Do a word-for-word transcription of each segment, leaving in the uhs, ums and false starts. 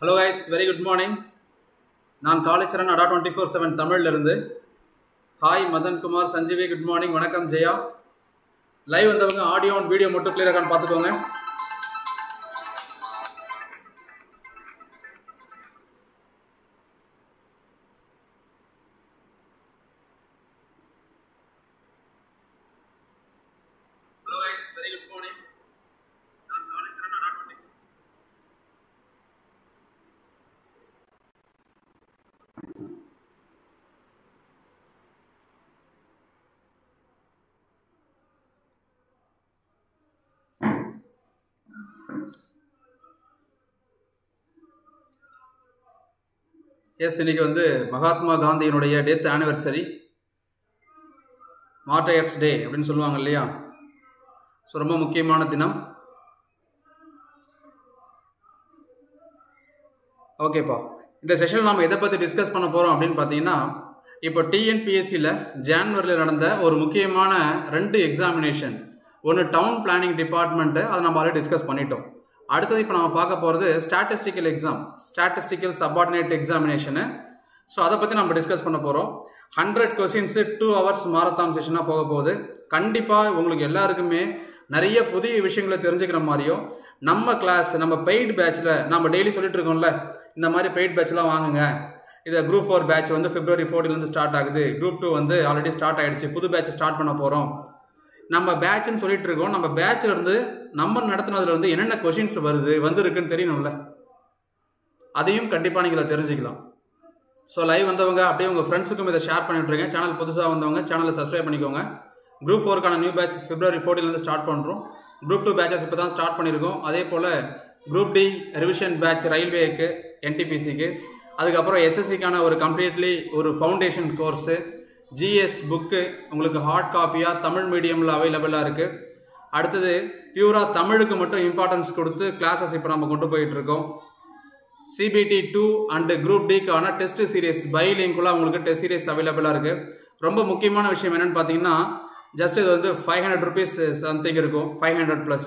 Hello guys, very good morning. நான் Kalicharan Adda two forty-seven Tamil இருந்து. Hi Madan Kumar Sanjeev, good morning. வணக்கம் Jaya. Live வந்தவங்க audio and video மட்டும் clear ஆகான்னு பார்த்துக்கோங்க. Hello guys, very good morning. Yes, today is Mahatma Gandhi's death anniversary. Martyrs Day. So, it's a very important day. Okay, pa. In this session, we will discuss this session. Now, in T N P C, in January, there are two important examinations. One is Town Planning Department, and we will discuss it. அடுத்து இப்ப நாம பார்க்க போறது statistical exam statistical subordinate examination so அத பத்தி நாம discuss பண்ண போறோம் one hundred questions two hours marathon செஷனா போக போகுது கண்டிப்பா உங்களுக்கு எல்லாருக்குமே நிறைய புதிய விஷயங்களை தெரிஞ்சுக்கிற மாதிரியோ நம்ம கிளாஸ் நம்ம பெய்ட் பேட்ச்ல நாம டெய்லி சொல்லிட்டு இருக்கோம்ல இந்த மாதிரி பெய்ட் பேட்ச்லாம் வாங்குங்க இது குரூப் four பேட்ச் வந்து February fourteenth ல இருந்து ஸ்டார்ட் ஆகுது குரூப் two வந்து ஆல்ரெடி ஸ்டார்ட் ஆயிடுச்சு புது பேட்ச் ஸ்டார்ட் பண்ண போறோம் நம்ம பேட்ச் னு சொல்லிட்டு இருக்கோம் நம்ம பேட்ச்ல இருந்து நம்ம நடத்துனதுல இருந்து என்னென்ன क्वेश्चंस வருது வந்திருக்குன்னு தெரியணும்ல அதையும் கண்டிப்பா நீங்க தெரிஞ்சிக்கலாம் சோ லைவ் வந்தவங்க அப்படியே உங்க फ्रेंड्सக்கும் இத ஷேர் பண்ணி விட்டுருங்க சேனல் புதுசா வந்தவங்க சேனலை Subscribe பண்ணிக்கோங்க group four கான நியூ பேட்ச் February fourteenth ல இருந்து ஸ்டார்ட் பண்றோம் group two பேட்சஸ் இப்ப தான் ஸ்டார்ட் பண்ணிருக்கோம் அதே போல group D revision batch ரயில்வேக்கு N T P C க்கு அதுக்கு அப்புறம் S S C கான ஒரு கம்ப்ளீட்லி ஒரு foundation course G S book உங்களுக்கு ஹார்ட் காப்பியா தமிழ் மீடியம்ல அவேலபிளா இருக்கு அடுத்து பியூரா தமிழுக்கு மட்டும் இம்பார்ட்டன்ஸ் கொடுத்து கிளாसेस இப்ப நாம கொண்டு போயிட்டு இருக்கோம் C B T two and group D கான டெஸ்ட் சீரிஸ் பைலிங்குலா உங்களுக்கு டெஸ்ட் சீரிஸ் அவேலபிளா இருக்கு ரொம்ப முக்கியமான விஷயம் என்னன்னு பாத்தீங்கன்னா ஜஸ்ட் இது வந்து five hundred rupees something இருக்கும் five hundred plus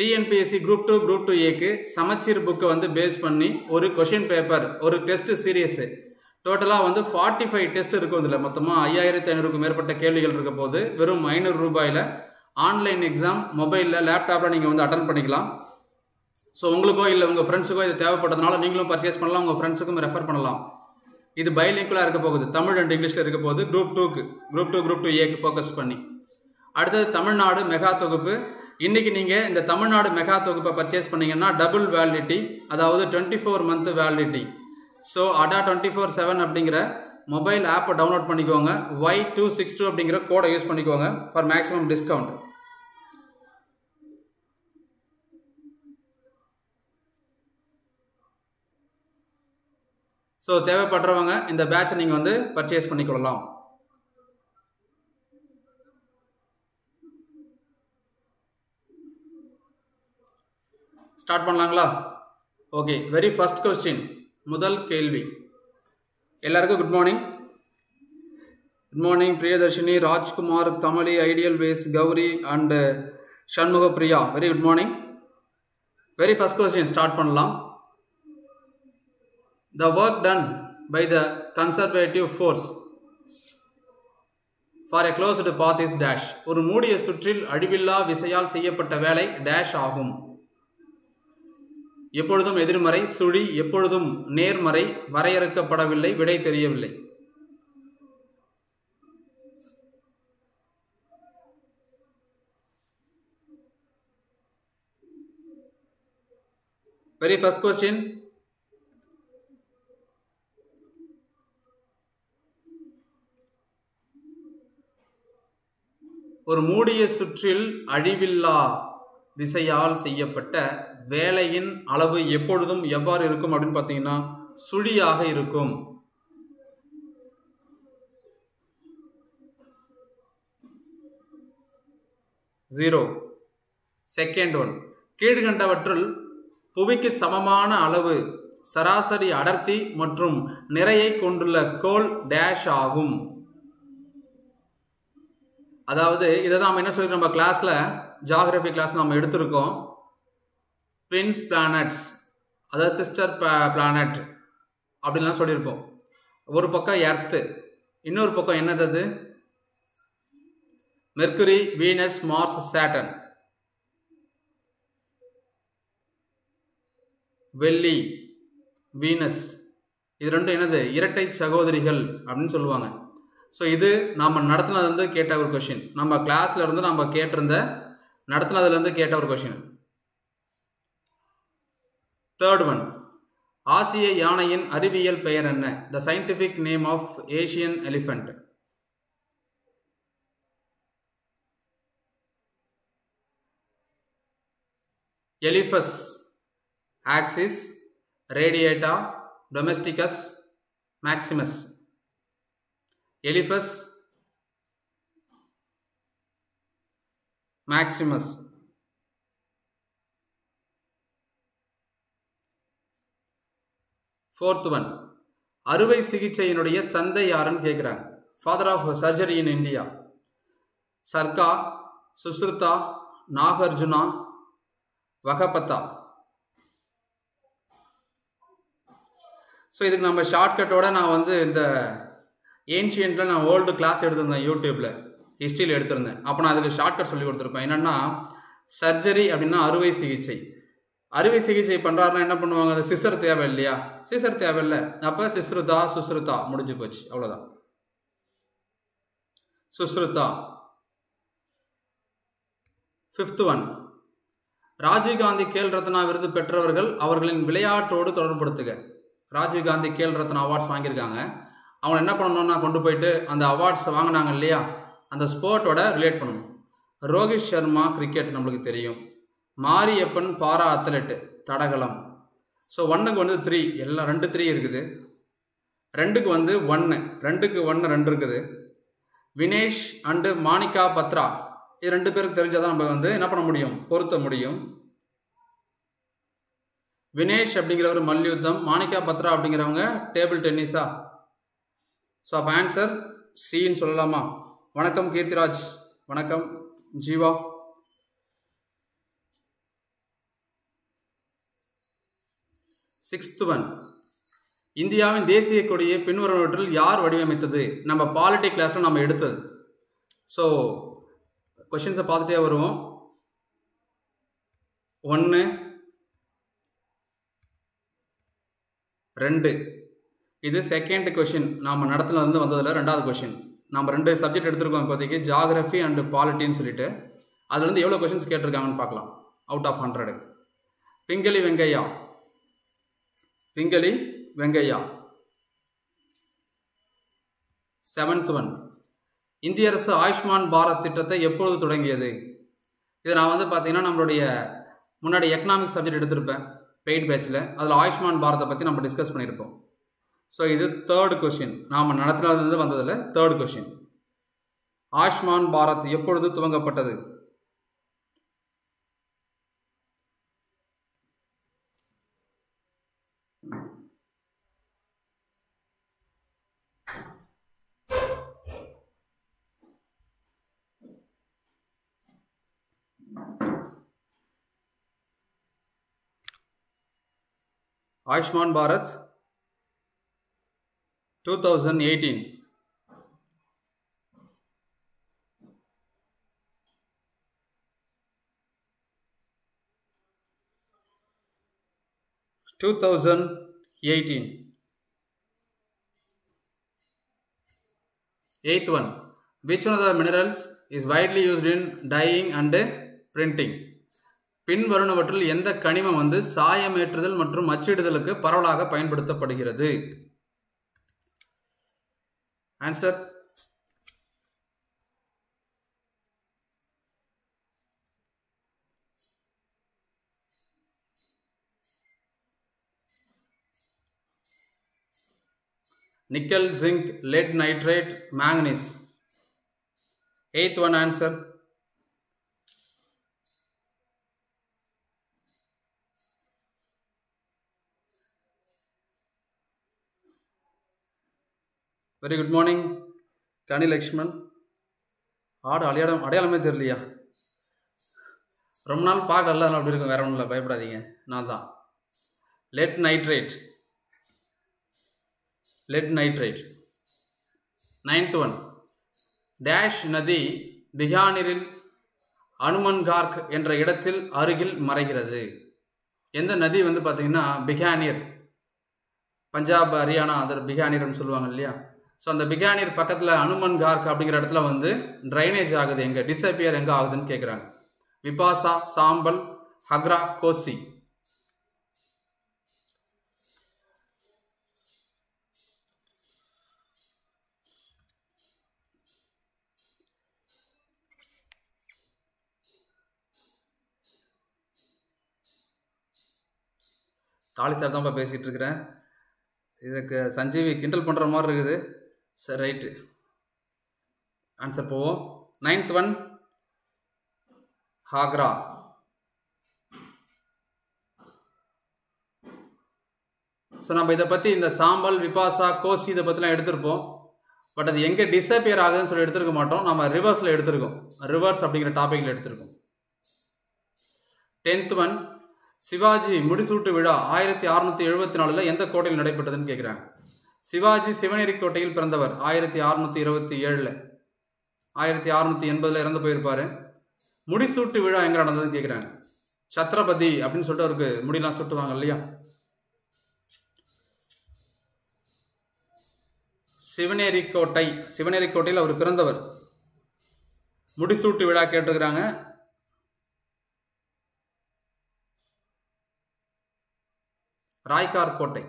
T N P S C group two group two A க்கு சமச்சீர் book வந்து பேஸ் பண்ணி ஒரு क्वेश्चन பேப்பர் ஒரு டெஸ்ட் சீரிஸ் Total வந்து forty-five டெஸ்ட் இருக்கும் இதுல மொத்தமா fifty-five hundred க்கு மேற்பட்ட கேள்விகள் இருக்க போகுது வெறும் five hundred ரூபாயில ஆன்லைன் எக்ஸாம் மொபைல்ல லேப்டாப்ல நீங்க வந்து அட்டெண்ட் பண்ணிக்கலாம் சோ உங்களுக்கோ இல்ல உங்க फ्रेंड्सக்கோ இது தேவைப்பட்டதனால நீங்களும் பர்சேஸ் பண்ணலாம் உங்க फ्रेंड्सக்கும் ரெஃபர் பண்ணலாம் இது பைலிங்குலா இருக்க போகுது தமிழ் and இங்கிலீஷ்ல இருக்க போகுது group two க்கு group two group two A க்கு ஃபோக்கஸ் பண்ணி அடுத்து தமிழ்நாடு மெகா தொகுப்பு இன்னைக்கு நீங்க இந்த தமிழ்நாடு மெகா தொகுப்பை பர்சேஸ் பண்ணீங்கன்னா டபுள் validity அதாவது twenty-four month validity So, Adda two forty-seven அப்படிங்கற மொபைல் ஆப் டவுன்லோட் பண்ணிக்கோங்க Y two sixty-two அப்படிங்கற கோட் யூஸ் பண்ணிக்கோங்க for maximum discount சோ தேவைப்படுறவங்க இந்த பேட்ச் நீங்க வந்து பர்சேஸ் பண்ணிக்கலாம் ஸ்டார்ட் பண்ணலாம்ங்களா ஓகே very first question முதல் கேள்வி எல்லாருக்கும் good morning good morning Priya Dharshini Rajkumar Kamali ideal ways Gowri and Shanmuga Priya very good morning very first question start பண்ணலாம் the work done by the conservative force for a closed path is dash ஒரு மூடிய சுற்றில் அழிவில்லா விசையால் செய்யப்பட்ட வேலை dash ஆகும் எப்பொழுதும் எதிர்மறை சுழி எப்பொழுதும் நேர்மறை வரையறுக்கப்படவில்லை விடை தெரியவில்லை very first question ஒரு மூடிய சுற்றில் அழிவில்லா விசையால் செய்யப்பட்ட வேலையின் அளவு எப்பொழுதும் எவ்வாறு இருக்கும் அப்படினு பாத்தீங்கன்னா சுழியாக இருக்கும் zero செகண்ட் ஒன் கீழ்கண்டவற்றில் புவிக்கு சமமான அளவு சராசரி அடர்த்தி மற்றும் நிறையை கொண்டுள்ள கோல் டேஷ் ஆகும் அதாவது இத நாம என்ன சொல்றோம் நம்ம கிளாஸ்ல ஜியோகிராஃபி கிளாஸ் நாம எடுத்துறோம் twin planets other sister planet. அப்படின்லாம் சொல்லியிருப்போம். ஒரு பக்கம் எர்த், இன்னொரு பக்கம் என்னது? மெர்க்குரி, வீனஸ், மார்ஸ், சாட்டர்ன், வெள்ளி, வீனஸ். இது ரெண்டும் என்னது? இரட்டை சகோதரிகள் அப்படின்னு சொல்லுவாங்க. ஸோ இது நாம் நடத்தினதுலேருந்து கேட்ட ஒரு கொஷின், நம்ம கிளாஸ்ல இருந்து நம்ம கேட்டிருந்த நடத்தினதுலேருந்து கேட்ட ஒரு கொஷின். தேர்ட் ஒன், ஆசிய யானையின் அறிவியல் பெயர் என்ன? The scientific name of Asian elephant. Elephas, axis, radiata, domesticus, maximus. Elephas maximus. Fourth one, அறுவை சிகிச்சையினுடைய தந்தை யாருன்னு கேட்குறாங்க. Father of surgery in India. Charaka, Sushruta, Nagarjuna, Vagbhata. So இதுக்கு நம்ம ஷார்ட்கட்டோட நான் வந்து இந்த ஏன்ஷியன்ட்டில் நான் ஓல்டு கிளாஸ் எடுத்திருந்தேன், யூடியூப்பில் ஹிஸ்ட்ரியில் எடுத்திருந்தேன். அப்போ நான் அதுக்கு ஷார்ட்கட் சொல்லி கொடுத்துருப்பேன். என்னென்னா சர்ஜரி அப்படின்னா அறுவை சிகிச்சை. அறுவை சிகிச்சை பண்ணுறாருன்னா என்ன பண்ணுவாங்க? அது சிசர் தேவை இல்லையா? சிசர் தேவை இல்லை. அப்போ சுஸ்ருதா, சுஸ்ருதா முடிஞ்சு போச்சு, அவ்வளோதான். சுஸ்ருதா. ஃபிஃப்த் ஒன், ராஜீவ்காந்தி கேல் ரத்னா விருது பெற்றவர்கள் அவர்களின் விளையாட்டோடு தொடர்படுத்துக. ராஜீவ்காந்தி கேல் ரத்னா அவார்ட்ஸ் வாங்கியிருக்காங்க. அவங்க என்ன பண்ணணும்னா கொண்டு போயிட்டு அந்த அவார்ட்ஸ் வாங்கினாங்க இல்லையா, அந்த ஸ்போர்ட்டோட ரிலேட் பண்ணணும். ரோஹித் சர்மா கிரிக்கெட் நம்மளுக்கு தெரியும். மாரியப்பன் பாரா அத்லெட்டு தடகளம். ஸோ ஒன்றுக்கு வந்து த்ரீ, எல்லாம் ரெண்டு த்ரீ இருக்குது. ரெண்டுக்கு வந்து ஒன்று, ரெண்டுக்கு ஒன்று ரெண்டு இருக்குது. வினேஷ் அண்டு மாணிகா பத்ரா, இது ரெண்டு பேருக்கு தெரிஞ்சால் தான் நம்ம வந்து என்ன பண்ண முடியும், பொருத்த முடியும். வினேஷ் அப்படிங்கிறவர் மல்யுத்தம், மாணிகா பத்ரா அப்படிங்கிறவங்க டேபிள் டென்னிஸா. ஸோ அப்போ ஆன்சர் சின்னு சொல்லலாமா? வணக்கம் கீர்த்திராஜ், வணக்கம் ஜீவா. சிக்ஸ்த் ஒன், இந்தியாவின் தேசிய கொடியை பின்வருவற்றில் யார் வடிவமைத்தது? நம்ம பாலிட்டி கிளாஸில் நம்ம எடுத்தது. ஸோ கொஷின்ஸை பார்த்துட்டே வருவோம். ஒன்று, ரெண்டு. இது செகண்ட் கொஷின், நாம் நடத்துலேருந்து வந்ததில் ரெண்டாவது கொஷின். நம்ம ரெண்டு சப்ஜெக்ட் எடுத்துருக்கோம் இப்போதைக்கு, ஜாகிரஃபி அண்டு பாலிட்டின்னு சொல்லிட்டு. அதுலேருந்து எவ்வளோ கொஷின்ஸ் கேட்டிருக்காங்கன்னு பார்க்கலாம். Out of hundred. Pingali Venkayya, Pingali Venkayya. Seventh one, இந்திய அரசு ஆயுஷ்மான் பாரத் திட்டத்தை எப்பொழுது தொடங்கியது? இது நான் வந்து பார்த்தீங்கன்னா நம்மளுடைய முன்னாடி எக்கனாமிக்ஸ் சப்ஜெக்ட் எடுத்திருப்பேன் பெய்ட் பேட்சில். அதில் ஆயுஷ்மான் பாரத்தை பற்றி நம்ம டிஸ்கஸ் பண்ணியிருப்போம். ஸோ இது தேர்ட் கொஷின், நாம் நடத்தினது வந்ததில் தேர்ட் கொஷின். ஆயுஷ்மான் பாரத் எப்பொழுது துவங்கப்பட்டது? Ayushman Bharat twenty eighteen. twenty eighteen. Eighth one, which one of the minerals is widely used in dyeing and printing? பின் வருணவற்றில் எந்த கனிமம் வந்து சாயமேற்றுதல் மற்றும் அச்சிடுதலுக்கு பரவலாக பயன்படுத்தப்படுகிறது? Answer nickel, zinc, lead nitrate, manganese. Eighth one answer. Very good morning Kani Lakshman. ஆடு அடையாளம் அடையாளமே தெரியலையா? ரொம்ப நாள் பார்க்கல, அப்படி இருக்கும். வேற ஒன்றும் இல்லை, பயப்படாதீங்க, நான் தான். lead nitrate. Lead nitrate. Ninth one. Dash Nadi Bihaniril Anumangark என்ற இடத்தில் அருகில் மறைகிறது. எந்த நதி வந்து பாத்தீங்கன்னா பிகானீர், பஞ்சாப், ஹரியானா அதர் பிகானீர்னு சொல்வாங்க இல்லையா. சோ அந்த பிகானீர் பக்கத்துல அனுமன்கார்க் அப்படிங்கிற இடத்துல வந்து ட்ரைனேஜ் ஆகுது, எங்க டிஸப்பியர் எங்க ஆகுதுன்னு கேக்குறாங்க. விபாசா, சாம்பல், ஹக்ரா, கோசி. காளி சார் தான்ப்பா பேசிகிட்டு இருக்கிறேன், இதுக்கு சஞ்சீவி கிண்டல் பண்ணுற மாதிரி இருக்குது. சரி ரைட்டு, ஆன்சர் போவோம். Ninth one Hakra. ஸோ நம்ம இதை பற்றி இந்த சாம்பல், விபாசா, கோசி இதை பற்றிலாம் எடுத்திருப்போம். பட் அது எங்கே டிஸப்பியர் ஆகுதுன்னு சொல்லி எடுத்துருக்க மாட்டோம், நம்ம ரிவர்ஸில் எடுத்திருக்கோம். ரிவர்ஸ் அப்படிங்கிற டாப்பிக்கில் எடுத்திருக்கோம். டென்த் ஒன் சிவாஜி முடிசூட்டு விழா ஆயிரத்தி அறுநூத்தி எழுபத்தி நாலுல எந்த கோட்டையில் நடைபெற்றதுன்னு கேட்குறாங்க. சிவாஜி சிவநேரி கோட்டையில் பிறந்தவர். ஆயிரத்தி அறுநூத்தி இருபத்தி ஏழுல ஆயிரத்தி அறுநூத்தி எண்பதுல இறந்து போயிருப்பாரு. முடிசூட்டு விழா எங்க நடந்ததுன்னு கேட்குறாங்க. சத்ரபதி அப்படின்னு சொல்லிட்டு அவருக்கு முடியெல்லாம் சுட்டுவாங்க இல்லையா. சிவநேரி கோட்டை, சிவநேரி கோட்டையில் அவர் பிறந்தவர். முடிசூட்டு விழா கேட்டிருக்கிறாங்க. ராய்கார் கோட்டை,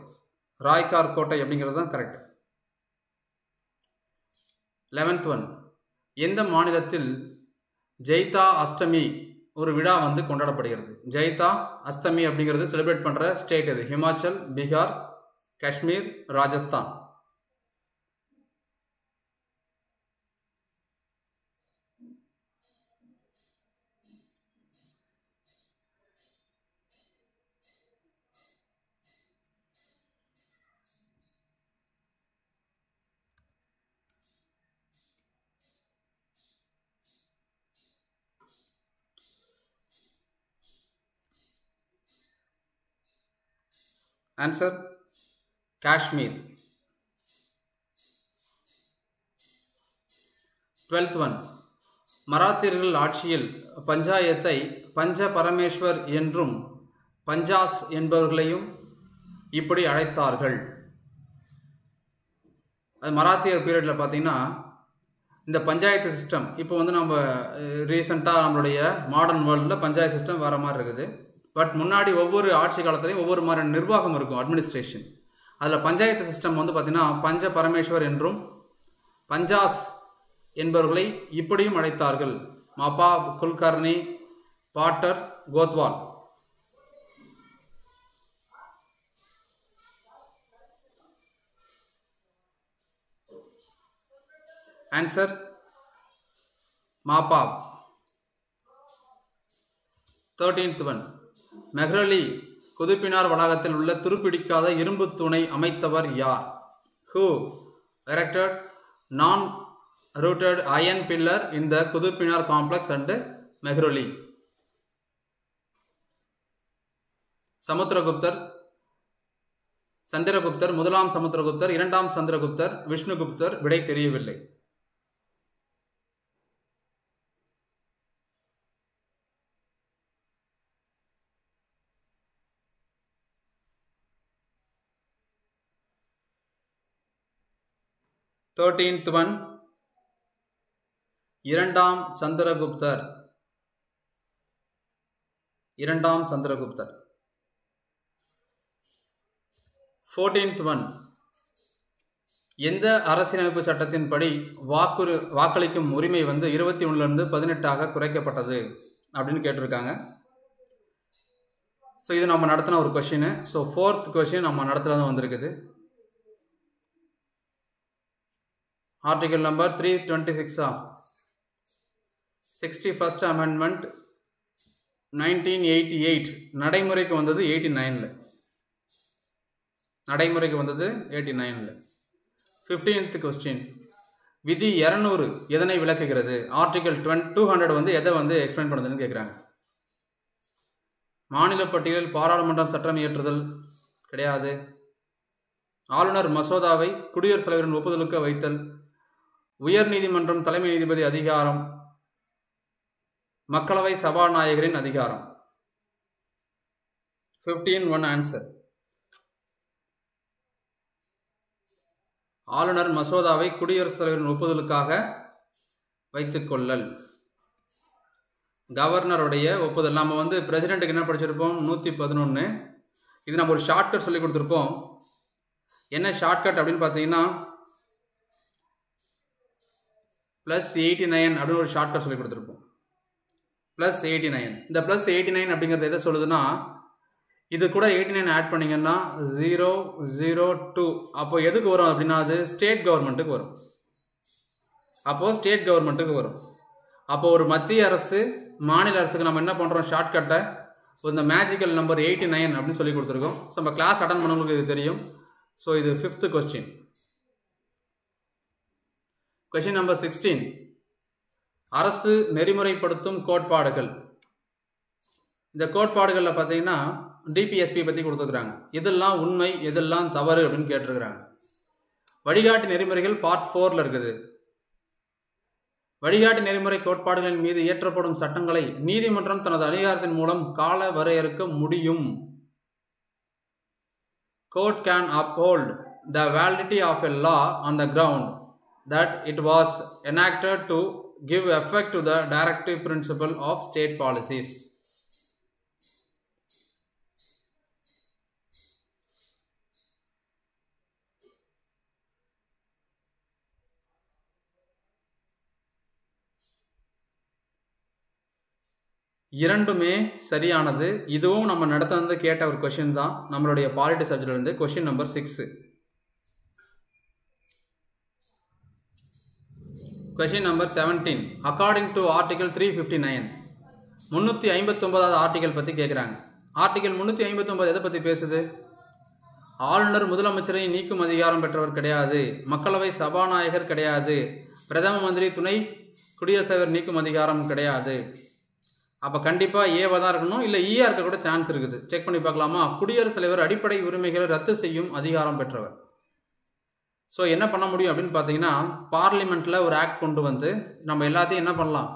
ராய்கார் கோட்டை அப்படிங்கிறது தான் கரெக்ட். லெவன்த் ஒன் எந்த மாநிலத்தில் ஜெய்தா அஷ்டமி ஒரு விழா வந்து கொண்டாடப்படுகிறது? ஜெய்தா அஷ்டமி அப்படிங்கிறது செலிப்ரேட் பண்ற ஸ்டேட் இது. Himachal, Bihar, Kashmir, Rajasthan. Answer Kashmir. twelfth one மராத்தியர்கள் ஆட்சியில் பஞ்சாயத்தை பஞ்ச பரமேஸ்வர் என்றும் பஞ்சாஸ் என்பவர்களையும் இப்படி அழைத்தார்கள். அது மராத்தியர் பீரியட்ல பாத்தீங்கன்னா இந்த பஞ்சாயத்து சிஸ்டம். இப்போ வந்து நம்ம ரீசெண்டாக நம்மளுடைய மாடர்ன் வேர்ல்டில் பஞ்சாயத்து சிஸ்டம் வேற மாதிரி இருக்குது. பட் முன்னாடி ஒவ்வொரு ஆட்சி காலத்துலையும் ஒவ்வொரு மாதிரியான நிர்வாகம் இருக்கும், அட்மினிஸ்ட்ரேஷன். அதில் பஞ்சாயத்து சிஸ்டம் வந்து பார்த்திங்கன்னா பஞ்ச பரமேஸ்வர் என்றும் பஞ்சாஸ் என்பவர்களை இப்படியும் அழைத்தார்கள். மாப்பா, குல்கர்னி, பாட்டர், கோத்வால். ஆன்சர் மாப்பா. தேர்டீன்த் ஒன் மெஹ்ரலி குதுப்பினார் வளாகத்தில் உள்ள துருப்பிடிக்காத இரும்பு தூணை அமைத்தவர் யார்? Who erected non rusted iron pillar in the Qutub Minar complex and Mehrauli? சமுத்திரகுப்தர், சந்திரகுப்தர், முதலாம் சமுத்திரகுப்தர், இரண்டாம் சந்திரகுப்தர், விஷ்ணுகுப்தர். விடை தெரியவில்லை. தேர்டீன்த் ஒன் இரண்டாம் சந்திரகுப்தர், இரண்டாம் சந்திரகுப்தர். ஃபோர்டீன்த் ஒன் எந்த அரசியலமைப்பு சட்டத்தின்படி வாக்குறு வாக்களிக்கும் உரிமை வந்து இருபத்தி ஒன்றுலேருந்து பதினெட்டாக குறைக்கப்பட்டது அப்படின்னு கேட்டிருக்காங்க. ஸோ இது நம்ம நடத்தின ஒரு கொஷின். ஸோ ஃபோர்த் கொஷின் நம்ம நடத்துறது வந்திருக்குது. Article number three twenty-six of sixty-first amendment nineteen eighty-eight நடைமுறைக்கு வந்தது eighty-nine ல, நடைமுறைக்கு வந்தது eighty-nine ல. fifteenth question விதி இருநூறு எதனை விளக்குகிறது? ஆர்டிகல் two hundred வந்து எதை வந்து எக்ஸ்பிளைன் பண்ணுதுன்னு கேட்குறாங்க. மாநில பட்டியலில் பாராளுமன்றம் சட்டம் இயற்றுதல், கிடையாது. ஆளுநர் மசோதாவை குடியரசுத் தலைவரின் ஒப்புதலுக்கு வைத்தல். உயர் நீதிமன்றம் தலைமை நீதிபதி அதிகாரம். மக்களவை சபாநாயகரின் அதிகாரம். பதினைந்து ஒன்று ஆன்சர். ஆளுநர் மசோதாவை குடியரசுத் தலைவரின் ஒப்புதலுக்காக வைத்துக் கொள்ளல். கவர்னருடைய ஒப்புதல். நம்ம வந்து பிரசிடென்ட்டுக்கு என்ன படிச்சிருப்போம், நூற்றி பதினொன்று. இது நம்ம ஒரு ஷார்ட்கட் சொல்லி கொடுத்துருப்போம். என்ன ஷார்ட்கட் அப்படின்னு பார்த்தீங்கன்னா ப்ளஸ் எயிட்டி நைன் அப்படின்னு ஒரு ஷார்ட்கட் சொல்லி கொடுத்துருப்போம். ப்ளஸ் எயிட்டி நைன் இந்த ப்ளஸ் எயிட்டி நைன் அப்படிங்கிறது எதை சொல்லுதுன்னா, இது கூட எயிட்டி நைன் ஆட் பண்ணிங்கன்னா ஜீரோ ஜீரோ டூ. அப்போ எதுக்கு வரும் அப்படின்னா அது ஸ்டேட் கவர்மெண்ட்டுக்கு வரும். அப்போது ஸ்டேட் கவர்மெண்ட்டுக்கு வரும். அப்போ ஒரு மத்திய அரசு மாநில அரசுக்கு நம்ம என்ன பண்ணுறோம், ஷார்ட்கட்டை இந்த மேஜிக்கல் நம்பர் எயிட்டி நைன் அப்படின்னு சொல்லி கொடுத்துருக்கோம். ஸோ நம்ம கிளாஸ் அட்டன் பண்ணவங்களுக்கு இது தெரியும். ஸோ இது fifth question. Question number sixteen. அரசு நெறிமுறைப்படுத்தும் கோட்பாடுகள். இந்த கோட்பாடுகளில் பார்த்தீங்கன்னா டிபிஎஸ்பி பற்றி கொடுத்துருக்குறாங்க. இதெல்லாம் உண்மை இதெல்லாம் தவறு அப்படின்னு கேட்டிருக்கிறாங்க. வழிகாட்டு நெறிமுறைகள் பார்ட் ஃபோரில் இருக்குது. வழிகாட்டு நெறிமுறை கோட்பாடுகளின் மீது இயற்றப்படும் சட்டங்களை நீதிமன்றம் தனது அதிகாரத்தின் மூலம் கால வரையறுக்க முடியும். Court can uphold the validity of a law on the ground that it was enacted to give effect to the directive principle of state policies. இரண்டுமே சரியானது. இதுவும் நம்ம நடத்தது கேட்ட ஒரு கொஸ்டின் தான் நம்மளுடைய பாலிட்டி சப்ஜெக்ட்லேருந்து. Question number six. Question number seventeen. According to article three fifty nine முந்நூற்றி ஐம்பத்தொம்பதாவது ஆர்டிகல் பற்றி கேட்குறாங்க. ஆர்டிகல் முந்நூற்றி ஐம்பத்தொம்பது எதை பற்றி பேசுது? ஆளுநர் முதலமைச்சரை நீக்கும் அதிகாரம் பெற்றவர் கிடையாது. மக்களவை சபாநாயகர் கிடையாது. பிரதம மந்திரி துணை குடியரசுத் தலைவர் நீக்கும் அதிகாரம் கிடையாது. அப்போ கண்டிப்பாக ஏவாக தான் இருக்கணும், இல்லை ஈயாக இருக்க கூட சான்ஸ் இருக்குது. செக் பண்ணி பார்க்கலாமா? குடியரசுத் தலைவர் அடிப்படை உரிமைகளை ரத்து செய்யும் அதிகாரம் பெற்றவர். ஸோ என்ன பண்ண முடியும் அப்படின்னு பார்த்தீங்கன்னா பார்லிமெண்ட்டில் ஒரு ஆக்ட் கொண்டு வந்து நம்ம எல்லாத்தையும் என்ன பண்ணலாம்,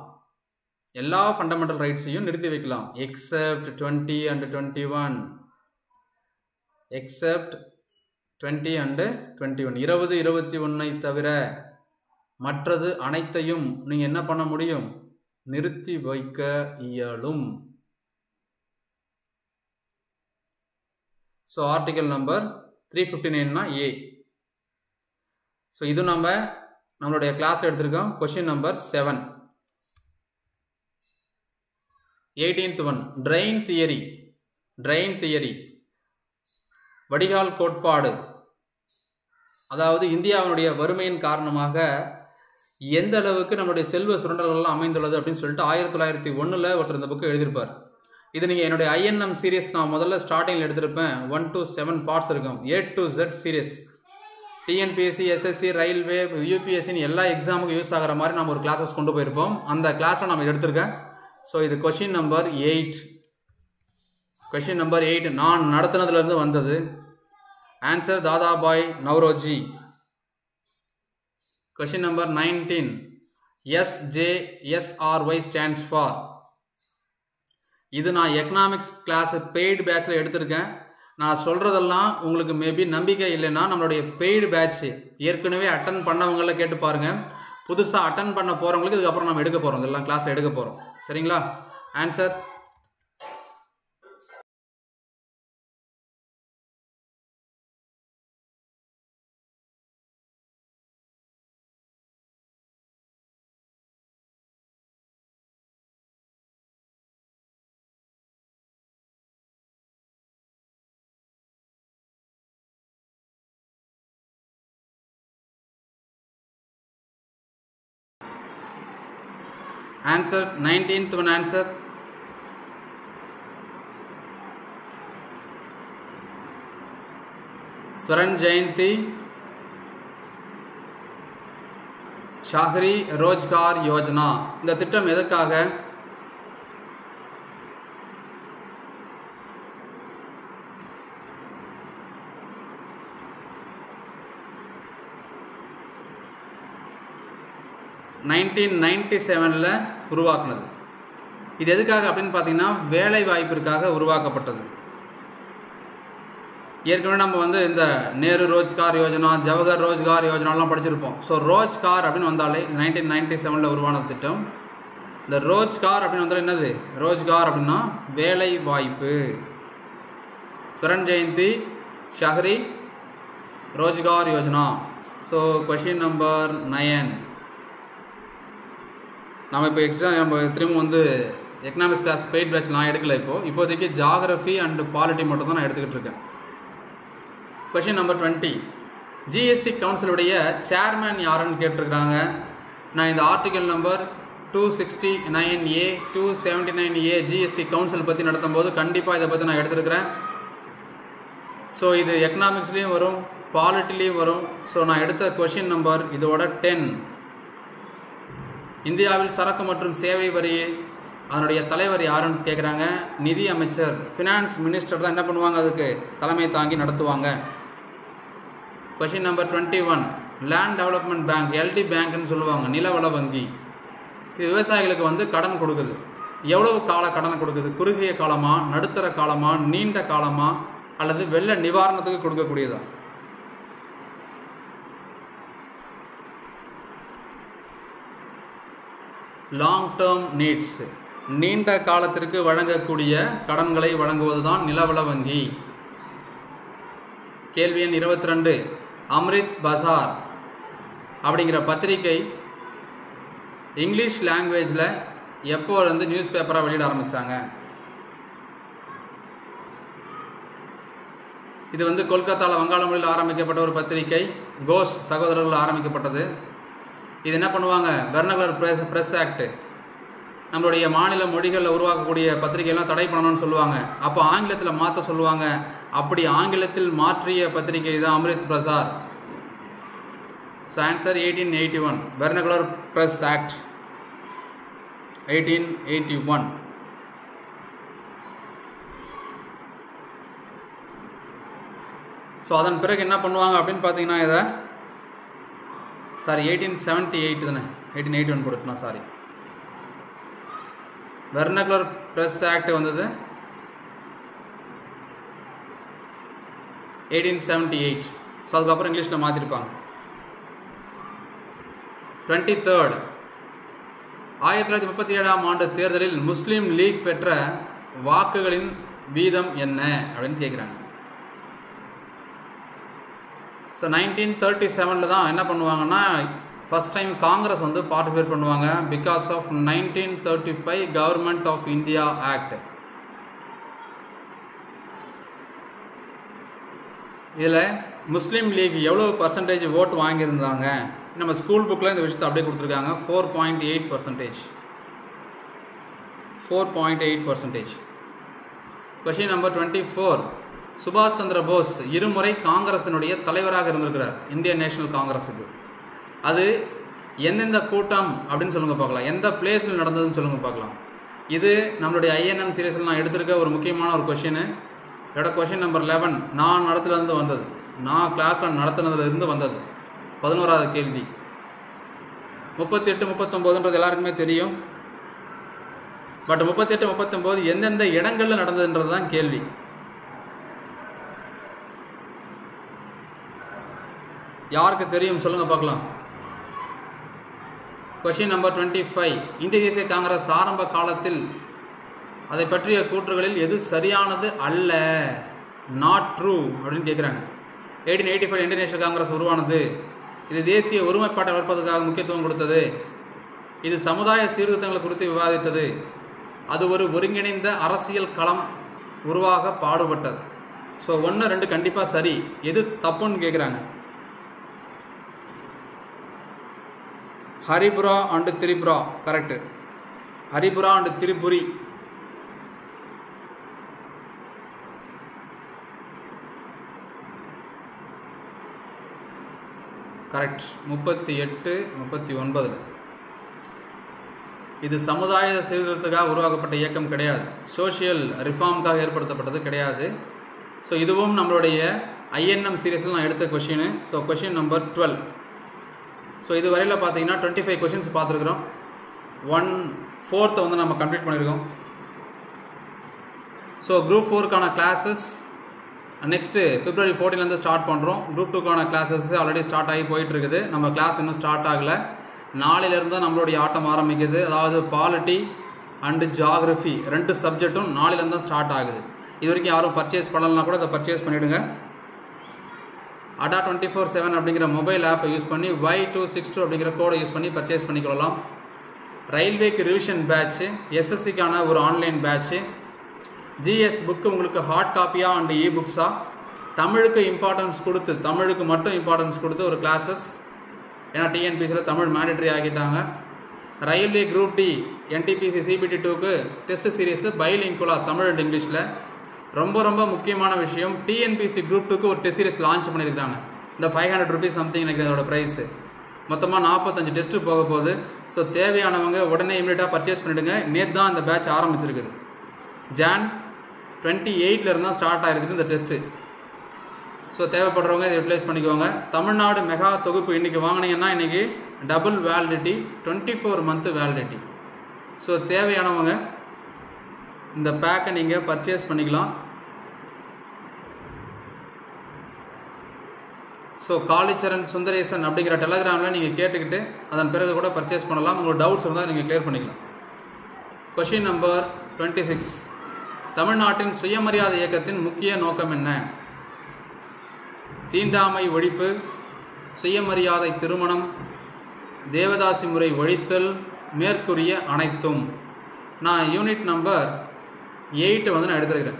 எல்லா ஃபண்டமெண்டல் ரைட்ஸையும் நிறுத்தி வைக்கலாம். Except twenty and twenty one except twenty and twenty one இருபது இருபத்தி ஒன்றை தவிர மற்றது அனைத்தையும் நீங்கள் என்ன பண்ண முடியும், நிறுத்தி வைக்க இயலும். So article number three fifty நைன்னா ஏ. ஸோ இது நம்ம நம்மளுடைய கிளாஸில் எடுத்திருக்கோம். Question number seven. Eighteenth one. Drain theory. Drain theory வடிகால் கோட்பாடு. அதாவது இந்தியாவினுடைய வறுமையின் காரணமாக எந்த அளவுக்கு நம்மளுடைய செல்வ சுரண்டல்கள்லாம் அமைந்துள்ளது அப்படின்னு சொல்லிட்டு ஆயிரத்தி தொள்ளாயிரத்தி ஒன்றில் ஒருத்தர் இந்த புக்கு எழுதியிருப்பார். இது நீங்கள் என்னுடைய ஐஎன்எம் சீரியஸ் நான் முதல்ல ஸ்டார்டிங்கில் எடுத்திருப்பேன். ஒன் டு செவன் பார்ட்ஸ் இருக்கும். A to Z series. TNPSC, SSC, railway, யூபிஎஸ்சின்னு எல்லா எக்ஸாமுக்கும் யூஸ் ஆகிற மாதிரி நம்ம ஒரு கிளாஸஸ் கொண்டு போயிருப்போம். அந்த கிளாஸில் நம்ம எடுத்திருக்கேன். ஸோ இது question number eight. Question number eight நான் நடத்தினதுலேருந்து வந்தது. Answer Dadabhai Naoroji. Question number nineteen. S J S R Y stands for. இது நான் எக்கனாமிக்ஸ் கிளாஸ் பெய்டு பேட்சில் எடுத்திருக்கேன். நான் சொல்கிறதெல்லாம் உங்களுக்கு மேபி நம்பிக்கை இல்லைன்னா நம்மளுடைய பெய்டு பேட்ச் ஏற்கனவே அட்டன் பண்ணவங்கள கேட்டு பாருங்கள். புதுசாக அட்டன் பண்ண போகிறவங்களுக்கு இதுக்கப்புறம் நம்ம எடுக்க போகிறோம், இதெல்லாம் கிளாஸில் எடுக்க போகிறோம். சரிங்களா? Answer Answer nineteenth one answer. Swaran Jayanti, Shahri Rojgar Yojana. இந்த திட்டம் எதற்காக? nineteen ninety-seven ல உருவாக்குனது. இது எதுக்காக அப்படினு பாத்தீங்கன்னா வேலை வாய்ப்பிற்காக உருவாக்கப்பட்டது. ஏற்கனவே நம்ம வந்து இந்த நேரு ரோஜ்கார் யோஜனா, ஜவஹர் ரோஜ்கார் யோஜனாலாம் படிச்சிருப்போம். சோ ரோஜ்கார் அப்படினு வந்தாலே nineteen ninety-seven ல உருவான திட்டம். இந்த ரோஜ்கார் அப்படினு வந்தால என்னது? ரோஜ்கார் அப்படினா வேலை வாய்ப்பு. Swarna Jayanti, Shahari, Rozgar Yojana. So question number nine. நாம இப்போ எக்ஸாம் நம்ம திரும்ப வந்து எகனாமிக்ஸ் கிளாஸ் பெய்ட் பேட்ச் நான் எடுக்கல. இப்போ இப்போதைக்கு ஜியோகிராஃபி அண்ட் பாலிட்டி மட்டும் தான் நான் எடுத்துக்கிட்டு இருக்கேன். Question number twenty. ஜிஎஸ்டி கவுன்சிலுடைய சேர்மன் யாருன்னு கேட்டிருக்காங்க. நான் இந்த article number two sixty-nine A two seventy-nine A GST council பத்தி நடத்தும்போது கண்டிப்பா இத பத்தி நான் எடுத்துக்கிறேன். சோ இது எகனாமிக்ஸ்லயும் வரும், பாலிட்டிலயும் வரும். சோ நான் எடுத்த क्वेश्चन நம்பர் இதோட ten. இந்தியாவில் சரக்கு மற்றும் சேவை வரி அதனுடைய தலைவர் யாருன்னு கேட்குறாங்க. நிதி அமைச்சர், ஃபினான்ஸ் மினிஸ்டர் தான் என்ன பண்ணுவாங்க, அதுக்கு தலைமை தாங்கி நடத்துவாங்க. Question number twenty one. Land development bank, LD பேங்க்னு சொல்லுவாங்க, நிலவள வங்கி. இது விவசாயிகளுக்கு வந்து கடன் கொடுக்குது. எவ்வளவு கால கடனை கொடுக்குது? குறுகிய காலமா, நடுத்தர காலமா, நீண்ட காலமா, அல்லது வெள்ள நிவாரணத்துக்கு கொடுக்கக்கூடியதா? லாங் டேர்ம் நீட்ஸ், நீண்ட காலத்திற்கு வழங்கக்கூடிய கடன்களை வழங்குவதுதான் நிலவள வங்கி. கேள்வி எண் இருபத்தி ரெண்டு. அம்ரித் பசார் அப்படிங்கிற பத்திரிகை இங்கிலீஷ் லாங்குவேஜில் எப்போ வந்து நியூஸ் பேப்பராக வெளியிட ஆரம்பித்தாங்க? இது வந்து கொல்கத்தாவில் வங்காள மொழியில் ஆரம்பிக்கப்பட்ட ஒரு பத்திரிகை, கோஷ் சகோதரர்கள் ஆரம்பிக்கப்பட்டது. இது என்ன பண்ணுவாங்க, வெர்னகுலர் பிரஸ் பிரஸ் ஆக்ட் நம்மளுடைய மாநில மொழிகளில் உருவாக்கக்கூடிய பத்திரிகைலாம் தடை பண்ணணும்னு சொல்லுவாங்க. அப்போ ஆங்கிலத்தில் மாற்ற சொல்லுவாங்க. அப்படி ஆங்கிலத்தில் மாற்றிய பத்திரிகை தான் Amrit Bazar. So answer eighteen eighty one vernacular press act eighteen eighty one. So அதன் பிறகு என்ன பண்ணுவாங்க அப்படின்னு பார்த்தீங்கன்னா இதை சாரி எயிட்டீன் செவன்டி எயிட் தானே எயிட்டீன் எயிட்டி ஒன் கொடுக்கணும் சாரி. வெர்னகுலர் பிரஸ் ஆக்ட் வந்தது எயிட்டீன் செவன்டி எயிட். ஸோ அதுக்கப்புறம் இங்கிலீஷில் மாற்றிருப்பாங்க. Twenty third. ஆயிரத்தி தொள்ளாயிரத்தி முப்பத்தி ஏழாம் ஆண்டு தேர்தலில் முஸ்லீம் லீக் பெற்ற வாக்குகளின் வீதம் என்ன அப்படின்னு கேட்குறாங்க. ஸோ நைன்டீன் தேர்ட்டி செவனில் தான் என்ன பண்ணுவாங்கன்னா ஃபஸ்ட் டைம் காங்கிரஸ் வந்து பார்ட்டிசிபேட் பண்ணுவாங்க. Because of nineteen thirty five government of India act. இதில் முஸ்லீம் லீக் எவ்வளோ பர்சன்டேஜ் ஓட்டு வாங்கியிருந்தாங்க? நம்ம ஸ்கூல் புக்கில் இந்த விஷயத்தை அப்படியே கொடுத்துருக்காங்க. Four point eight percentage four point eight percentage question number twenty four. சுபாஷ் சந்திர போஸ் இருமுறை காங்கிரசினுடைய தலைவராக இருந்திருக்கிறார், இந்தியன் நேஷனல் காங்கிரஸுக்கு. அது எந்தெந்த கூட்டம் அப்படின்னு சொல்லுங்க பார்க்கலாம், எந்த பிளேஸில் நடந்ததுன்னு சொல்லுங்க பார்க்கலாம். இது நம்மளுடைய ஐஎன்எம் சீரீஸில் நான் எடுத்திருக்க ஒரு முக்கியமான ஒரு கொஷின். என்னோட கொஷின் நம்பர் லெவன் நான் நடத்துலேருந்து வந்தது, நான் கிளாஸில் நடத்துனதுலேருந்து வந்தது. பதினோராவது கேள்வி. முப்பத்தி எட்டு முப்பத்தொம்போதுன்றது எல்லாருக்குமே தெரியும். பட் முப்பத்தி எட்டு முப்பத்தொம்போது எந்தெந்த இடங்களில் நடந்ததுன்றது தான் கேள்வி. யாருக்கு தெரியும் சொல்லுங்க பார்க்கலாம். Question number twenty five. இந்திய தேசிய காங்கிரஸ் ஆரம்ப காலத்தில் அதை பற்றிய கூற்றுகளில் எது சரியானது அல்ல, நாட் ட்ரூ அப்படின்னு கேட்குறாங்க. எயிட்டீன் எயிட்டி ஃபைவ் இந்திய நேஷனல் காங்கிரஸ் உருவானது. இது தேசிய ஒருமைப்பாட்டை வளர்ப்பதற்காக முக்கியத்துவம் கொடுத்தது. இது சமுதாய சீர்திருத்தங்கள் குறித்து விவாதித்தது. அது ஒரு ஒருங்கிணைந்த அரசியல் களம் உருவாக பாடுபட்டது. ஸோ ஒன்று ரெண்டு கண்டிப்பாக சரி, எது தப்புன்னு கேட்குறாங்க. Haripura and Tripura correct. Haripura and Tripuri. Correct. முப்பத்தி எட்டு முப்பத்தி ஒன்பதுல இது சமுதாய சீர்திருத்தத்துக்காக உருவாக்கப்பட்ட இயக்கம் கிடையாது, சோசியல் ரிஃபார்முக்காக ஏற்படுத்தப்பட்டது கிடையாது. ஸோ இதுவும் நம்மளுடைய ஐஎன்எம் சீரீஸில் நான் எடுத்த question. So question number twelve. So this is twenty-five questions. one fourth we will complete. So group four classes next February fourteenth start pandrom. Group two classes already start aayi poiterukudhu. Nama class innum start agala. four la irundha nammaloda aatam aarambikudhu. Adhaavadhu polity and geography rendu subjectum four la irundha start agudhu. Idhuvaraikkum yaarum purchase pannalana kuda adha purchase pannidunga. Adda two forty-seven abingira mobile app use panni Y two sixty-two abingira code use panni purchase pannikolaam. Railway revision batch, S S C kana or online batch, G S book உங்களுக்கு hard copy and e-books ah தமிழுக்கு importance கொடுத்து தமிழுக்கு மட்டும் importance கொடுத்து ஒரு classes ஏனா T N P C ல Tamil mandatory ஆகிட்டாங்க. Railway group D N T P C C B T two க்கு test series bilingual Tamil and இங்கிலீஷ்ல ரொம்ப ரொம்ப முக்கியமான விஷயம் T N P C group two க்கு ஒரு test series launch பண்ணிருக்காங்க. இந்த five hundred rupees something நினைக்கிறதோட price. மொத்தமா forty-five டெஸ்ட் போக போகுது. சோ தேவையானவங்க உடனே இமிடியேட்டா purchase பண்ணிடுங்க. நேத்து தான் அந்த batch ஆரம்பிச்சிருக்கு. January twenty-eighth la irundha start aayirukku indha test so theva padravanga idu utilize panikonga Tamil Nadu mega thoguppu innikku vaangineenna innikku double validity twenty-four month validity so thevaiyanavanga indha pack ah neenga purchase pannikalam so Kalicharan Sundaresan abingra telegram la neenga kettukittu adan peraga kuda purchase pannalam unga doubts irundha neenga clear pannikalam question number twenty-six Tamil Nadu Suyamariyada Iyakathin Mukiya Nokam enna Theendamai Odippu Suyamariyadai Thirumanam Devadasi Murai Odithal Merkuriya Anaithum Na unit number eight vandha na eduthirukren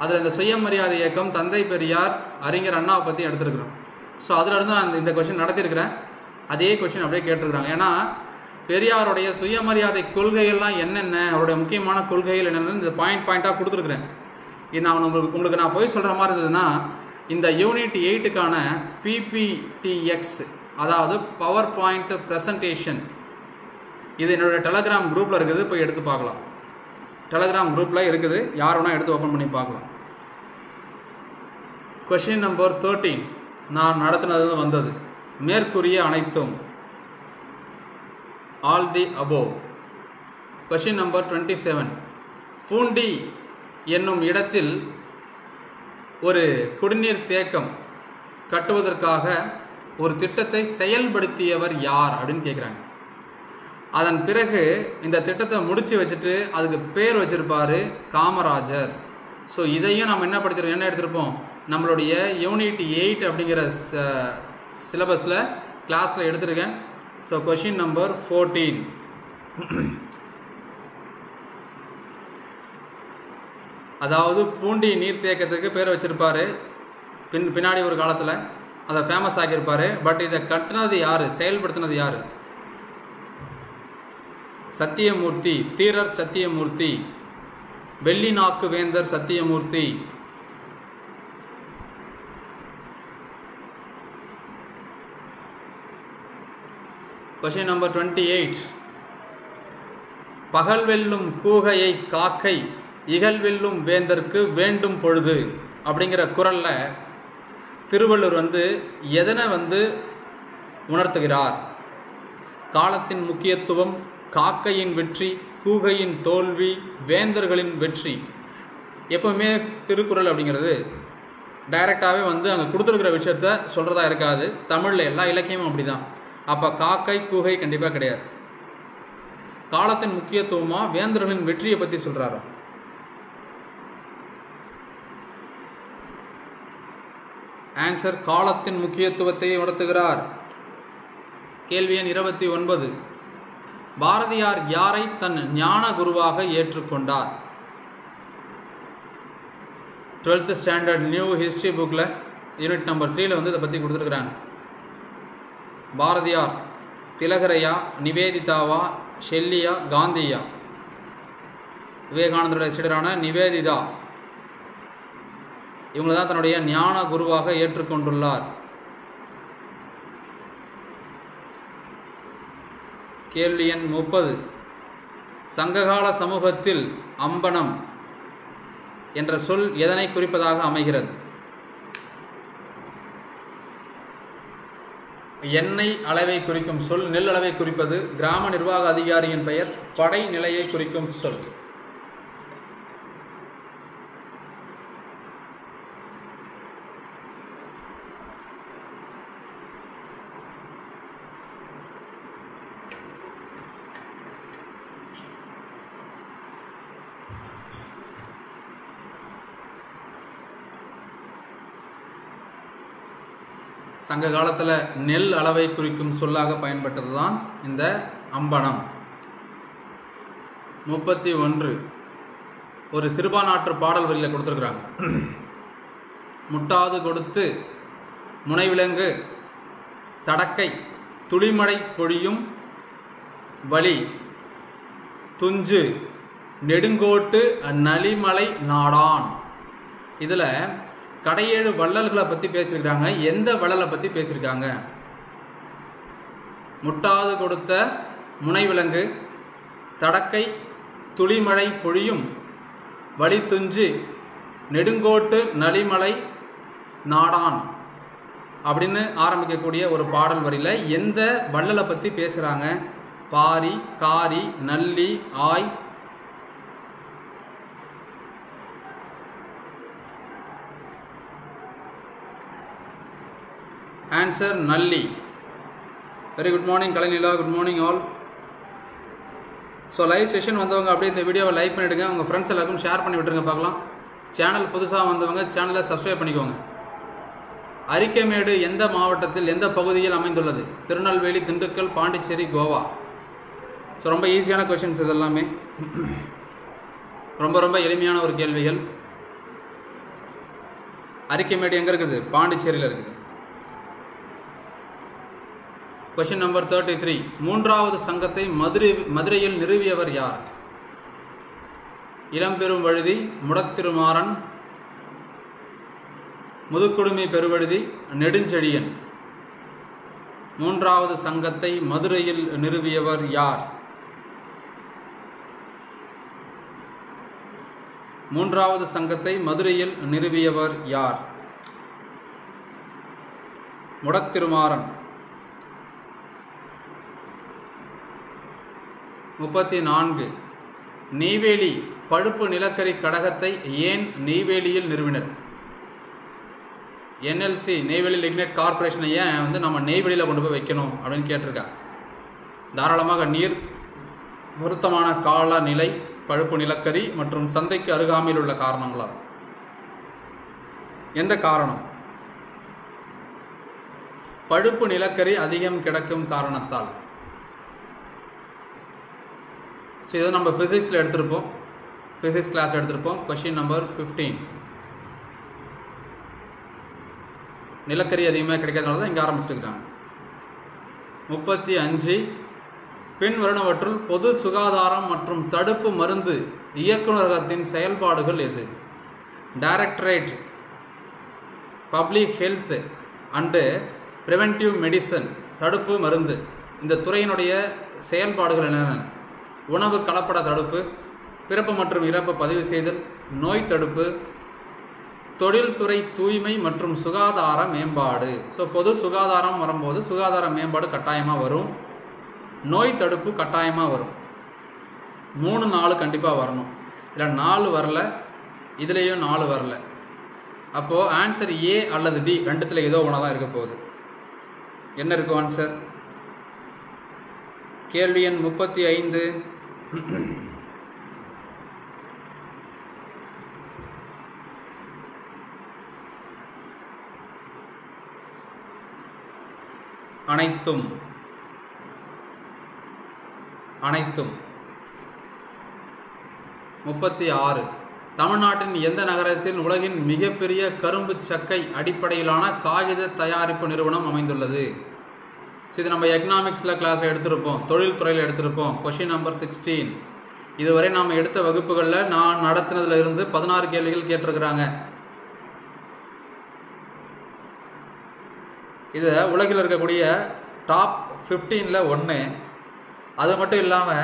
adha indha Suyamariyada Iyakam Thandai Periyar Aringar Anna pathi eduthirukren so adha irundha na indha question nadathirukken adhe question appadiye kettirukranga ena பெரியாருடைய சுயமரியாதை கொள்கையெல்லாம் என்னென்ன அவருடைய முக்கியமான கொள்கைகள் என்னென்னு இந்த point பாயிண்டா கொடுத்துருக்கேன். இது நான் உங்களுக்கு நான் போய் சொல்ற மாதிரி இருந்ததுன்னா இந்த யூனிட் eight கான P P T X அதாவது பவர் பாயிண்ட் பிரசன்டேஷன் இது என்னோட டெலகிராம் குரூப்ல இருக்குது போய் எடுத்து பார்க்கலாம். டெலகிராம் குரூப்ல இருக்குது யார் வேணா எடுத்து ஓபன் பண்ணி பார்க்கலாம். क्वेश्चन நம்பர் thirteen நான் நடத்துனது வந்தது மேற்கூறிய அனைத்தும் all the above question number twenty-seven Poondi என்னும் இடத்தில் ஒரு குடிநீர் தேக்கம் கட்டுவதற்காக ஒரு திட்டத்தை செயல்படுத்தியவர் யார் அப்படினு கேக்குறாங்க அதன் பிறகு இந்த திட்டத்தை முடிச்சு வச்சிட்டு அதுக்கு பேர் வச்சிருப்பாரு காமராஜர் சோ இதையும் நாம என்ன படிச்சிரோம் என்ன எடுத்துறோம் நம்மளுடைய யூனிட் eight அப்படிங்கற சிலபஸ்ல கிளாஸ்ல எடுத்துர்க்கேன் So question number fourteen. அதாவது பூண்டி நீர்த்தேக்கத்துக்கு பேர் வச்சிருப்பாரு பின் பின்னாடி ஒரு காலத்துல அத ஃபேமஸ் ஆகியிருப்பாரு பட் இத கட்டனது யாரு செயல்படுத்தினது யாரு சத்தியமூர்த்தி தீரர் சத்தியமூர்த்தி வெள்ளி நாக்கு வேந்தர் சத்தியமூர்த்தி Question number twenty-eight. பகல் வெல்லும் கூகையை காக்கை இகல் வெல்லும் வேந்தர்க்கு வேண்டும் பொழுது அப்படிங்கற குறள்ல திருவள்ளுவர் வந்து எதனை வந்து உணர்த்துகிறார் காலத்தின் முக்கியத்துவம் காக்கையின் வெற்றி கூகையின் தோல்வி வேந்தர்களின் வெற்றி எப்பவுமே திருக்குறள் அப்படிங்கிறது டைரக்டாவே வந்து அங்க கொடுத்திருக்கிற விஷயத்தை சொல்றதா இருக்காது தமிழ்ல எல்லா இலக்கியமும் அப்படிதான் அப்ப காக்கை கூகை கண்டிப்பா கிடையாது காலத்தின் முக்கியத்துவமா வேந்தர்களின் வெற்றியை பத்தி சொல்றாரு ஆன்சர் காலத்தின் முக்கியத்துவத்தை உணர்த்துகிறார் கேள்வி எண் இருபத்தி ஒன்பது பாரதியார் யாரை தன் ஞான குருவாக ஏற்றுக்கொண்டார் twelfth standard new history bookல யூனிட் நம்பர் three ல வந்து இத பத்தி கொடுத்திருக்காங்க பாரதியார் திலகரையா நிவேதிதாவா ஷெல்லியா காந்தியா விவேகானந்தருடைய சீடரான நிவேதிதா இவங்க தான் தன்னுடைய ஞான குருவாக ஏற்றுக்கொண்டுள்ளார் கேள்வி எண் முப்பது சங்ககால சமூகத்தில் அம்பனம் என்ற சொல் எதனை குறிப்பதாக அமைகிறது Yenai Alaway Kuricum Sol, Nil Alaway Kuripadu, Grama Nirvaga Adhigariyan Payar, Padai Nilay Kuricum Sol. சங்க காலத்துல நெல் அளவை குறிக்கும் சொல்லாக பயன்பட்டதுதான் இந்த அம்பனம். முப்பத்தி ஒன்று ஒரு சிறுபானாற்று பாடல் வரியில கொடுத்திருக்காங்க. முட்டாது கொடுத்து முனைவிலங்கு தடக்கை துளிமடை பொழியும் வலி துஞ்சு நெடுங்கோட்டு நலிமலை நாடான். இதுல கடையேழு வள்ளல்களை பத்தி பேசிருக்காங்க. எந்த வள்ளலை பத்தி பேசிருக்காங்க? முட்டாது கொடுத்த முனைவிலங்கு தடக்கை துளிமழை பொழியும் வலித்துஞ்சு நெடுங்கோட்டு நலிமலை நாடான் அப்படின்னு ஆரம்பிக்கக்கூடிய ஒரு பாடல் வரியில எந்த வள்ளலை பத்தி பேசுறாங்க? பாரி, காரி, நல்லி, ஆய், answer Nalli. Very good morning Kalanila, good morning all. So live session vandavanga apdi indha video like pannidunga, unga friends ellarkum share panni vitturunga paakalam. Channel pudusa vandavanga channel la subscribe pannikonga. Arikkamedu endha maavattathil endha pagudiyil amaindullathu? Tirunelveli, Dindakal, Pondicherry, Goa. So romba easy ana questions idellame, romba romba elimiyana oru kelvigal. Arikkamedu enga irukudhu? Pondicherry la irukudhu. Question number thirty-three. மூன்றாவது சங்கத்தை மதுரை மதுரையில் நிறுவியவர் யார்? இளம்பெரும் வழுதி, முடத்திருமாறன், முதுக்குடுமி பெருவழுதி, நெடுஞ்செழியன். மூன்றாவது சங்கத்தை மதுரையில் நிறுவியவர் யார்? மூன்றாவது சங்கத்தை மதுரையில் நிறுவியவர் யார்? முடத்திருமாறன். முப்பத்தி நான்கு நெய்வேலி பழுப்பு நிலக்கரி கடகத்தை ஏன் நெய்வேலியில் நிறுவினர்? என்எல்சி நெய்வேலி லிக்னைட் கார்பரேஷனை ஏன் வந்து நம்ம நெய்வேலியில் கொண்டு போய் வைக்கணும் அப்படின்னு கேட்டிருக்காங்க. தாராளமாக நீர், வருத்தமான காலநிலை, பழுப்பு நிலக்கரி மற்றும் சந்தைக்கு அருகாமையில் உள்ள காரணங்களால். எந்த காரணம்? பழுப்பு நிலக்கரி அதிகம் கிடைக்கும் காரணத்தால். ஸோ இதை நம்ம ஃபிசிக்ஸில் எடுத்திருப்போம், ஃபிசிக்ஸ் கிளாஸ் எடுத்திருப்போம். Question number fifteen. நிலக்கரி அதிகமாக கிடைக்காதனால தான் இங்கே ஆரம்பிச்சிருக்கிறாங்க. முப்பத்தி அஞ்சு பின் வருணவற்றுள் பொது சுகாதாரம் மற்றும் தடுப்பு மருந்து இயக்குநரகத்தின் செயல்பாடுகள் எது? Directorate public health and preventive medicine, தடுப்பு மருந்து. இந்த துறையினுடைய செயல்பாடுகள் என்னென்ன? உணவு கலப்பட தடுப்பு, பிறப்பு மற்றும் இறப்பு பதிவு செய்தல், நோய் தடுப்பு, தொழில்துறை தூய்மை மற்றும் சுகாதார மேம்பாடு. ஸோ பொது சுகாதாரம் வரும்போது சுகாதார மேம்பாடு கட்டாயமாக வரும், நோய் தடுப்பு கட்டாயமாக வரும். மூணு நாலு கண்டிப்பாக வரணும், இல்லை நாலு வரல, இதுலேயும் நாலு வரல. அப்போது ஆன்சர் ஏ அல்லது டி ரெண்டுத்தில் ஏதோ ஒன்று தான் இருக்க போகுது. என்ன இருக்கும் ஆன்சர்? கேள்வி எண் முப்பத்தி ஐந்து. அனைத்தும் அனைத்தும். முப்பத்தி ஆறு தமிழ்நாட்டின் எந்த நகரத்தில் உலகின் மிகப்பெரிய கரும்பு சக்கை அடிப்படையிலான காகித தயாரிப்பு நிறுவனம் அமைந்துள்ளது? ஸோ இது நம்ம எக்கனாமிக்ஸில் கிளாஸில் எடுத்திருப்போம், தொழில் துறையில் எடுத்திருப்போம். Question number sixteen. இதுவரை நாம் எடுத்த வகுப்புகளில் நான் நடத்தினதுல இருந்து பதினாறு கேள்விகள் கேட்டிருக்கிறாங்க. இதை உலகில் இருக்கக்கூடிய டாப் ஃபிஃப்டீனில் ஒன்று. அது மட்டும் இல்லாமல்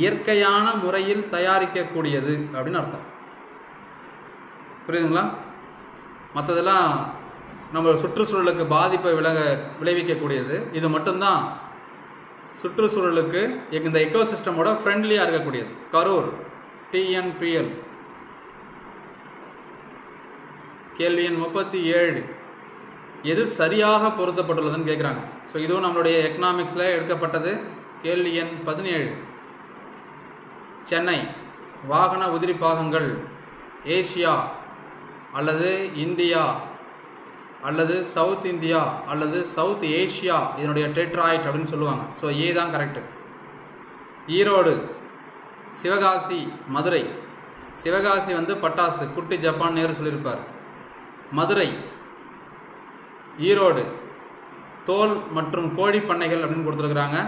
இயற்கையான முறையில் தயாரிக்கக்கூடியது அப்படின்னு அர்த்தம். புரியுதுங்களா? மற்றதெல்லாம் நம்ம சுற்றுச்சூழலுக்கு பாதிப்பை விலக விளைவிக்கக்கூடியது. இது மட்டும்தான் சுற்றுச்சூழலுக்கு இந்த எக்கோசிஸ்டமோட ஃப்ரெண்ட்லியாக இருக்கக்கூடியது. கரூர் டிஎன்பிஎல் கேள்வி எண் முப்பத்தி ஏழு எது சரியாக பொருத்தப்பட்டுள்ளதுன்னு கேட்குறாங்க. ஸோ இதுவும் நம்மளுடைய எக்கனாமிக்ஸில் எடுக்கப்பட்டது. கேள்வி எண் பதினேழு சென்னை வாகன உதிரி பாகங்கள் ஏசியா அல்லது இந்தியா அல்லது சவுத் இந்தியா அல்லது சவுத் ஏஷியா இதனுடைய டெட்ராய்ட் அப்படின்னு சொல்லுவாங்க. ஸோ ஏ தான் கரெக்டு. ஈரோடு சிவகாசி மதுரை. சிவகாசி வந்து பட்டாசு குட்டி ஜப்பான் நேரு சொல்லியிருப்பார். மதுரை ஈரோடு தோல் மற்றும் கோழி பண்ணைகள் அப்படின்னு கொடுத்துருக்குறாங்க.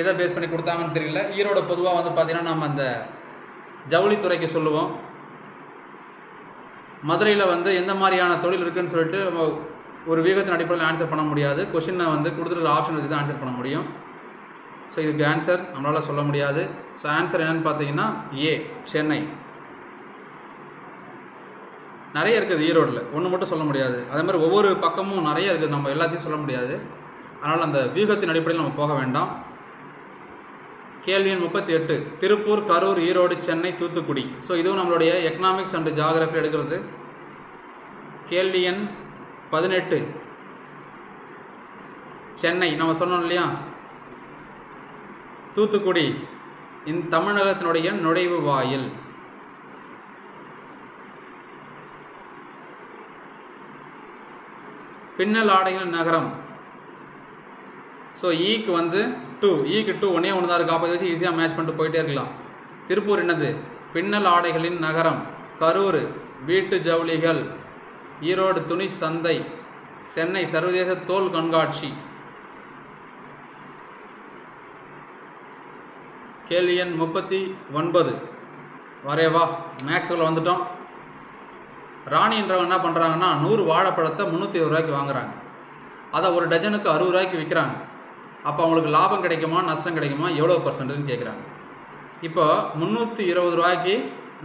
எதை பேஸ் பண்ணி கொடுத்தாங்கன்னு தெரியல. ஈரோடு பொதுவாக வந்து பார்த்திங்கன்னா நம்ம அந்த ஜவுளித்துறைக்கு சொல்லுவோம். மதுரையில் வந்து எந்த மாதிரியான தொழில் இருக்குதுன்னு சொல்லிட்டு ஒரு வியூகத்தின் அடிப்படையில் ஆன்சர் பண்ண முடியாது. கொஷினை வந்து கொடுத்துருக்குற ஆப்ஷன் வச்சு தான் ஆன்சர் பண்ண முடியும். ஸோ இதுக்கு ஆன்சர் நம்மளால் சொல்ல முடியாது. ஸோ ஆன்சர் என்னென்னு பார்த்தீங்கன்னா ஏ சென்னை. நிறைய இருக்குது ஈரோடில், ஒன்று மட்டும் சொல்ல முடியாது. அதே மாதிரி ஒவ்வொரு பக்கமும் நிறைய இருக்குது, நம்ம எல்லாத்தையும் சொல்ல முடியாது. அதனால் அந்த வியூகத்தின் அடிப்படையில் நம்ம போக வேண்டாம். கேள்வி எண் முப்பத்தி எட்டு திருப்பூர் கரூர் ஈரோடு சென்னை தூத்துக்குடி. ஸோ இதுவும் நம்மளுடைய எக்கனாமிக்ஸ் அண்டு ஜாகிரஃபி எடுக்கிறது. கேள்வி எண் பதினெட்டு சென்னை நம்ம சொன்னோம் இல்லையா. தூத்துக்குடி இந்த தமிழகத்தினுடைய நுழைவு வாயில். பின்னல் ஆடைகள் நகரம். ஸோ ஈக்கு வந்து டூ ஈக்கு டூ ஒன்னே ஒன்று தான் இருக்குது. அப்போ இதை வச்சு ஈஸியாக மேட்ச் பண்ணிட்டு போயிட்டே இருக்கலாம். திருப்பூர் என்னது பின்னல் ஆடைகளின் நகரம். கரூர் வீட்டு ஜவுளிகள். ஈரோடு துணி சந்தை. சென்னை சர்வதேச தோல் கண்காட்சி. கேள்வி எண் முப்பத்தி ஒன்பது வரையவா மேக்ஸில் வந்துட்டோம். ராணி என்றவங்க என்ன பண்ணுறாங்கன்னா நூறு வாழைப்பழத்தை முந்நூற்றி இருபது ரூபாய்க்கு வாங்குறாங்க. அதை ஒரு டஜனுக்கு அறுபது ரூபாய்க்கு விற்கிறாங்க. அப்போ அவங்களுக்கு லாபம் கிடைக்குமா நஷ்டம் கிடைக்குமா எவ்வளோ பர்சன்ட்னு கேட்குறாங்க. இப்போ முந்நூற்றி இருபது ரூபாய்க்கு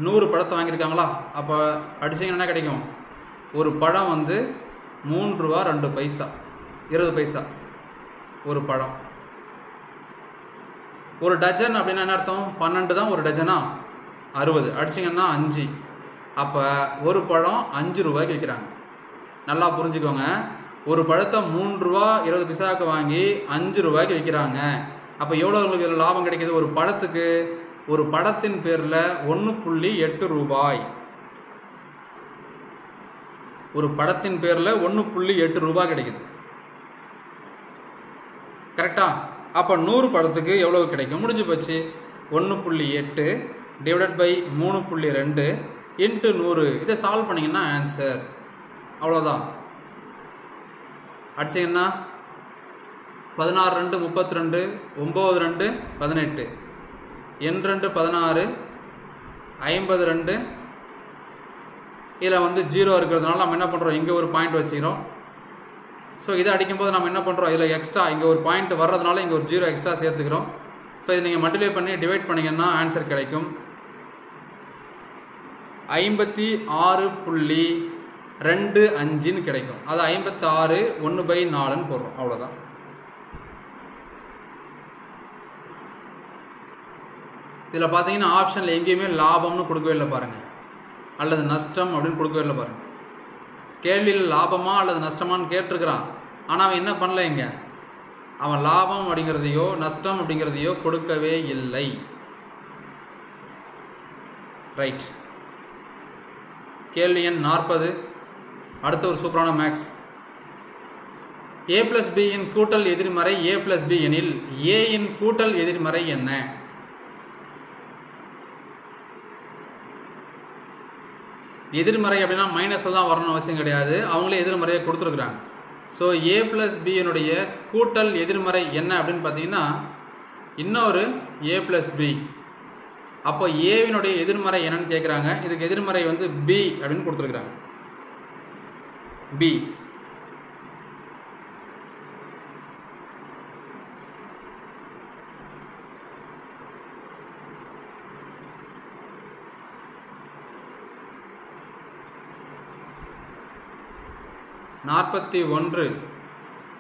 நூறு பழத்தை வாங்கியிருக்காங்களா, அப்போ அடிச்சிங்கன்னா என்ன கிடைக்கும்? ஒரு பழம் வந்து மூன்று ரூபா ரெண்டு பைசா இருபது பைசா ஒரு பழம். ஒரு டஜன் அப்படின்னா என்ன அர்த்தம்? பன்னெண்டு தான் ஒரு டஜனா அறுபது அடிச்சிங்கன்னா அஞ்சு. அப்போ ஒரு பழம் அஞ்சு ரூபாய்க்கு விற்கிறாங்க. நல்லா புரிஞ்சுக்கோங்க, ஒரு பழத்தை மூன்று ரூபா இருபது பைசாவுக்கு வாங்கி அஞ்சு ரூபாய்க்கு விற்கிறாங்க. அப்போ எவ்வளோ உங்களுக்கு இதில் லாபம் கிடைக்கிது? ஒரு பழத்துக்கு ஒரு பழத்தின் பேரில் ஒன்று புள்ளி எட்டு ரூபாய். ஒரு பழத்தின் பேரில் ஒன்று புள்ளி எட்டு ரூபாய் கிடைக்குது, கரெக்டா? அப்போ நூறு பழத்துக்கு எவ்வளோ கிடைக்கும்? முடிஞ்சு போச்சு. ஒன்று புள்ளி எட்டு டிவைடட் பை மூணு புள்ளி ரெண்டு இன்ட்டு நூறு. இதை சால்வ் பண்ணிங்கன்னா ஆன்சர் அவ்வளோதான். அடிச்சிங்கன்னா பதினாறு ரெண்டு முப்பத்தி ரெண்டு ஒம்பது ரெண்டு பதினெட்டு எண் ரெண்டு பதினாறு ஐம்பது ரெண்டு. இதில் வந்து ஜீரோ இருக்கிறதுனால நம்ம என்ன பண்ணுறோம், இங்கே ஒரு பாயிண்ட் வச்சுக்கிறோம். ஸோ இதை அடிக்கும்போது நம்ம என்ன பண்ணுறோம், இதில் எக்ஸ்ட்ரா இங்கே ஒரு பாயிண்ட் வர்றதுனால இங்கே ஒரு ஜீரோ எக்ஸ்ட்ரா சேர்த்துக்கிறோம். ஸோ இதை நீங்கள் மல்டிப்ளை பண்ணி டிவைட் பண்ணிங்கன்னா ஆன்சர் கிடைக்கும் ஐம்பத்தி ஆறு புள்ளி ரெண்டு அஞ்சுன்னு கிடைக்கும். அது ஐம்பத்தாறு ஒன்று பை நாலுன்னு போடுறோம், அவ்வளோதான். இதில் பார்த்தீங்கன்னா ஆப்ஷனில் எங்கேயுமே லாபம்னு கொடுக்கவே இல்லை பாருங்கள், அல்லது நஷ்டம் அப்படின்னு கொடுக்கவே இல்லை பாருங்கள். கேள்வியில் லாபமா அல்லது நஷ்டமானு கேட்டிருக்கிறான். ஆனால் அவன் என்ன பண்ணல, இங்கே அவன் லாபம் அப்படிங்கிறதையோ நஷ்டம் அப்படிங்கிறதையோ கொடுக்கவே இல்லை. ரைட். கேள்வி எண் நாற்பது அடுத்த ஒரு சூப்பரான மேக்ஸ். ஏ பிளஸ் பியின் கூட்டல் எதிர்மறை ஏ பிளஸ் பி எனில் ஏயின் கூட்டல் எதிர்மறை என்ன? எதிர்மறை அப்படின்னா மைனஸ் தான் வரணும் அவசியம் கிடையாது, அவங்களே எதிர்மறையை கொடுத்துருக்குறாங்க. ஸோ ஏ பிளஸ் பியினுடைய கூட்டல் எதிர்மறை என்ன அப்படின்னு பார்த்தீங்கன்னா இன்னொரு ஏ பிளஸ் பி. அப்போ ஏவினுடைய எதிர்மறை என்னன்னு கேட்குறாங்க. இதுக்கு எதிர்மறை வந்து பி அப்படின்னு கொடுத்துருக்குறாங்க. பி நாற்பத்தி ஒன்று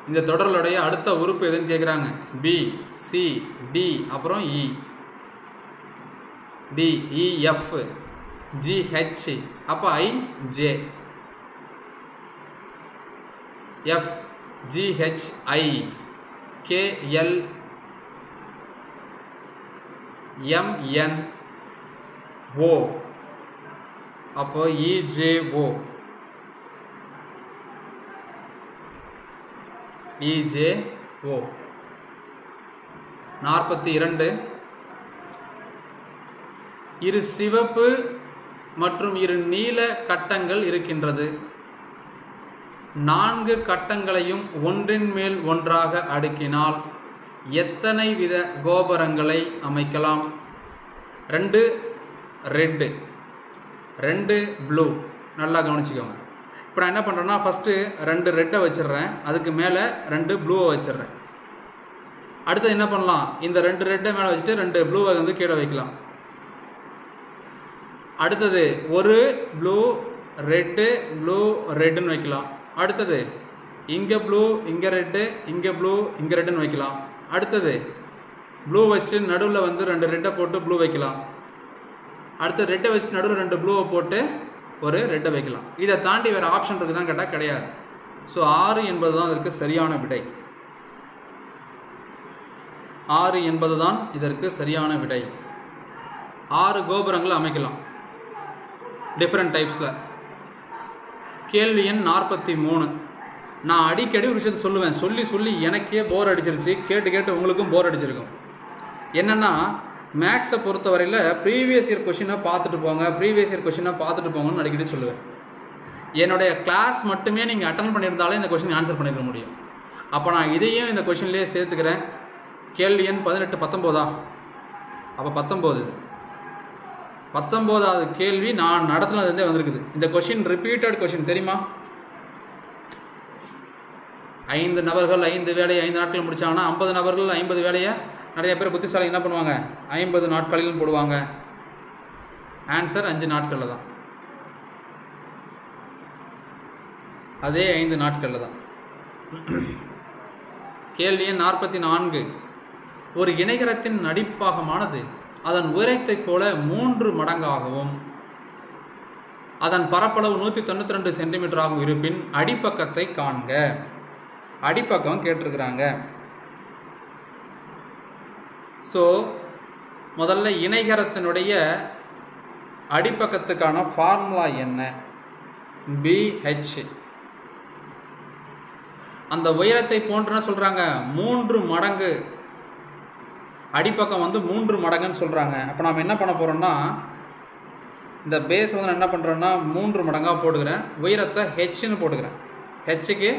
இந்த தொடருடைய அடுத்த உறுப்பு எதுன்னு கேக்குறாங்க B C D அப்புறம் E D E F G H அப்ப I J F G H I K L M N O அப்ப E J O E J O நாற்பத்தி இரண்டு இரு சிவப்பு மற்றும் இரு நீல கட்டங்கள் இருக்கின்றது நான்கு கட்டங்களையும் ஒன்றின் மேல் ஒன்றாக அடுக்கினால் எத்தனை வித கோபுரங்களை அமைக்கலாம் ரெண்டு ரெட் ரெண்டு ப்ளூ நல்லா கவனிச்சுக்கோங்க இப்போ நான் என்ன பண்றேன்னா ஃபர்ஸ்ட் ரெண்டு ரெட்டை வச்சிரறேன் அதுக்கு மேல ரெண்டு ப்ளூவை வச்சிரறேன் அடுத்து என்ன பண்ணலாம் இந்த ரெண்டு ரெட்டை மேல வச்சிட்டு ரெண்டு ப்ளூவை வந்து கீழ வைக்கலாம் அடுத்து ஒரு ப்ளூ ரெட் ப்ளூ ரெட்னு வைக்கலாம் அடுத்து இங்க ப்ளூ இங்க ரெட் இங்க ப்ளூ இங்க ரெட்னு வைக்கலாம் அடுத்து ப்ளூ வச்சிட்டு நடுவுல வந்து ரெண்டு ரெட்டை போட்டு ப்ளூ வைக்கலாம் அடுத்து ரெட்டை வச்சிட்டு நடுவுல ரெண்டு ப்ளூவை போட்டு ஒரு ரெட் வைக்கலாம் இத தாண்டி வேற ஆப்ஷன் இருக்குதா கேட்டா கிடையாது சோ ஆறு என்பது தான் இதற்கு சரியான விடை ஆறு என்பது தான் இதற்கு சரியான விடை ஆறு கோபுரங்களை அமைக்கலாம் டிஃபரண்ட் டைப்ஸ்ல கேள்வி எண் நாற்பத்தி மூன்று நான் அடிக்கடி ஒரு விஷயம் சொல்லுவேன் சொல்லி சொல்லி எனக்கே போர் அடிச்சிருச்சு கேட்டு கேட்டு உங்களுக்கும் போர் அடிச்சிருக்கும் என்னன்னா Max பொறுத்த வரையில previous year question பார்த்துட்டு போங்க previous year question பார்த்துட்டு போங்கன்னு அடிக்கடி சொல்லுவேன் என்னோட கிளாஸ் மட்டுமே நீங்க அட்டெண்ட் பண்ணிருந்தாலே இந்த क्वेश्चन ஆன்சர் பண்ணிர முடியும் அப்ப நான் இதையும் இந்த क्वेश्चनலயே சேர்த்துக்கறேன் கேள்வி எண் பதினெட்டு பத்தொன்பது அப்ப பத்தொன்பது பத்தொன்பது ஆவது கேள்வி நான் நடத்துனது இருந்தே வந்திருக்குது இந்த क्वेश्चन ரிபீட்டட் क्वेश्चन தெரியுமா ஐந்து நபர்கள் ஐந்து வேலையை ஐந்து நாட்கள் முடிச்சாங்கன்னா ஐம்பது நபர்கள் ஐம்பது வேலையை நிறைய பேர் புத்திசாலி என்ன பண்ணுவாங்க ஐம்பது நாட்களிலும் போடுவாங்க ஆன்சர் ஐந்து நாட்கள்ல தான் அதே ஐந்து நாட்கள்ல தான் கேள்வி எண் நாற்பத்தி நான்கு ஒரு இணைகரத்தின் நடிப்பாகமானது அதன் உயரத்தைப் போல மூன்று மடங்காகவும் அதன் பரப்பளவு நூற்றி தொண்ணூற்றி இரண்டு சென்டிமீட்டர் ஆகும் இருப்பின் அடிப்பக்கத்தை காண்க அடிப்பக்கம் கேட்டிருக்காங்க சோ முதல்ல இணைகரத்தினுடைய அடிப்பக்கத்துக்கான ஃபார்முலா என்ன B H அந்த உயரத்தை போன்றன சொல்றாங்க மூன்று மடங்கு அடிப்பக்கம் வந்து மூன்று மடங்குன்னு சொல்றாங்க அப்ப நாம என்ன பண்ண போறோம்னா இந்த பேஸ் வந்து என்ன பண்றோம்னா மூன்று மடங்கா போடுறேன் உயரத்தை H ன்னு போடுறேன் H க்கு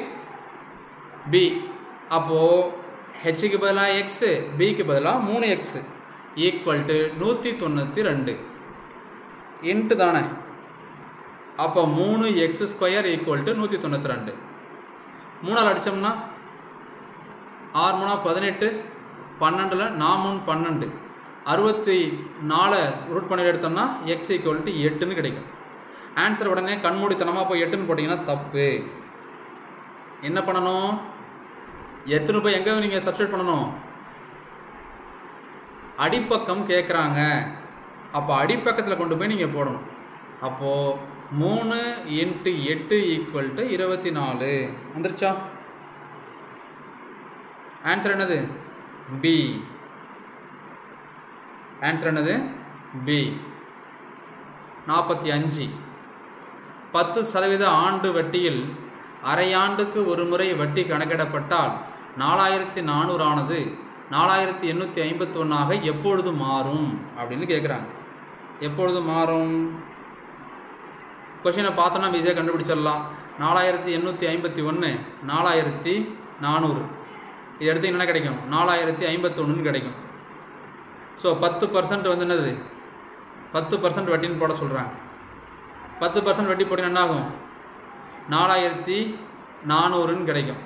B அப்போ H के बदला X, B के बदला three X, equal to நூற்றி தொண்ணூற்றி இரண்டு. इंट दाना है. अपा three X square equal to நூற்றி தொண்ணூற்றி இரண்டு. मूना लड़चमना, R मूना பதினெட்டு, पन्नंड ला, नामून पन्नंड. அறுபத்தி நான்கு root पन्ने late Tanna, X equal to எட்டு ने करेगा. Answer वड़ने कन्मोडी तनमा अपा எட்டு ने पड़ेगा ना तप्पे. इन्ना पढ़नो எத்தனை பை எங்க நீங்க சப்ஸ்டிட் பண்ணனும் அடிப்பக்கம் கேக்குறாங்க அப்ப அடிப்பக்கத்துல கொண்டு போய் நீங்க போடணும் அப்போ three into eight equal to twenty-four வந்திருச்சா ஆன்சர் என்னது B ஆன்சர் என்னது B நாற்பத்தி ஐந்து பத்து சதவீதம் ஆண்டு வட்டியில் அரை ஆண்டுக்கு ஒரு முறை வட்டி கணக்கிடப்பட்டால் நான்காயிரத்து நானூறு ஆனது நான்காயிரத்து எண்ணூற்று ஐம்பத்தி ஒன்று ஆக எப்பொழுது மாறும் அப்படினு கேக்குறாங்க எப்பொழுது மாறும் क्वेश्चन பார்த்தா நாம ஈஸியா கண்டுபிடிச்சிரலாம் நான்காயிரத்து எண்ணூற்று ஐம்பத்தி ஒன்று நான்காயிரத்து நானூறு இது எடுத்து என்ன கிடைக்கும் நான்காயிரத்து ஐம்பத்தி ஒன்று ன்னு கிடைக்கும் சோ பத்து சதவீதம் வந்து என்னது பத்து சதவீதம் வட்டின்னு போட சொல்றாங்க பத்து சதவீதம் வட்டி போட்டா என்ன ஆகும் நான்காயிரத்து நானூறு ன்னு கிடைக்கும்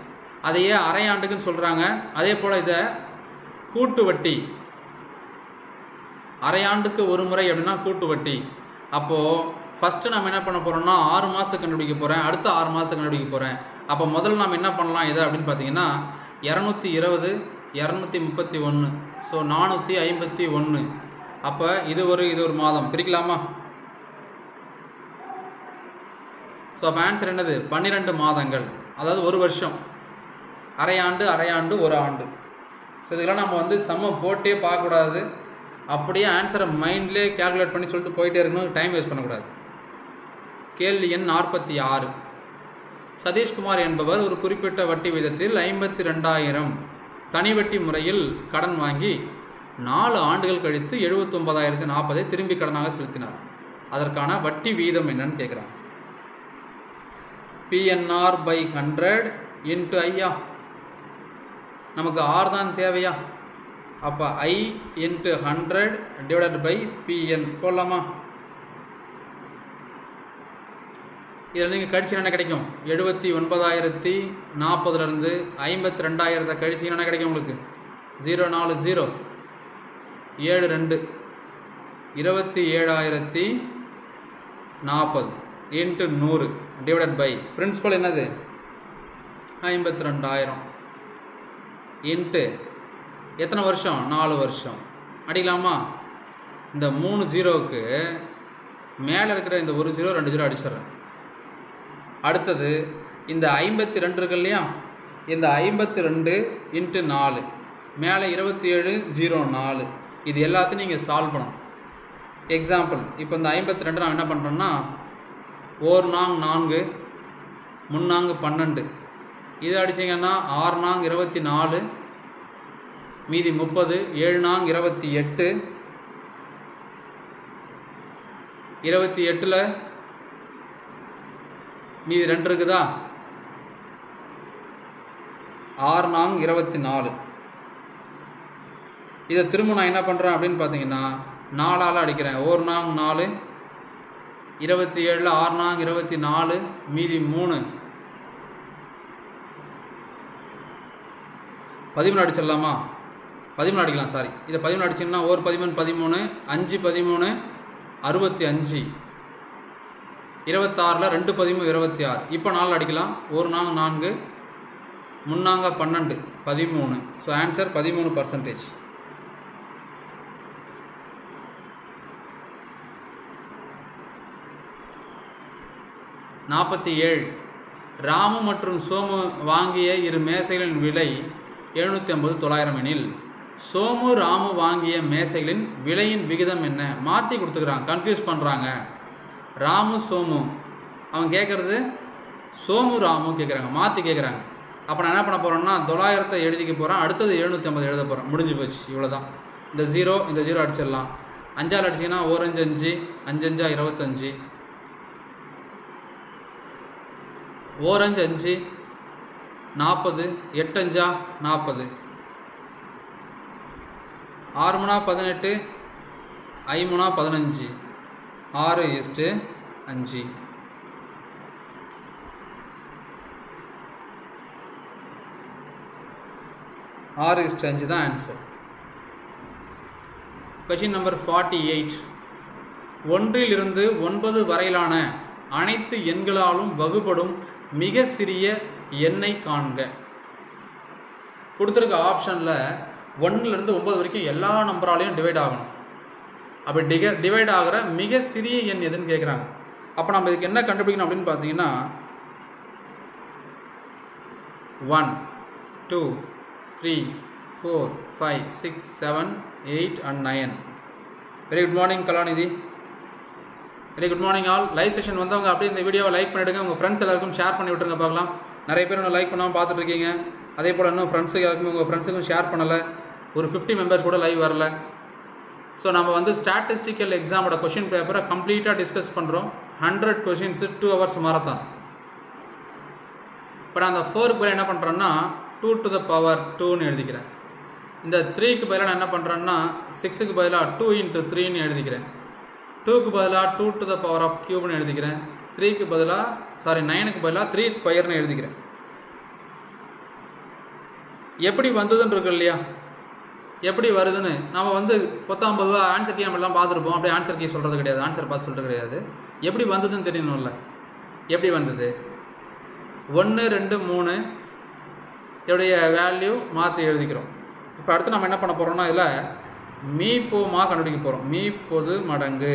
அதையே அரை ஆண்டுக்குன்னு சொல்றாங்க அதே போல இத கூட்டு வட்டி அரை ஆண்டுக்கு ஒரு முறை அப்படினா கூட்டு வட்டி அப்போ ஃபர்ஸ்ட் நாம என்ன பண்ண போறோம்னா ஆறு மாசத்துக்கு கண்டுபிடிக்க போறேன் அடுத்து ஆறு மாசத்துக்கு கண்டுபிடிக்க போறேன் அப்ப முதல்ல நாம் என்ன பண்ணலாம் இத அப்படினு பாத்தீங்கன்னா two twenty two thirty one so four fifty one அப்ப இது ஒரு இது ஒரு மாதம் பிரிக்கலாமா சோ அப்ப ஆன்சர் என்னது twelve மாதங்கள் அதாவது ஒரு வருஷம் அரை ஆண்டு அரை ஆண்டு ஒரு ஆண்டு சோ இதெல்லாம் நாம வந்து சம்ம போட்டே பார்க்க கூடாது அப்படியே ஆன்சரை மைண்ட்லயே கால்குலேட் பண்ணி சொல்லிட்டு போயிட்டே இருக்கணும் டைம் வேஸ்ட் பண்ண கூடாது கேள்வி எண் forty six சதீஷ் குமார் என்பவர் ஒரு குறிப்பிட்ட வட்டி விகிதத்தில் fifty two thousand தனிவட்டி முறையில் கடன் வாங்கி நான்கு ஆண்டுகள் கழித்து seventy nine thousand forty ஐ திரும்பி கடனாக செலுத்தினார் அதற்கான வட்டி வீதம் என்னன்னு கேக்குறாங்க P N R by one hundred into I ஆ நமக்கு R தான் தேவையா அப்ப I into one hundred divided by P N போடலாமா இதெல்லாம் நீங்க கழிச்சீனா என்ன கிடைக்கும் seventy nine thousand forty ல இருந்து fifty two thousand கழிச்சீனா என்ன கிடைக்கும் உங்களுக்கு zero forty seventy two twenty seven thousand forty into one hundred divided by principal என்னது fifty two thousand into எத்தனை வருஷம் four வருஷம் அடிக்கலாமா இந்த மூணு ஜீரோக்கு மேல இருக்கிற இந்த one ஜீரோ two ஜீரோ அடிச்சறேன் அடுத்து இந்த fifty two இருக்குல்லையா இந்த fifty two into four மேலே twenty seven zero four இது எல்லாத்தையும் நீங்க சால்வ் பண்ணணும் எக்ஸாம்பிள் இப்போ இந்த fifty two நான் என்ன பண்றேன்னா ஒரு நாங் four முன்னாங்கு twelve இது அடிச்சீங்கன்னா ஆறு நாங் twenty four மீதி thirty ஏழு நாங் twenty eight twenty eight ல மீதி two இருக்குதா ஆறு நாங் twenty four இத திரும்ப நான் என்ன பண்றேன் அப்படினு பாத்தீங்கன்னா four ஆல அடிக்கிறேன் ஒரு நாங் four twenty seven ல ஆறு நாங் twenty four மீதி three eleven அடிச்சலாமா eleven அடிக்கலாம் சாரி இத eleven அடிச்சீன்னா ஒரு eleven five thirteen sixty five twenty six ல two thirteen twenty six இப்போ four அடிக்கலாம் ஒரு நாங் four முன்னாங்க twelve thirteen so answer thirteen percent forty seven Ramu மற்றும் சோமு வாங்கிய இரு மேசைகளின் விலை seven fifty nine hundred எனில் சோமு ராமு வாங்கிய மேசைகளின் விலையின் விகிதம் என்ன மாத்தி கொடுத்துக்கறாங்க கன்ஃபியூஸ் பண்றாங்க ராமு சோமு அவங்க கேக்குறது சோமு ராமு கேக்குறாங்க மாத்தி கேக்குறாங்க அப்ப நான் என்ன பண்ண போறேன்னா nine hundred எழுதிக்க போறேன் அடுத்து seven fifty எழுத போறேன் முடிஞ்சு போச்சு இவ்வளவுதான் இந்த zero இந்த zero அடிச்சிரலாம் five ஆல அடிச்சீனா four five five five five twenty five four five five forty eight five forty six three eighteen five three fifteen six five six five the answer question number forty eight ஒன்றில் இருந்து nine வரையிலான அனைத்து எண்களாலும் வகுபடும் மிக சிறிய எண்ணை காண்க கொடுத்திருக்க ஆப்ஷன்ல one ல இருந்து nine வரைக்கும் எல்லா நம்பராலயும் டிவைட் ஆகும் அப்ப டிவைட் ஆகுற மிக சிறிய எண் எதுன்னு கேக்குறாங்க அப்ப நாம இதுக்கு என்ன கண்டுபிடிக்கணும் அப்படினு பாத்தீங்கன்னா one two three four five six seven eight and nine very good morning Kalanithi very good morning all live session வந்தவங்க அப்படியே இந்த வீடியோவை லைக் பண்ணிடுங்க உங்க फ्रेंड्स எல்லாருக்கும் ஷேர் பண்ணி விட்டுருங்க பார்க்கலாம் நிறைய பேர் என்ன லைக் பண்ணாம பாத்துட்டு இருக்கீங்க அதே போல இன்னும் फ्रेंड्स எல்லாருக்கும் உங்க फ्रेंड्स க்கு ஷேர் பண்ணல ஒரு fifty members கூட லைவ் வரல So, we will discuss the statistical exam question paper completely discuss one hundred questions two hours marathon. But on the four two to the power two in the three six two into three two two to the power of cube three sorry nine three square எப்படி வருதுன்னு நாம வந்து ninety answer key நம்ம எல்லாம் பாத்துறோம் அப்படியே answer key சொல்றது கிடையாது answer பாத்து சொல்றது கிடையாது எப்படி வந்ததுன்னு தெரியணும்ல எப்படி வந்தது ஒன்று ரெண்டு மூணு இதோடைய வேல்யூ மாற்றி எழுதிக்கிறோம். இப்போ அடுத்து நம்ம என்ன பண்ண போகிறோம்னா இதில் மீ போமா கண்டுபிடிக்க போகிறோம். மீ பொது மடங்கு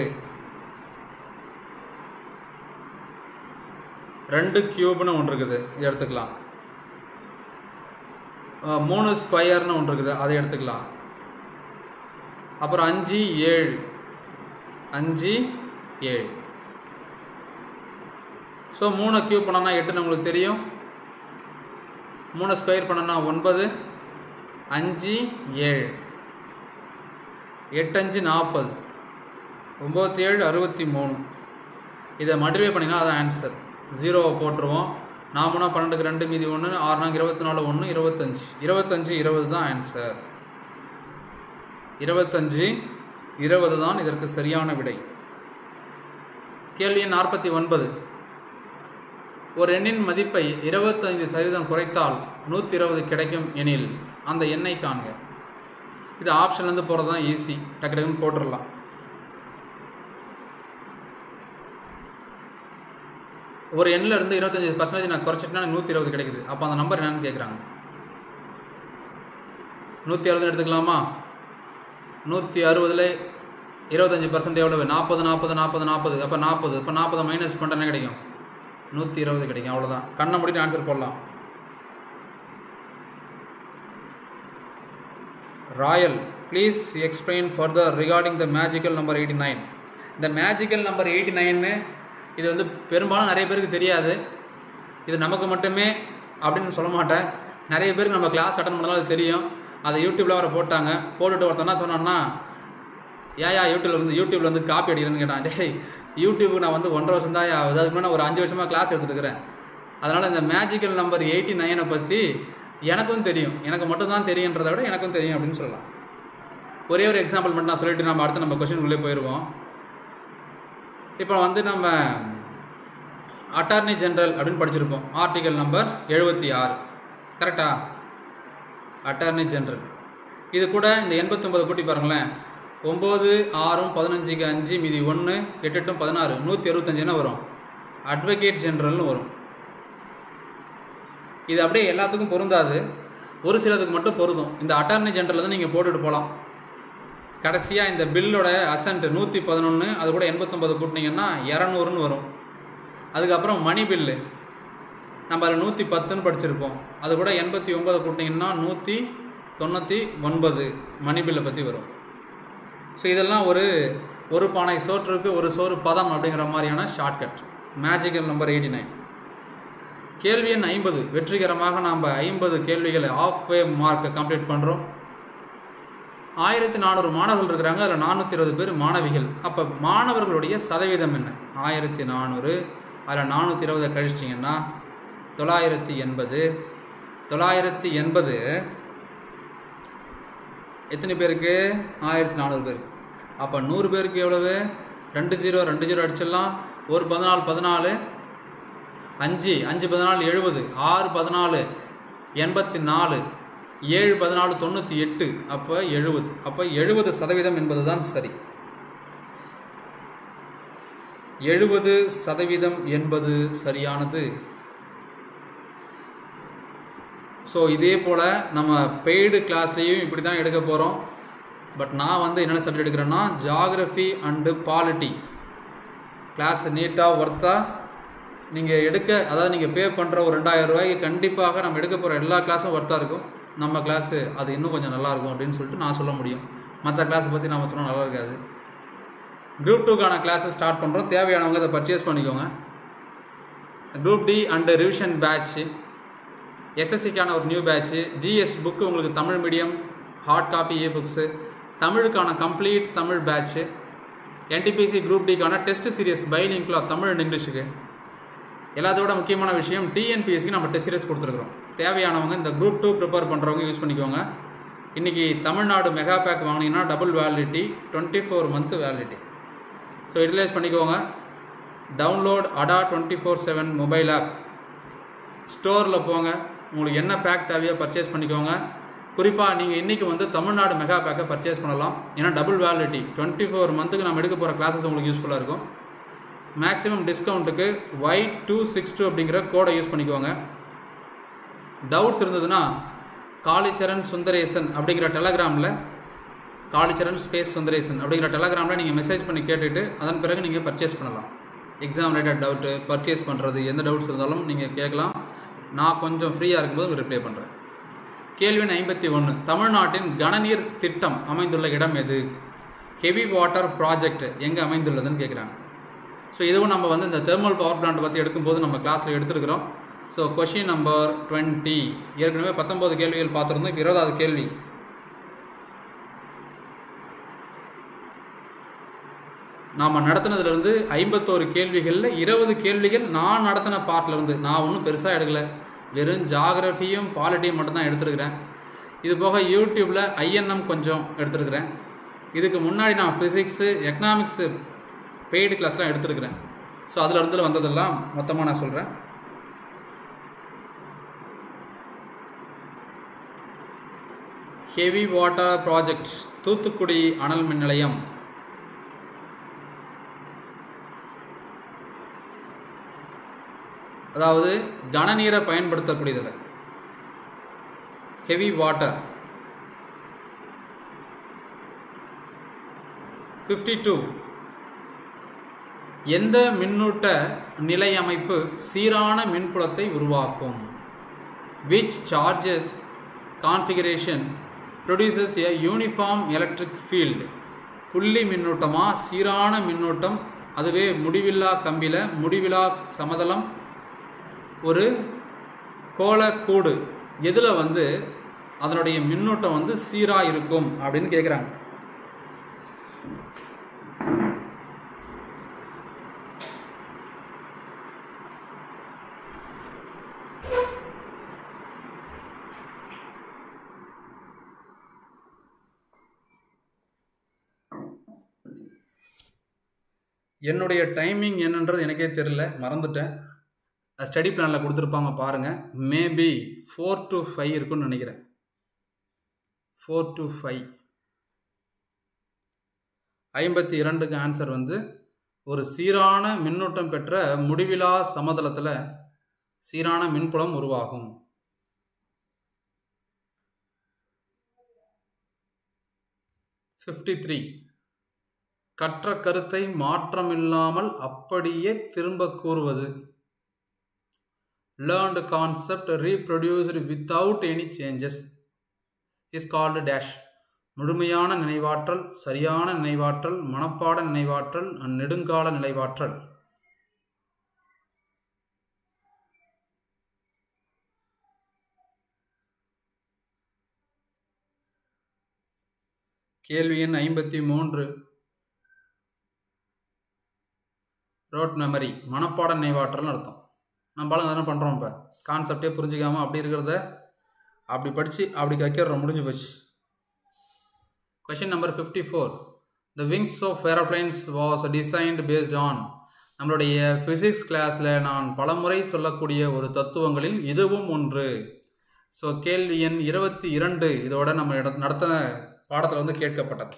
ரெண்டு கியூப்னு ஒன்று இருக்குது, இது எடுத்துக்கலாம். மூணு ஸ்கொயர்னு ஒன்று இருக்குது, அதை எடுத்துக்கலாம். அப்புறம் அஞ்சு ஏழு அஞ்சு ஏழு. ஸோ மூணு கியூப் பண்ணோன்னா எட்டுன்னு உங்களுக்கு தெரியும், மூணு ஸ்கொயர் பண்ணோன்னா ஒன்பது, அஞ்சு ஏழு, எட்டஞ்சு நாற்பது, ஒம்பத்தி ஏழு அறுபத்தி மூணு. இதை மல்டிப்ளை பண்ணிங்கன்னா அதான் ஆன்சர். ஜீரோவை போட்டுருவோம். நாமூனா பன்னெண்டுக்கு ரெண்டு மீதி ஒன்று, ஆறு நாங்கள் இருபத்தி நாலு ஒன்று இருபத்தஞ்சி, இருபத்தஞ்சி இருபது தான் ஆன்சர். இருபத்தஞ்சி இருபது தான் இதற்கு சரியான விடை. கேள்வி நாற்பத்தி ஒன்பது. ஒரு எண்ணின் மதிப்பை இருபத்தைந்து சதவீதம் குறைத்தால் நூற்றி இருபது கிடைக்கும் எனில் அந்த எண்ணை காண்க. இது ஆப்ஷன்லேருந்து போகிறது தான் ஈஸி, டக்கு டக்குன்னு போட்டுடலாம். ஒரு எண்ணிலேருந்து இருபத்தஞ்சி பர்சன்டேஜ் நான் குறைச்சிட்டுனா நூற்றி இருபது கிடைக்குது, அப்போ அந்த நம்பர் என்னன்னு கேட்குறாங்க. நூற்றி அறுபதுன்னு எடுத்துக்கலாமா? நூற்றி அறுபதில் இருபத்தஞ்சி பர்சன்ட் எவ்வளவு? நாற்பது நாற்பது நாற்பது நாற்பது அப்போ நாற்பது. இப்போ நாற்பது மைனஸ் பண்ணிட்டு என்ன கிடைக்கும்? நூற்றி இருபது கிடைக்கும். அவ்வளோதான், கண்ணை முடிட்டு ஆன்சர் போடலாம். Royal, please explain further regarding the magical number eighty nine. இந்த மேஜிக்கல் நம்பர் எயிட்டி நைன்னு இது வந்து பெரும்பாலும் நிறைய பேருக்கு தெரியாது. இது நமக்கு மட்டுமே அப்படின்னு சொல்ல மாட்டேன், நிறைய பேருக்கு நம்ம கிளாஸ் அட்டன் பண்ணாலும் அது தெரியும். அதை யூடியூப்பில் வர போட்டாங்க, போட்டுட்டு ஒருத்தனா சொன்னான்னா ஏயா யூடியூப்ல வந்து யூடியூப்ல வந்து காப்பி அடிக்கிறேன்னு கேட்டான். டேய், யூடியூபுக்கு நான் வந்து ஒன்றரை வருஷம் தான், அதாவது முன்னாடி ஒரு அஞ்சு வருஷமாக கிளாஸ் எடுத்துருக்கிறேன். அதனால் இந்த மேஜிக்கல் நம்பர் எயிட்டி நைனை பற்றி எனக்கும் தெரியும், எனக்கு மட்டும் தான் தெரியுன்றதை விட எனக்கும் தெரியும் அப்படின்னு சொல்லலாம். ஒரே ஒரு எக்ஸாம்பிள் மட்டும் நான் சொல்லிவிட்டு நம்ம அடுத்து நம்ம கொஸ்டின் உள்ளே போயிடுவோம். இப்போ வந்து நம்ம அட்டார்னி ஜெனரல் அப்படின்னு படிச்சிருப்போம், ஆர்டிகல் நம்பர் எழுபத்தி ஆறு கரெக்டா? அட்டார்னி ஜெனரல் இது கூட இந்த எண்பத்தொம்பது கூட்டி பாருங்களேன், ஒம்பது ஆறும் பதினஞ்சுக்கு அஞ்சு மீதி ஒன்று, எட்டு எட்டும் பதினாறு, நூற்றி அறுபத்தஞ்சுன்னா வரும் அட்வொகேட் ஜெனரல்னு வரும். இது அப்படியே எல்லாத்துக்கும் பொருந்தாது, ஒரு சிலதுக்கு மட்டும் பொருந்தும். இந்த அட்டார்னி ஜெனரல் வந்து நீங்கள் போட்டுட்டு போகலாம். கடைசியாக இந்த பில்லோட அசன்ட் நூற்றி பதினொன்று, அது கூட எண்பத்தொம்பது கூட்டினீங்கன்னா இரநூறுன்னு வரும். அதுக்கப்புறம் மணி பில்லு நம்ம அதில் நூற்றி பத்துன்னு படிச்சிருப்போம், அது கூட எண்பத்தி ஒம்பது கூட்டினீங்கன்னா நூற்றி தொண்ணூற்றி ஒன்பது மணி பில்லை பற்றி வரும். ஸோ இதெல்லாம் ஒரு ஒரு பானை சோற்றுக்கு ஒரு சோறு பதம் அப்படிங்கிற மாதிரியான shortcut magical number eighty nine. கேள்வி எண் ஐம்பது. வெற்றிகரமாக நாம் ஐம்பது கேள்விகளை ஆஃப் வே மார்க்கை கம்ப்ளீட் பண்ணுறோம். ஆயிரத்தி நானூறு மாணவர்கள் இருக்கிறாங்க, அதில் நானூற்றி இருபது பேர் மாணவிகள். அப்போ மாணவர்களுடைய சதவீதம் என்ன? ஆயிரத்தி நானூறு அதில் நானூற்றி இருபதை கழிச்சிட்டிங்கன்னா தொள்ளாயிரத்தி எண்பது. தொள்ளாயிரத்தி எண்பது எத்தனை பேருக்கு? ஆயிரத்தி நானூறு பேருக்கு. அப்போ நூறு பேருக்கு எவ்வளவு? ரெண்டு ஜீரோ ரெண்டு ஜீரோ அடிச்சிடலாம். ஒரு பதினாலு பதினாலு, அஞ்சு அஞ்சு பதினாலு எழுபது, ஆறு பதினாலு எண்பத்தி நாலு, ஏழு பதினாலு தொண்ணூற்றி எட்டு, அப்போ எழுபது. அப்போ எழுபது சதவீதம் என்பது தான் சரி. எழுபது சதவீதம் என்பது சரியானது. ஸோ இதே போல் நம்ம பெய்டு கிளாஸ்லேயும் இப்படி தான் எடுக்க போகிறோம். பட் நான் வந்து என்னென்ன சப்ஜெக்ட் எடுக்கிறேன்னா ஜாகிரஃபி அண்டு பாலிட்டி கிளாஸ் நீட்டாக ஒர்த்தாக நீங்கள் எடுக்க, அதாவது நீங்கள் பே பண்ணுற ஒரு ரெண்டாயிரம் ரூபாய்க்கு கண்டிப்பாக நம்ம எடுக்க போகிற எல்லா கிளாஸும் ஒர்த்தாக இருக்கும். நம்ம கிளாஸு அது இன்னும் கொஞ்சம் நல்லாயிருக்கும் அப்படின்னு சொல்லிட்டு நான் சொல்ல முடியும். மற்ற கிளாஸை பற்றி நம்ம சொன்னால் நல்லா இருக்காது. குரூப் டூக்கான கிளாஸை ஸ்டார்ட் பண்ணுறோம், தேவையானவங்க அதை பர்ச்சேஸ் பண்ணிக்கோங்க. Group D and revision batch, எஸ்எஸ்சிக்கான ஒரு நியூ பேட்ச்சு, ஜிஎஸ் புக்கு உங்களுக்கு Tamil medium hard copy e books, தமிழுக்கான complete Tamil batch, NTPC group டிக்கான டெஸ்ட் சீரியஸ் பைலிங்குலா தமிழ் அண்ட் இங்கிலீஷுக்கு. எல்லாத்தோட முக்கியமான விஷயம் டிஎன்பிஎஸ்சிக்கு நம்ம டெஸ்ட் சீரியஸ் கொடுத்துருக்குறோம். தேவையானவங்க இந்த குரூப் டூ ப்ரிப்பேர் பண்ணுறவங்க யூஸ் பண்ணிக்கோங்க. இன்றைக்கி தமிழ்நாடு மெகா பேக் வாங்கினீங்கன்னா double validity, twenty four month validity. So utilise பண்ணிக்கோங்க. Download Adda twenty four seven mobile app, ஸ்டோரில் போங்க, உங்களுக்கு என்ன பேக் தேவையோ பர்ச்சேஸ் பண்ணிக்கோங்க. குறிப்பாக நீங்கள் இன்றைக்கி வந்து தமிழ்நாடு மெகா பேக்கை பர்ச்சேஸ் பண்ணலாம். ஏன்னா டபுள் வேலிடிட்டி டுவெண்ட்டி ஃபோர் மந்த்துக்கு நம்ம எடுக்க போகிற கிளாஸஸ் உங்களுக்கு யூஸ்ஃபுல்லாக இருக்கும். maximum discount Y two six two அப்படிங்கற கோடை யூஸ் பண்ணிக்குவாங்க. டவுட்ஸ் இருந்ததுன்னா காளிச்சரண் சுந்தரேசன் அப்படிங்கற டெலகிராம்ல காளிச்சரண் ஸ்பேஸ் சுந்தரேசன் அப்படிங்கற டெலகிராம்ல நீங்க மெசேஜ் பண்ணி கேட்டுட்டு அதன் பிறகு நீங்க பர்ச்சேஸ் பண்ணலாம். எக்ஸாம் ரிலேட்டட் டவுட், பர்ச்சேஸ் பண்றது, எந்த டவுட்ஸ் இருந்தாலும் நீங்க கேட்கலாம். நான் கொஞ்சம் ஃப்ரீயா இருக்கும்போது ரிப்ளை பண்றேன். கேள்வி ஐம்பத்தி ஒன்று, தமிழ்நாட்டின் கனநீர் திட்டம் அமைந்துள்ள இடம் எது? ஹெவி வாட்டர் ப்ராஜெக்ட் எங்கே அமைந்துள்ளதுன்னு கேட்குறாங்க. ஸோ இதுவும் நம்ம வந்து இந்த தெர்மல் பவர் பிளான்ட் பற்றி எடுக்கும்போது நம்ம கிளாஸில் எடுத்துருக்கிறோம். ஸோ கொஷின் நம்பர் டுவெண்ட்டி, ஏற்கனவே பத்தொம்போது கேள்விகள் பார்த்துருந்தோம். இப்போ இருபதாவது கேள்வி. நாம் நடத்தினதுலேருந்து ஐம்பத்தோரு கேள்விகளில் இருபது கேள்விகள் நான் நடத்தின பார்ட்லேருந்து, நான் ஒன்றும் பெருசாக எடுக்கலை, வெறும் ஜாகிரஃபியும் பாலிட்டியும் மட்டும்தான் எடுத்துருக்கிறேன். இது போக யூடியூப்பில் ஐஎன்எம் கொஞ்சம் எடுத்துருக்கிறேன். இதுக்கு முன்னாடி நான் ஃபிசிக்ஸு, எக்கனாமிக்ஸு பெய்டு கிளாஸ்லாம் எடுத்துருக்கிறேன். ஸோ அதில் இருந்து வந்ததெல்லாம் மொத்தமாக நான் சொல்கிறேன். ஹெவி வாட்டர் ப்ராஜெக்ட், தூத்துக்குடி அனல் மின் நிலையம், அதாவது கனநீரை பயன்படுத்தக்கூடியதில்லை, ஹெவி வாட்டர். ஐம்பத்தி இரண்டு, எந்த மின்னூட்ட நிலை அமைப்பு சீரான மின்புலத்தை உருவாக்கும்? Which charges configuration produces a uniform electric field? புள்ளி மின்னூட்டமா சீரான மின்னூட்டம், அதுவே முடிவில்லா கம்பியில் முடிவில்லா சமதளம், ஒரு கோலக்கூடு, எதில் வந்து அதனுடைய மின்னூட்டம் வந்து சீராக இருக்கும் அப்படின்னு கேட்குறாங்க. என்னுடைய டைமிங் என்னன்றது எனக்கே தெரியல, மறந்துட்டேன். ஸ்டடி பிளானில் கொடுத்துருப்பாங்க பாருங்கள். மேபி ஃபோர் டு ஃபைவ் இருக்குன்னு நினைக்கிறேன். ஃபோர் டு ஃபைவ் ஐம்பத்தி இரண்டுக்கு ஆன்சர் வந்து ஒரு சீரான மின்னூட்டம் பெற்ற முடிவிலா சமதளத்தில் சீரான மின்புலம் உருவாகும். ஃபிஃப்டி த்ரீ கற்ற கருத்தை மாற்றமில்லாமல் அப்படியே திரும்ப கூறுவது, learned concept reproduced without any changes is called dash. முழுமையான நினைவாற்றல், சரியான நினைவாற்றல், மனப்பாட நினைவாற்றல், நெடுங்கால நினைவாற்றல். கேள்வி எண் ஐம்பத்தி மூன்று, ரோட் மெமரி மனப்பாட நினைவாற்றல் அர்த்தம். நம்மளால என்ன பண்ணுறோம், இப்போ கான்செப்டே புரிஞ்சிக்காமல் அப்படி இருக்கிறத அப்படி படித்து அப்படி கற்கிறோம், முடிஞ்சு போச்சு. Question number fifty four, the wings of aeroplanes was designed based on. நம்மளுடைய ஃபிசிக்ஸ் கிளாஸில் நான் பலமுறை சொல்லக்கூடிய ஒரு தத்துவங்களில் இதுவும் ஒன்று. ஸோ கேள்வி எண் இருபத்தி இரண்டு இதோட நம்ம நடத்தின பாடத்தில் வந்து கேட்கப்பட்டது.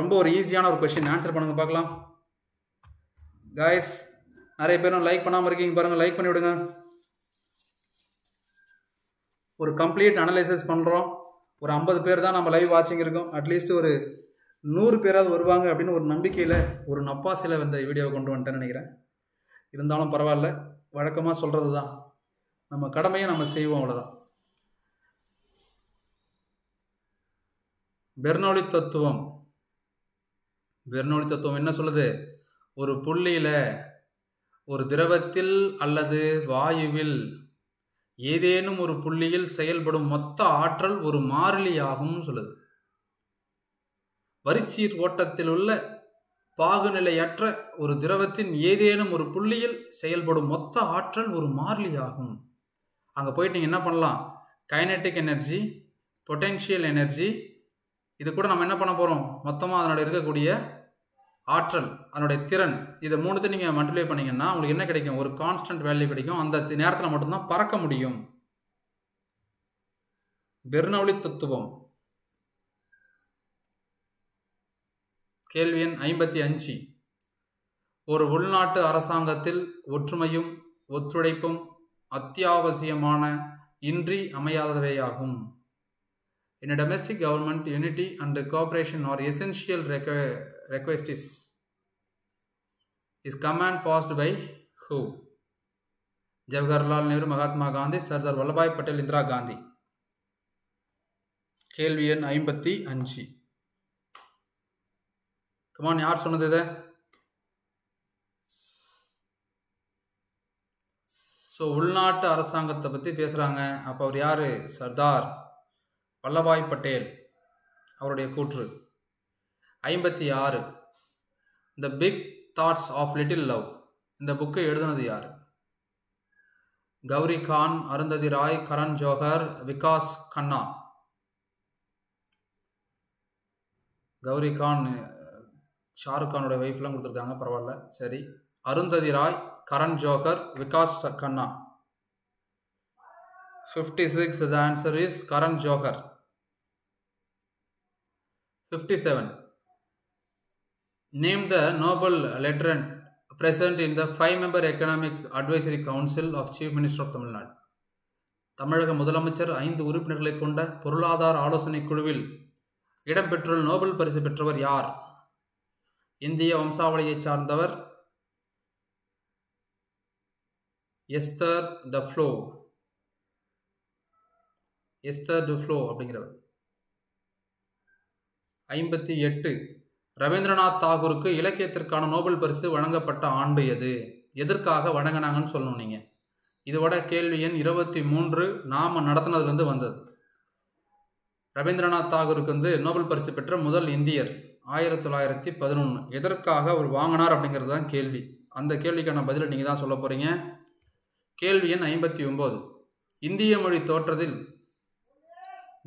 ரொம்ப ஒரு ஈஸியான ஒரு கொஷின், ஆன்சர் பண்ணுங்க பார்க்கலாம். காய்ஸ் நிறைய பேரும் லைக் பண்ணாமல் இருக்கீங்க பாருங்கள், லைக் பண்ணி விடுங்க. ஒரு கம்ப்ளீட் அனலைசிஸ் பண்ணுறோம். ஒரு ஐம்பது பேர் தான் நம்ம லைவ் வாட்சிங் இருக்கோம். அட்லீஸ்ட் ஒரு நூறு பேராவது வருவாங்க அப்படின்னு ஒரு நம்பிக்கையில் ஒரு நப்பாசியில் வந்து வீடியோவை கொண்டு வந்துட்டேன்னு நினைக்கிறேன். இருந்தாலும் பரவாயில்ல, வழக்கமாக சொல்கிறது தான், நம்ம கடமையை நம்ம செய்வோம், அவ்வளோதான். பெர்னோலி தத்துவம், பெர்னோலி தத்துவம் என்ன சொல்லுது? ஒரு புள்ளியில், ஒரு திரவத்தில் அல்லது வாயுவில் ஏதேனும் ஒரு புள்ளியில் செயல்படும் மொத்த ஆற்றல் ஒரு மாறிலியாகும் சொல்லுது. வரிச்சீர் ஓட்டத்தில் உள்ள பாகுநிலையற்ற ஒரு திரவத்தின் ஏதேனும் ஒரு புள்ளியில் செயல்படும் மொத்த ஆற்றல் ஒரு மாறிலியாகும். அங்கே போயிட்டு நீங்கள் என்ன பண்ணலாம், கைனெட்டிக் எனர்ஜி, பொட்டென்ஷியல் எனர்ஜி, இது கூட நம்ம என்ன பண்ண போகிறோம், மொத்தமாக அதனோட இருக்கக்கூடிய ஆற்றல், அதனுடைய திறன், இதை மூணுத்தை நீங்கள் மல்டிப்ளை பண்ணிங்கன்னா உங்களுக்கு என்ன கிடைக்கும், ஒரு கான்ஸ்டன்ட் வேல்யூ கிடைக்கும். அந்த நேரத்தில் மட்டும்தான் பறக்க முடியும். பெர்னௌலி தத்துவம். கேள்வி எண் ஐம்பத்தி அஞ்சு, ஒரு உள்நாட்டு அரசாங்கத்தில் ஒற்றுமையும் ஒத்துழைப்பும் அத்தியாவசியமான இன்றி அமையாதவையாகும். In a domestic government, unity and cooperation are essential requisites. Is command passed by who? Jawaharlal Nehru, Mahatma Gandhi, Sardar Vallabhai Patel, Indira Gandhi. Kelvi en Aimbatti Anchi. Come on, yaar sonadhu. So, Ulnaat Arasangatha patti pesranga. Appo avaru yaar? Sardar Vallabhai Patel, அவருடைய கூற்று. ஐம்பத்தி ஆறு the big thoughts of little love. இந்த புக்கை எழுதினது யார்? கௌரி கான், அருந்ததி ராய், கரண் ஜோஹர், விகாஸ் கண்ணா. கௌரி கான் ஷாருக் கானோட வைஃப்லாம் கொடுத்துருக்காங்க, பரவாயில்ல. சரி, Arundhati Roy, Karan Johar, Vikas Khanna. fifty-six, the answer is Karan Johar. fifty-seven. Name the Nobel Laureate present in the five-member Economic Advisory Council of Chief Minister of Tamil Nadu. தமிழக முதலமைச்சர் ஐந்து உறுப்பினர்களை கொண்ட பொருளாதார ஆலோசனை குழுவில் இடம்பெற்றுள்ள நோபல் பரிசு பெற்றவர் யார்? இந்திய வம்சாவளியை சார்ந்தவர். Esther Duflo Esther Duflo அப்படிங்கிறவர். ஐம்பத்தி எட்டு ரவீந்திரநாத் தாகூருக்கு இலக்கியத்திற்கான நோபல் பரிசு வழங்கப்பட்ட ஆண்டு எது? எதற்காக வழங்கினாங்கன்னு சொல்லணும் நீங்கள். இதோட கேள்வி எண் இருபத்தி மூன்று நாம் நடத்தினதுலேருந்து வந்தது. ரவீந்திரநாத் தாகூருக்கு வந்து நோபல் பரிசு பெற்ற முதல் இந்தியர் ஆயிரத்தி தொள்ளாயிரத்தி பதினொன்று. எதற்காக அவர் வாங்கினார் அப்படிங்கிறது தான் கேள்வி. அந்த கேள்விக்கான பதிலை நீங்கள் தான் சொல்ல போகிறீங்க. கேள்வி எண் ஐம்பத்தி ஒம்பது இந்திய மொழி தோற்றத்தில்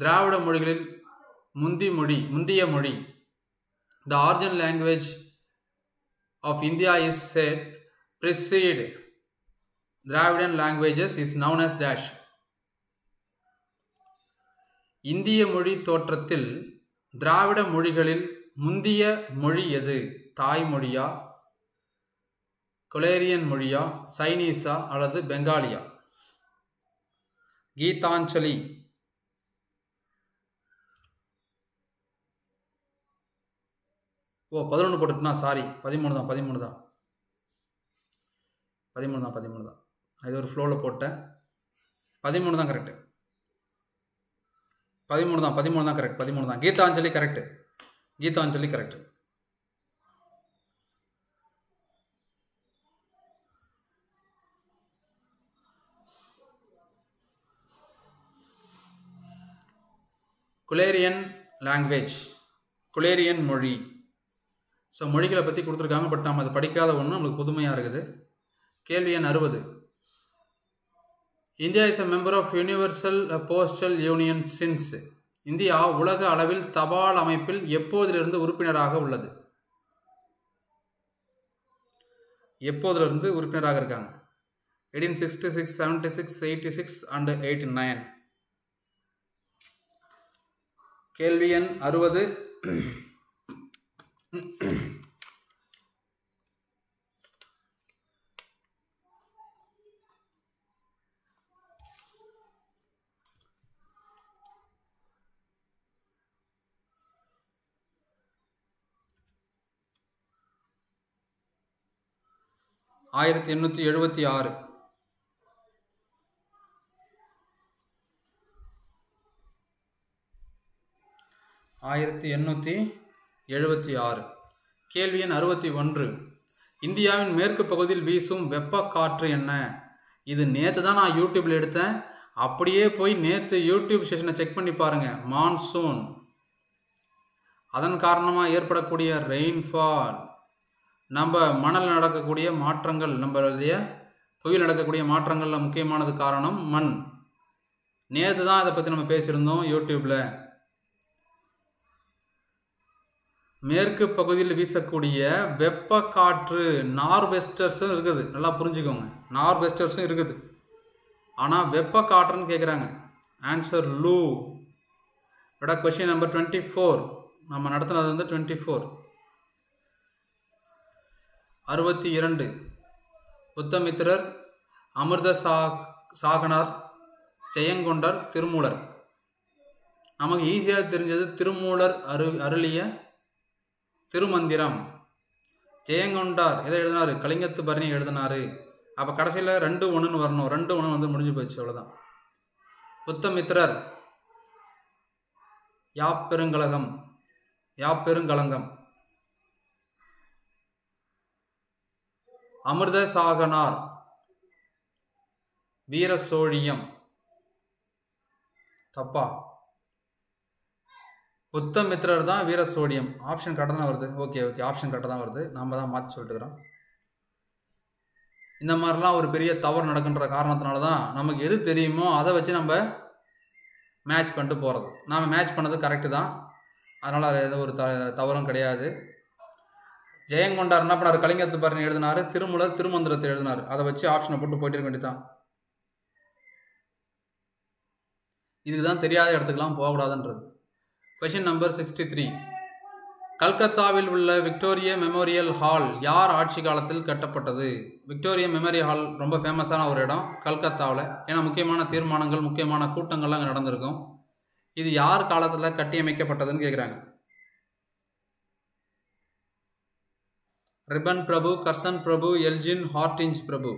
திராவிட மொழிகளில் முந்தி மொழி முந்திய மொழி. The origin language of India is said precede Dravidian languages is known as dash. இந்திய மொழி தோற்றத்தில் திராவிட மொழிகளில் முந்திய மொழி எது? தாய்மொழியா, கொலேரியன் மொழியா, சைனீஸா அல்லது பெங்காலியா? கீதாஞ்சலி ஓ பதினொன்று போட்டுட்டுனா சாரி பதிமூணு தான் பதிமூணு தான் பதிமூணு தான் பதிமூணு தான் அது ஒரு ஃப்ளோவில் போட்டேன். பதிமூணு தான் கரெக்டு. பதிமூணு தான் பதிமூணு தான் கரெக்ட் பதிமூணு தான் கீதாஞ்சலி கரெக்டு. கீதாஞ்சலி கரெக்டு. குலேரியன் லாங்குவேஜ் குலேரியன் மொழி. ஸோ மொழிகளை பற்றி கொடுத்துருக்காங்க, பட் நம்ம அது படிக்காத ஒன்று நம்மளுக்கு புதுமையாக இருக்குது. கேள்வி எண் அறுபது India is a member of universal postal union since. India உலக அளவில் தபால் அமைப்பில் எப்போதிலிருந்து உறுப்பினராக உள்ளது? எப்போதிலிருந்து உறுப்பினராக இருக்காங்க? Eighteen sixty six seventy six eighty six and eighty nine. கேள்வி எண் அறுபது ஆயிரத்தி எண்ணூற்றி எழுபத்தி ஆறு ஆயிரத்தி எண்ணூற்றி எழுபத்தி ஆறு கேள்வி எண் அறுபத்தி ஒன்று இந்தியாவின் மேற்கு பகுதியில் வீசும் வெப்ப காற்று என்ன? இது நேற்று தான் நான் யூடியூப்பில் எடுத்தேன். அப்படியே போய் நேற்று யூடியூப் செஷனை செக் பண்ணி பாருங்கள். மான்சூன், அதன் காரணமாக ஏற்படக்கூடிய ரெயின்ஃபால், நம்ம மணல் நடக்கக்கூடிய மாற்றங்கள், நம்மளுடைய புயல் நடக்கக்கூடிய மாற்றங்களில் முக்கியமானது காரணம் மண். நேற்று தான் இதை பற்றி நம்ம பேசியிருந்தோம் யூடியூப்பில். மேற்கு பகுதியில் வீசக்கூடிய வெப்ப காற்று நார்வெஸ்டர்ஸும் இருக்குது. நல்லா புரிஞ்சுக்கோங்க, நார்வெஸ்டர்ஸும் இருக்குது. ஆனால் வெப்ப காற்றுன்னு கேட்குறாங்க. ஆன்சர் லூ. இதோட கொஸ்டின் நம்பர் டுவெண்ட்டி ஃபோர். நம்ம நடத்துனது வந்து டுவெண்ட்டி ஃபோர். அறுபத்தி இரண்டு உத்தமித்திரர், அமிர்த சா சாகனார், ஜெயங்கொண்டர், திருமூலர். நமக்கு ஈஸியாக தெரிஞ்சது திருமூலர் அரு அருளிய திருமந்திரம். ஜெயங்கொண்டார் எதை எழுதினார்? கலிங்கத்து பரணி எழுதினார். அப்போ கடைசியில் ரெண்டு ஒன்றுன்னு வரணும். ரெண்டு ஒன்று வந்து முடிஞ்சு போயிடுச்சு, அவ்வளோதான். உத்தமித்திரர் யாப்பெருங்கலகம் யாப்பெருங்கலங்கம். அமிர்த சாகனார் வீர சோழியம். தப்பா? உத்தமித்திரர் தான் வீர சோழியம். ஆப்ஷன் கரெக்டாக தான் வருது. ஓகே ஓகே, ஆப்ஷன் கரெக்டாக தான் வருது. நம்ம தான் மாற்றி சொல்லிட்டுக்கிறோம். இந்த மாதிரிலாம் ஒரு பெரிய தவறு நடக்கின்ற காரணத்தினால தான் நமக்கு எது தெரியுமோ அதை வச்சு நம்ம மேட்ச் பண்ணிட்டு போகிறது. நாம் மேட்ச் பண்ணது கரெக்டு தான். அதனால் அது எதுவும் ஒரு த தவறும் கிடையாது. ஜெயங்கொண்டார் என்ன பண்ணார்? கலிங்கத்து பரணி எழுதினார். திருமூலர் திருமந்திரத்தை எழுதினார். அதை வச்சு ஆப்ஷனை போட்டு போயிட்டு இருக்க வேண்டியதான். இதுக்கு தான் தெரியாத இடத்துக்கெல்லாம் போகக்கூடாதுன்றது. Question number sixty three. கல்கத்தாவில் உள்ள விக்டோரியா மெமோரியல் ஹால் யார் ஆட்சி காலத்தில் கட்டப்பட்டது? விக்டோரியா மெமோரியல் ஹால் ரொம்ப ஃபேமஸான ஒரு இடம் கல்கத்தாவில். ஏன்னா முக்கியமான தீர்மானங்கள், முக்கியமான கூட்டங்கள்லாம் அங்கே நடந்திருக்கும். இது யார் காலத்தில் கட்டியமைக்கப்பட்டதுன்னு கேட்குறாங்க. ரிபன் பிரபு, கர்சன் பிரபு, எல்ஜின், ஹார்டிஞ்ச் பிரபு.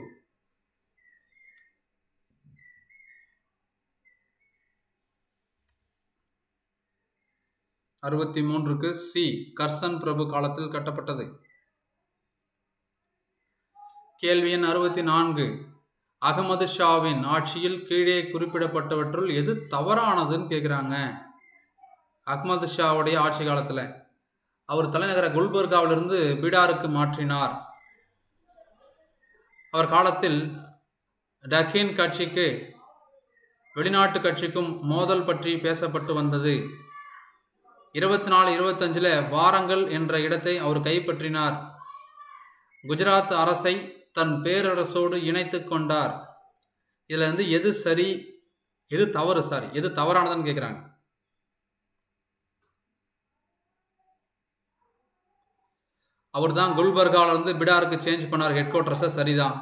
அறுபத்தி மூன்றுக்கு சி கர்சன் பிரபு காலத்தில் கட்டப்பட்டது. கேள்வி எண் அறுபத்தி நான்கு. அகமது ஷாவின் ஆட்சியில் கீழே குறிப்பிடப்பட்டவற்றுள் எது தவறானதுன்னு கேட்குறாங்க. அகமது ஷாவுடைய ஆட்சி காலத்தில் அவர் தலைநகர குல்பர்காவிலிருந்து பீடாருக்கு மாற்றினார். அவர் காலத்தில் டக்கின் கட்சிக்கு வெளிநாட்டு கட்சிக்கும் மோதல் பற்றி பேசப்பட்டு வந்தது. இருபத்தி நாலு இருபத்தஞ்சில் வாரங்கல் என்ற இடத்தை அவர் கைப்பற்றினார். குஜராத் அரசை தன் பேரரசோடு இணைத்து கொண்டார். இதில் வந்து எது சரி எது தவறு? சாரி, எது தவறானதுன்னு கேட்குறாங்க. அவர் தான் குல்பர்காவிலிருந்து பிடாருக்கு சேஞ்ச் பண்ணார் ஹெட் குவார்டர்ஸை. சரிதான்.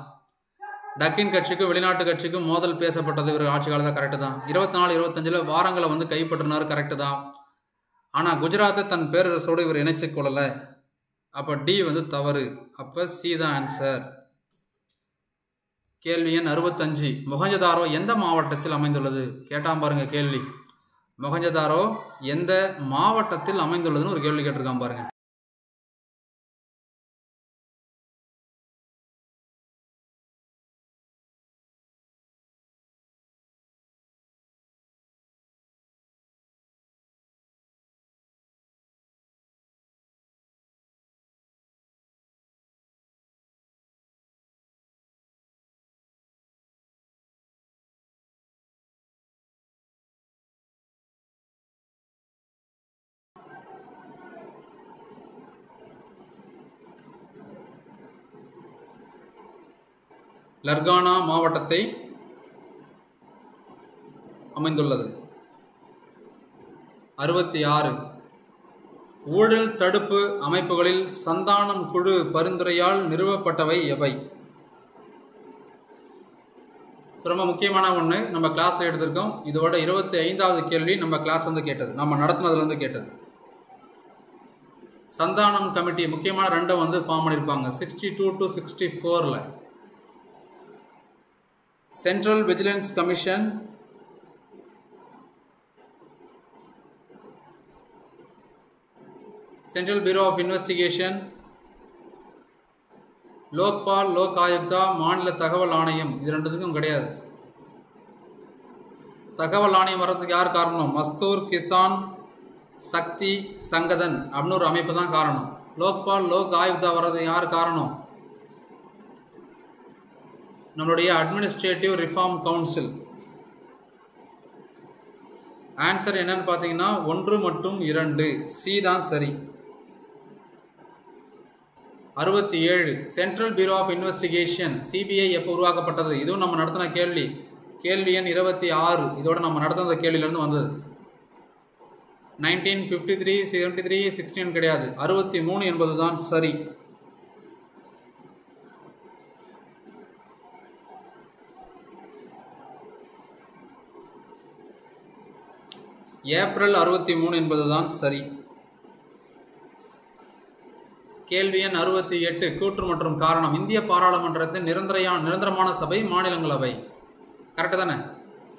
டக்கின் கட்சிக்கும் வெளிநாட்டு கட்சிக்கும் மோதல் பேசப்பட்டது இவர் ஆட்சி காலத்தில். கரெக்டு தான். இருபத்தி நாலு இருபத்தஞ்சில் வாரங்களை வந்து கைப்பற்றினார். கரெக்டு தான். ஆனால் குஜராத்தை தன் பேரரசோடு இவர் இணைச்சு கொள்ளலை. அப்போ டி வந்து தவறு. அப்போ சி தான் ஆன்சர். கேள்வி எண் அறுபத்தஞ்சு. மொஹஞ்சதாரோ எந்த மாவட்டத்தில் அமைந்துள்ளது? கேட்டான் பாருங்க கேள்வி. மொஹஞ்சதாரோ எந்த மாவட்டத்தில் அமைந்துள்ளதுன்னு ஒரு கேள்வி கேட்டிருக்கான் பாருங்க. லர்கானா மாவட்டத்தை அமைந்துள்ளது. அறுபத்தி ஆறு. ஊழல் தடுப்பு அமைப்புகளில் சந்தானம் குழு பரிந்துரையால் நிறுவப்பட்டவை எவை? ரொம்ப முக்கியமான ஒன்று நம்ம கிளாஸில் எடுத்திருக்கோம். இதோட இருபத்தி ஐந்தாவது கேள்வி நம்ம கிளாஸ் வந்து கேட்டது, நம்ம நடத்தினதுலேருந்து கேட்டது. சந்தானம் கமிட்டி முக்கியமான ரெண்டை வந்து ஃபார்ம் பண்ணியிருப்பாங்க சிக்ஸ்டி டூ டு சிக்ஸ்டி ஃபோரில். Central vigilance commission, central bureau of investigation, Lokpal, Lokayukta, மாநில தகவல் ஆணையம். இது ரெண்டுத்துக்கும் கிடையாது. தகவல் ஆணையம் வர்றதுக்கு யார் காரணம்? மஸ்தூர் கிசான் சக்தி சங்கதன் அப்படின்னு ஒரு அமைப்பு தான் காரணம். லோக்பால் லோக் ஆயுக்தா வர்றதுக்கு யார் காரணம்? நம்மளுடைய அட்மினிஸ்ட்ரேட்டிவ் ரிஃபார்ம் கவுன்சில். ஆன்சர் என்னன்னு பார்த்தீங்கன்னா ஒன்று மற்றும் இரண்டு. சி தான் சரி. அறுபத்தி ஏழு. Central bureau of investigation CBI எப்போ உருவாக்கப்பட்டது? இதுவும் நம்ம நடத்தின கேள்வி. கேள்வி எண் இருபத்தி ஆறு. இதோட நம்ம நடத்தின கேள்வியிலேருந்து வந்தது. Nineteen fifty three seventy three sixteen கிடையாது. அறுபத்தி மூணு என்பது தான் சரி. ஏப்ரல் அறுபத்தி மூணு என்பதுதான் சரி. கேள்வி எண் அறுபத்தி எட்டு கூற்று மற்றும் காரணம். இந்திய பாராளுமன்றத்தின் நிரந்தர நிரந்தரமான சபை மாநிலங்களவை. கரெக்டு தானே?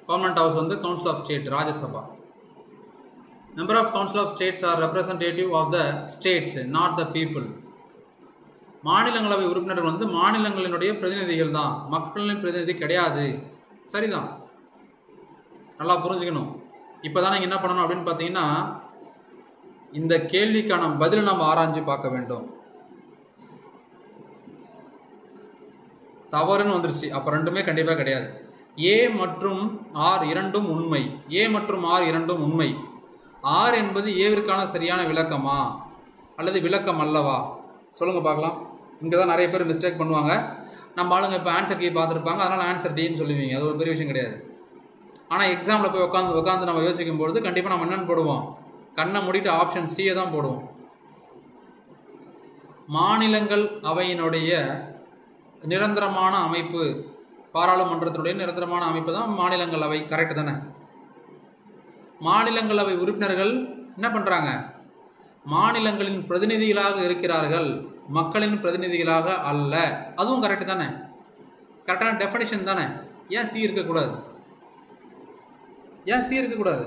பர்மனன்ட் ஹவுஸ் வந்து council of state Rajya Sabha. Number of council of states are representative of the states not the people. மாநிலங்களவை உறுப்பினர்கள் வந்து மாநிலங்களினுடைய பிரதிநிதிகள் தான், மக்களின் பிரதிநிதி கிடையாது. சரிதான், நல்லா புரிஞ்சுக்கணும். இப்போ தான் நீங்கள் என்ன பண்ணணும் அப்படின்னு பார்த்தீங்கன்னா இந்த கேள்விக்கான பதிலை நாம் ஆராய்ஞ்சு பார்க்க வேண்டும். தவறுன்னு வந்துருச்சு, அப்போ ரெண்டுமே கண்டிப்பாக கிடையாது. ஏ மற்றும் ஆர் இரண்டும் உண்மை. ஏ மற்றும் ஆர் இரண்டும் உண்மை. ஆர் என்பது ஏவிற்கான சரியான விளக்கமா அல்லது விளக்கம் அல்லவா? சொல்லுங்கள் பார்க்கலாம். இங்கே தான் நிறைய பேர் மிஸ்டேக் பண்ணுவாங்க. நம்ம ஆளுங்க இப்போ ஆன்சர் கீ பார்த்துருப்பாங்க, அதனால் ஆன்சர் டின்னு சொல்லுவீங்க. அது ஒரு பெரிய விஷயம் கிடையாது. ஆனால் எக்ஸாமில் போய் உட்காந்து உட்காந்து நம்ம யோசிக்கும்பொழுது கண்டிப்பாக நம்ம என்னென்னு போடுவோம், கண்ணை மூடிட்டு ஆப்ஷன் சியை தான் போடுவோம். மாநிலங்கள் அவையினுடைய நிரந்தரமான அமைப்பு, பாராளுமன்றத்தினுடைய நிரந்தரமான அமைப்பு தான் மாநிலங்களவை. கரெக்டு தானே? மாநிலங்களவை உறுப்பினர்கள் என்ன பண்ணுறாங்க? மாநிலங்களின் பிரதிநிதிகளாக இருக்கிறார்கள், மக்களின் பிரதிநிதிகளாக அல்ல. அதுவும் கரெக்டு தானே? கரெக்டான டெஃபனிஷன் தானே? ஏன் சி இருக்கக்கூடாது? ஏன் சி இருக்கக்கூடாது?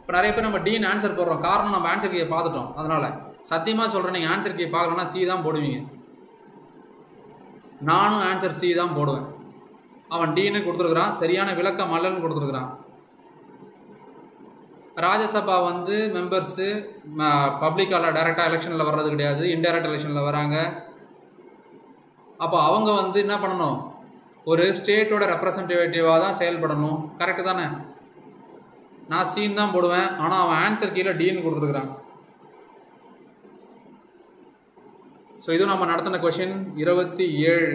இப்போ நிறைய பேர் நம்ம டீன் ஆன்சர் போடுறோம். காரணம் நம்ம ஆன்சர் கீயை பார்த்துட்டோம். அதனால் சத்தியமாக சொல்கிறேன், நீங்கள் ஆன்சர் கீயை பார்க்கலன்னா சி தான் போடுவீங்க. நானும் ஆன்சர் சி தான் போடுவேன். அவன் டீன்னு கொடுத்துருக்குறான், சரியான விளக்கம் அல்லன்னு கொடுத்துருக்குறான். ராஜ்யசபா வந்து மெம்பர்ஸு பப்ளிக்கால் டைரெக்டாக எலெக்ஷனில் வர்றது கிடையாது, இன்டைரக்ட் எலெக்ஷனில் வராங்க. அப்போ அவங்க வந்து என்ன பண்ணணும், ஒரு ஸ்டேட்டோட ரெப்ரசன்டேட்டிவாக தான் செயல்படணும். கரெக்டு தானே? நான் சீன் தான் போடுவேன், ஆனால் அவன் ஆன்சர் கீழே டீன்னு கொடுத்துருக்குறான். ஸோ இதுவும் நம்ம நடத்தின கொஷின் இருபத்தி ஏழு.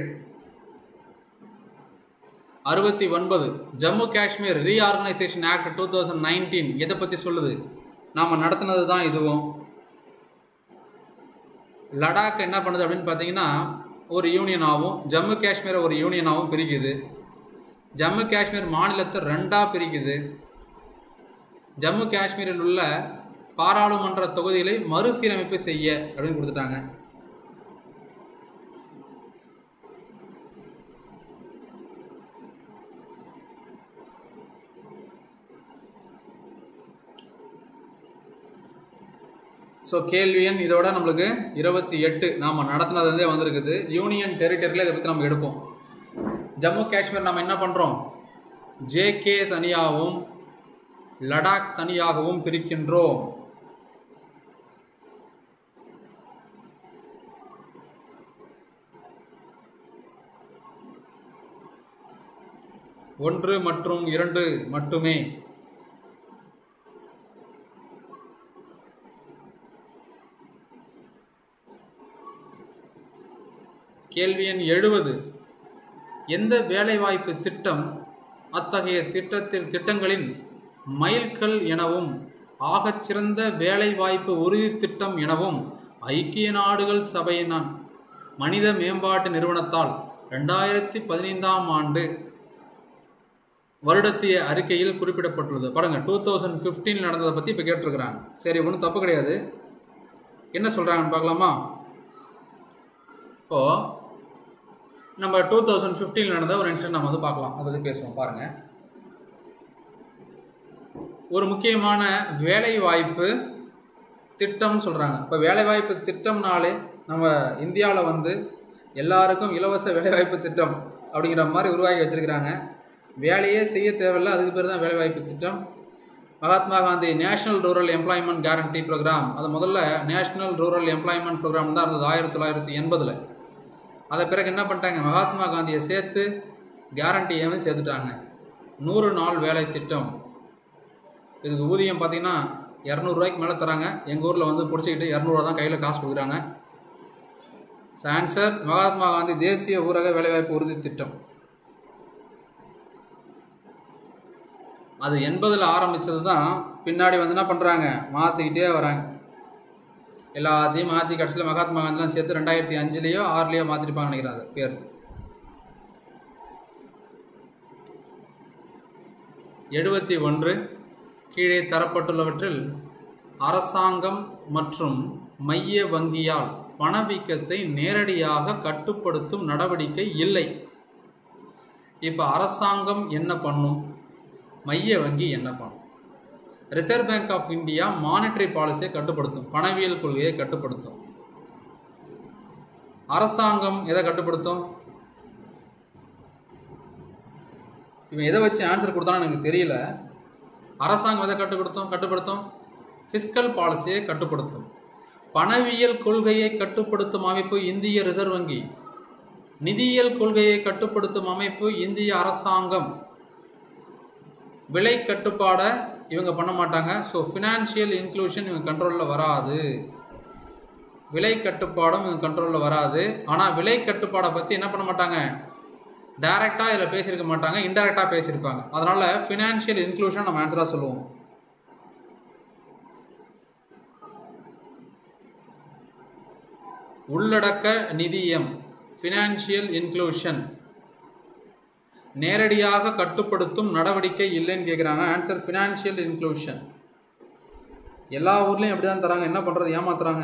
அறுபத்தி ஒன்பது Jammu Kashmir reorganisation act two thousand nineteen எதை பற்றி சொல்லுது? நாம் நடத்தினது தான் இதுவும். லடாக் என்ன பண்ணுது அப்படின்னு பார்த்தீங்கன்னா ஒரு யூனியனாகவும் ஜம்மு காஷ்மீரை ஒரு யூனியனாகவும் பிரிக்குது. ஜம்மு காஷ்மீர் மாநிலத்தை ரெண்டாக பிரிக்குது. ஜம்மு காஷ்மீரில் உள்ள பாராளுமன்ற தொகுதிகளை மறுசீரமைப்பு செய்ய அப்படின்னு கொடுத்துட்டாங்க. ஸோ கேள்வி எண் இதோட நம்மளுக்கு இருபத்தி எட்டு நாம் நடத்தினதுலேருந்தே வந்திருக்குது. யூனியன் டெரிட்டரியில் இதை பற்றி நம்ம எடுப்போம். ஜம்மு காஷ்மீர் நம்ம என்ன பண்ணுறோம், ஜேகே தனியாகவும் லடாக் தனியாகவும் பிரிக்கின்றோம். ஒன்று மற்றும் இரண்டு மட்டுமே. கேள்வி எண் எழுபது எந்த வேலைவாய்ப்பு திட்டம் அத்தகைய திட்டத்தில் திட்டங்களின் மைல்கல் எனவும் ஆகச்சிறந்த வேலைவாய்ப்பு உறுதி திட்டம் எனவும் ஐக்கிய நாடுகள் சபையின் மனித மேம்பாட்டு நிறுவனத்தால் ரெண்டாயிரத்தி பதினைந்தாம் ஆண்டு வருடத்திய அறிக்கையில் குறிப்பிடப்பட்டுள்ளது? பாருங்கள், டூ தௌசண்ட் ஃபிஃப்டீன் நடந்ததை பற்றி இப்போ கேட்டிருக்கிறாங்க. சரி, ஒன்றும் தப்பு கிடையாது. என்ன சொல்கிறாங்கன்னு பார்க்கலாமா? இப்போது நம்ம டூ தௌசண்ட் ஃபிஃப்டீன் நடந்த ஒரு இன்சிடென்ட் நம்ம வந்து பார்க்கலாம், அதை பேசுவோம். பாருங்கள், ஒரு முக்கியமான வேலைவாய்ப்பு திட்டம் சொல்கிறாங்க. இப்போ வேலைவாய்ப்பு திட்டம்னாலே நம்ம இந்தியாவில் வந்து எல்லாருக்கும் இலவச வேலைவாய்ப்பு திட்டம் அப்படிங்கிற மாதிரி உருவாக்கி வச்சுருக்கிறாங்க. வேலையே செய்ய தேவையில்லை, அதுக்கு பேர் தான் வேலைவாய்ப்பு திட்டம். Mahatma Gandhi national rural employment guarantee programme, அது முதல்ல நேஷ்னல் ரூரல் எம்ப்ளாய்மெண்ட் ப்ரோக்ராம் தான் இருந்தது ஆயிரத்தி தொள்ளாயிரத்தி எண்பதில். அதை பிறகு என்ன பண்ணிட்டாங்க, மகாத்மா காந்தியை சேர்த்து கேரண்டியவே சேர்த்துட்டாங்க. நூறு நாள் வேலை திட்டம், இதுக்கு ஊதியம் பார்த்திங்கன்னா இரநூறுவாய்க்கு மேலே தராங்க. எங்கள் ஊரில் வந்து பிடிச்சிக்கிட்டு இரநூறுவா தான் கையில் காசு கொடுக்குறாங்க. ஆன்சர் மகாத்மா காந்தி தேசிய ஊரக வேலைவாய்ப்பு உறுதி திட்டம். அது எண்பதில் ஆரம்பித்தது தான் பின்னாடி வந்து என்ன பண்ணுறாங்க, மாற்றிக்கிட்டே வராங்க. எல்லாத்தையும் மாற்றி கடைசியில் மகாத்மா காந்திலாம் சேர்த்து ரெண்டாயிரத்தி அஞ்சுலேயோ ஆறுலேயோ மாற்றிருப்பாங்க நினைக்கிறாங்க பேர். எழுபத்தி ஒன்று கீழே தரப்பட்டுள்ளவற்றில் அரசாங்கம் மற்றும் மைய வங்கியால் பணவீக்கத்தை நேரடியாக கட்டுப்படுத்தும் நடவடிக்கை இல்லை. இப்போ அரசாங்கம் என்ன பண்ணும், மைய வங்கி என்ன பண்ணும்? Reserve bank of India monetary பாலிசியை கட்டுப்படுத்தும், பணவியல் கொள்கையை கட்டுப்படுத்தும். அரசாங்கம் எதை கட்டுப்படுத்தும்? இவன் எதை வச்சு ஆன்சர் கொடுத்தான்னு எனக்கு தெரியல. அரசாங்கம் எதை கட்டுப்படுத்தும் கட்டுப்படுத்தும் ஃபிஸ்கல் பாலிசியை கட்டுப்படுத்தும், பணவியல் கொள்கையை கட்டுப்படுத்தும் அமைப்பு இந்திய ரிசர்வ் வங்கி, நிதியியல் கொள்கையை கட்டுப்படுத்தும் அமைப்பு இந்திய அரசாங்கம், விலை கட்டுப்பாடை இவங்க பண்ண மாட்டாங்க. ஸோ ஃபினான்ஷியல் இன்க்ளூஷன் இவங்க கண்ட்ரோலில் வராது, விலை கட்டுப்பாடும் இவங்க கண்ட்ரோலில் வராது. ஆனால் விலை கட்டுப்பாடை பற்றி என்ன பண்ண மாட்டாங்க, டைரெக்டாக இதில் பேசியிருக்க மாட்டாங்க, இன்டைரக்டாக பேசியிருப்பாங்க. அதனால் ஃபினான்ஷியல் இன்க்ளூஷன் நம்ம ஆன்சராக சொல்லுவோம். உள்ளடக்க நிதியம் ஃபினான்ஷியல் இன்க்ளூஷன் நேரடியாக கட்டுப்படுத்தும் நடவடிக்கை இல்லைன்னு கேட்குறாங்க. Answer financial inclusion. எல்லா ஊர்லேயும் எப்படி தான் தராங்க, என்ன பண்ணுறது, ஏமாத்துறாங்க.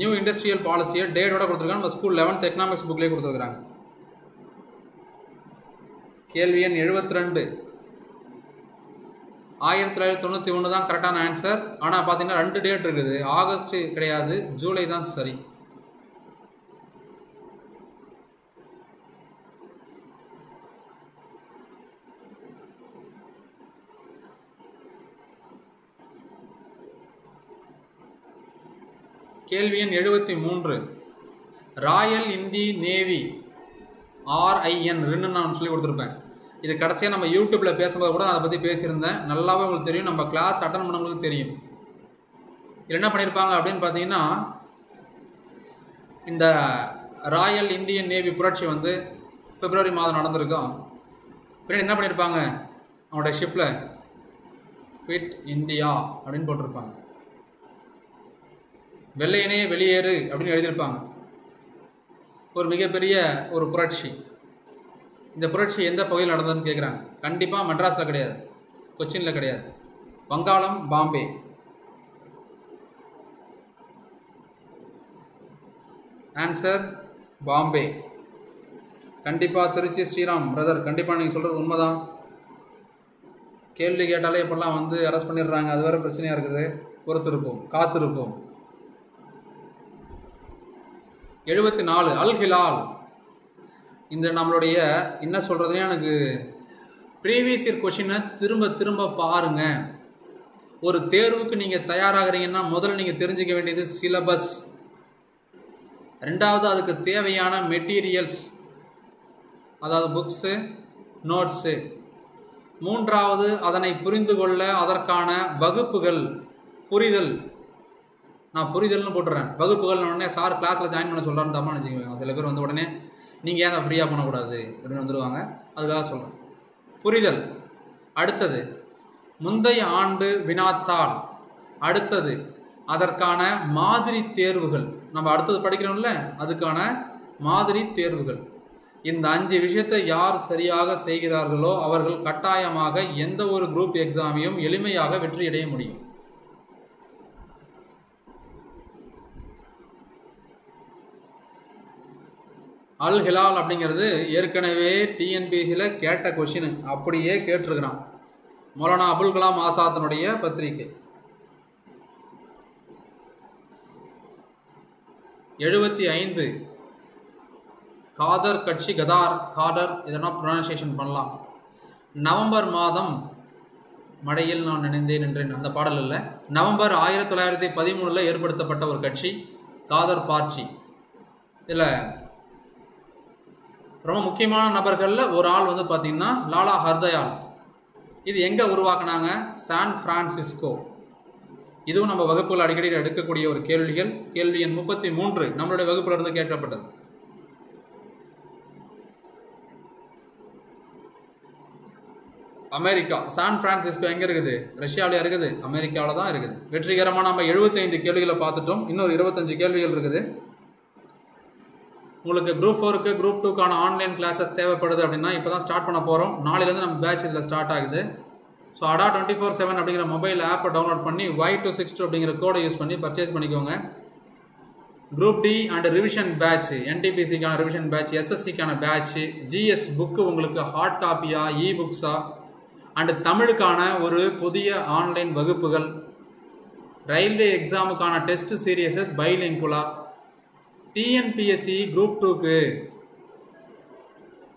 நியூ இண்டஸ்ட்ரியல் பாலிசியை டேட்டோட கொடுத்துருக்காங்க, நம்ம ஸ்கூல் லெவன்த் எக்கனாமிக்ஸ் புக்லேயே கொடுத்துருக்குறாங்க. கேள்வி எண் எழுபத்தி ரெண்டு, ஆயிரத்தி தொள்ளாயிரத்தி தொண்ணூற்றி ஒன்று தான் கரெக்டான ஆன்சர். ஆனால் பார்த்தீங்கன்னா ரெண்டு டேட் இருக்குது, ஆகஸ்ட் கிடையாது, ஜூலை தான் சரி. கேள்வி எண் எழுபத்தி மூன்று, ராயல் இந்தி நேவி ஆர்ஐஎன் ரெண்டு நான் சொல்லி கொடுத்துருப்பேன். இது கடைசியாக நம்ம யூடியூப்பில் பேசும்போது கூட நான் அதை பற்றி பேசியிருந்தேன். நல்லாவே உங்களுக்கு தெரியும், நம்ம கிளாஸ் அட்டன் பண்ணவங்களுக்கு தெரியும். இது என்ன பண்ணியிருப்பாங்க அப்படின்னு பார்த்தீங்கன்னா, இந்த ராயல் இந்தியன் நேவி புரட்சி வந்து பிப்ரவரி மாதம் நடந்திருக்கும். பின்னாடி என்ன பண்ணியிருப்பாங்க, அவங்களோட ஷிப்பில் ஃபிட் இந்தியா அப்படின்னு போட்டிருப்பாங்க, வெள்ளையனே வெளியேறு அப்படின்னு எழுதியிருப்பாங்க. ஒரு மிகப்பெரிய ஒரு புரட்சி. இந்த புரட்சி எந்த பகுதியில் நடந்ததுன்னு கேட்குறாங்க. கண்டிப்பாக மெட்ராஸில் கிடையாது, கொச்சினில் கிடையாது, வங்காளம், பாம்பே. ஆன்சர் பாம்பே. கண்டிப்பாக திருச்சி ஸ்ரீராம் பிரதர், கண்டிப்பாக நீங்கள் சொல்கிறது உண்மைதான். கேள்வி கேட்டாலே இப்போல்லாம் வந்து அரெஸ்ட் பண்ணிடுறாங்க, அது வேறு பிரச்சனையாக இருக்குது. பொறுத்திருப்போம், காத்திருப்போம். எழுபத்தி நாலு அல் ஹிலால். இந்த நம்மளுடைய என்ன சொல்கிறதுனே எனக்கு ப்ரீவியஸ் இயர் கொஷினை திரும்ப திரும்ப பாருங்கள். ஒரு தேர்வுக்கு நீங்கள் தயாராகிறீங்கன்னா முதல்ல நீங்கள் தெரிஞ்சிக்க வேண்டியது சிலபஸ், ரெண்டாவது அதுக்கு தேவையான மெட்டீரியல்ஸ், அதாவது புக்ஸு, நோட்ஸு, மூன்றாவது அதனை புரிந்து கொள்ள அதற்கான வகுப்புகள், புரிதல். நான் புரிதல்னு போட்டுறேன், வகுப்புகள் உடனே சார் கிளாஸில் ஜாயின் பண்ண சொல்கிறான்னு தப்பாக நினச்சிக்குவாங்க. சில பேர் வந்து உடனே நீங்கள் ஏன் அதை ஃப்ரீயாக பண்ணக்கூடாது அப்படின்னு வந்துடுவாங்க, அதுக்காக சொல்கிறேன். புரிதல், அடுத்தது முந்தைய ஆண்டு வினாத்தாள், அடுத்தது அதற்கான மாதிரி தேர்வுகள், நம்ம அடுத்தது படிக்கிறோம்ல அதுக்கான மாதிரி தேர்வுகள். இந்த அஞ்சு விஷயத்தை யார் சரியாக செய்கிறார்களோ அவர்கள் கட்டாயமாக எந்த ஒரு குரூப் எக்ஸாமையும் எளிமையாக வெற்றியடைய முடியும். அல் ஹிலால் அப்படிங்கிறது ஏற்கனவே டிஎன்பிசியில் கேட்ட கொஷின், அப்படியே கேட்டிருக்கிறான். மௌலானா அபுல் கலாம் ஆசாத்தினுடைய பத்திரிகை. எழுபத்தி ஐந்து காதர் கட்சி, கதார், காடர், இதெல்லாம் ப்ரொனன்சியேஷன் பண்ணலாம். நவம்பர் மாதம் மடையில் நான் நினைந்தேன் என்றேன், அந்த பாடல் இல்லை. நவம்பர் ஆயிரத்தி தொள்ளாயிரத்தி பதிமூணில் ஏற்படுத்தப்பட்ட ஒரு கட்சி காதர் பார்ட்டி. இதில் ரொம்ப முக்கியமான நபர்களில் ஒரு ஆள் வந்து பார்த்திங்கன்னா லாலா ஹர்தயால். இது எங்கே உருவாக்குனாங்க, சான் ஃப்ரான்சிஸ்கோ. இதுவும் நம்ம வகுப்புகள் அடிக்கடி எடுக்கக்கூடிய ஒரு கேள்விகள். கேள்வி எண் முப்பத்தி மூன்று நம்மளுடைய வகுப்புல இருந்து கேட்கப்பட்டது. அமெரிக்கா சான் பிரான்சிஸ்கோ எங்க இருக்குது? ரஷ்யாவில இருக்குது, அமெரிக்காவில தான் இருக்குது. வெற்றிகரமாக நம்ம எழுபத்தைந்து கேள்விகளை பார்த்துட்டோம். இன்னொரு இருபத்தஞ்சு கேள்விகள் இருக்குது. உங்களுக்கு குரூப் ஃபோருக்கு குரூப் டூக்கான ஆன்லைன் கிளாஸஸ் தேவைப்படுது அப்படின்னா இப்போ தான் ஸ்டார்ட் பண்ண போகிறோம். நாளையிலேருந்து நம்ம பேட்ச் இதில் ஸ்டார்ட் ஆகுது. So Adda twenty four seven அப்படிங்கிற மொபைல் ஆப்பை டவுன்லோட் பண்ணி ஒய் டூ சிக்ஸ் டூ அப்படிங்கிற கோடை யூஸ் பண்ணி பர்ச்சேஸ் பண்ணிக்கோங்க. Group D and revision batch, என்டிபிசிக்கான ரிவிஷன் பேட்ச், எஸ்எஸ்சிக்கான பேட்ச், ஜிஎஸ் புக்கு உங்களுக்கு ஹார்ட் காப்பியாக இ புக்ஸா அண்டு தமிழுக்கான ஒரு புதிய ஆன்லைன் வகுப்புகள், ரயில்வே எக்ஸாமுக்கான டெஸ்ட் சீரியஸை பைலிங்குலா, டிஎன்பிஎஸ்சி குரூப் டூக்கு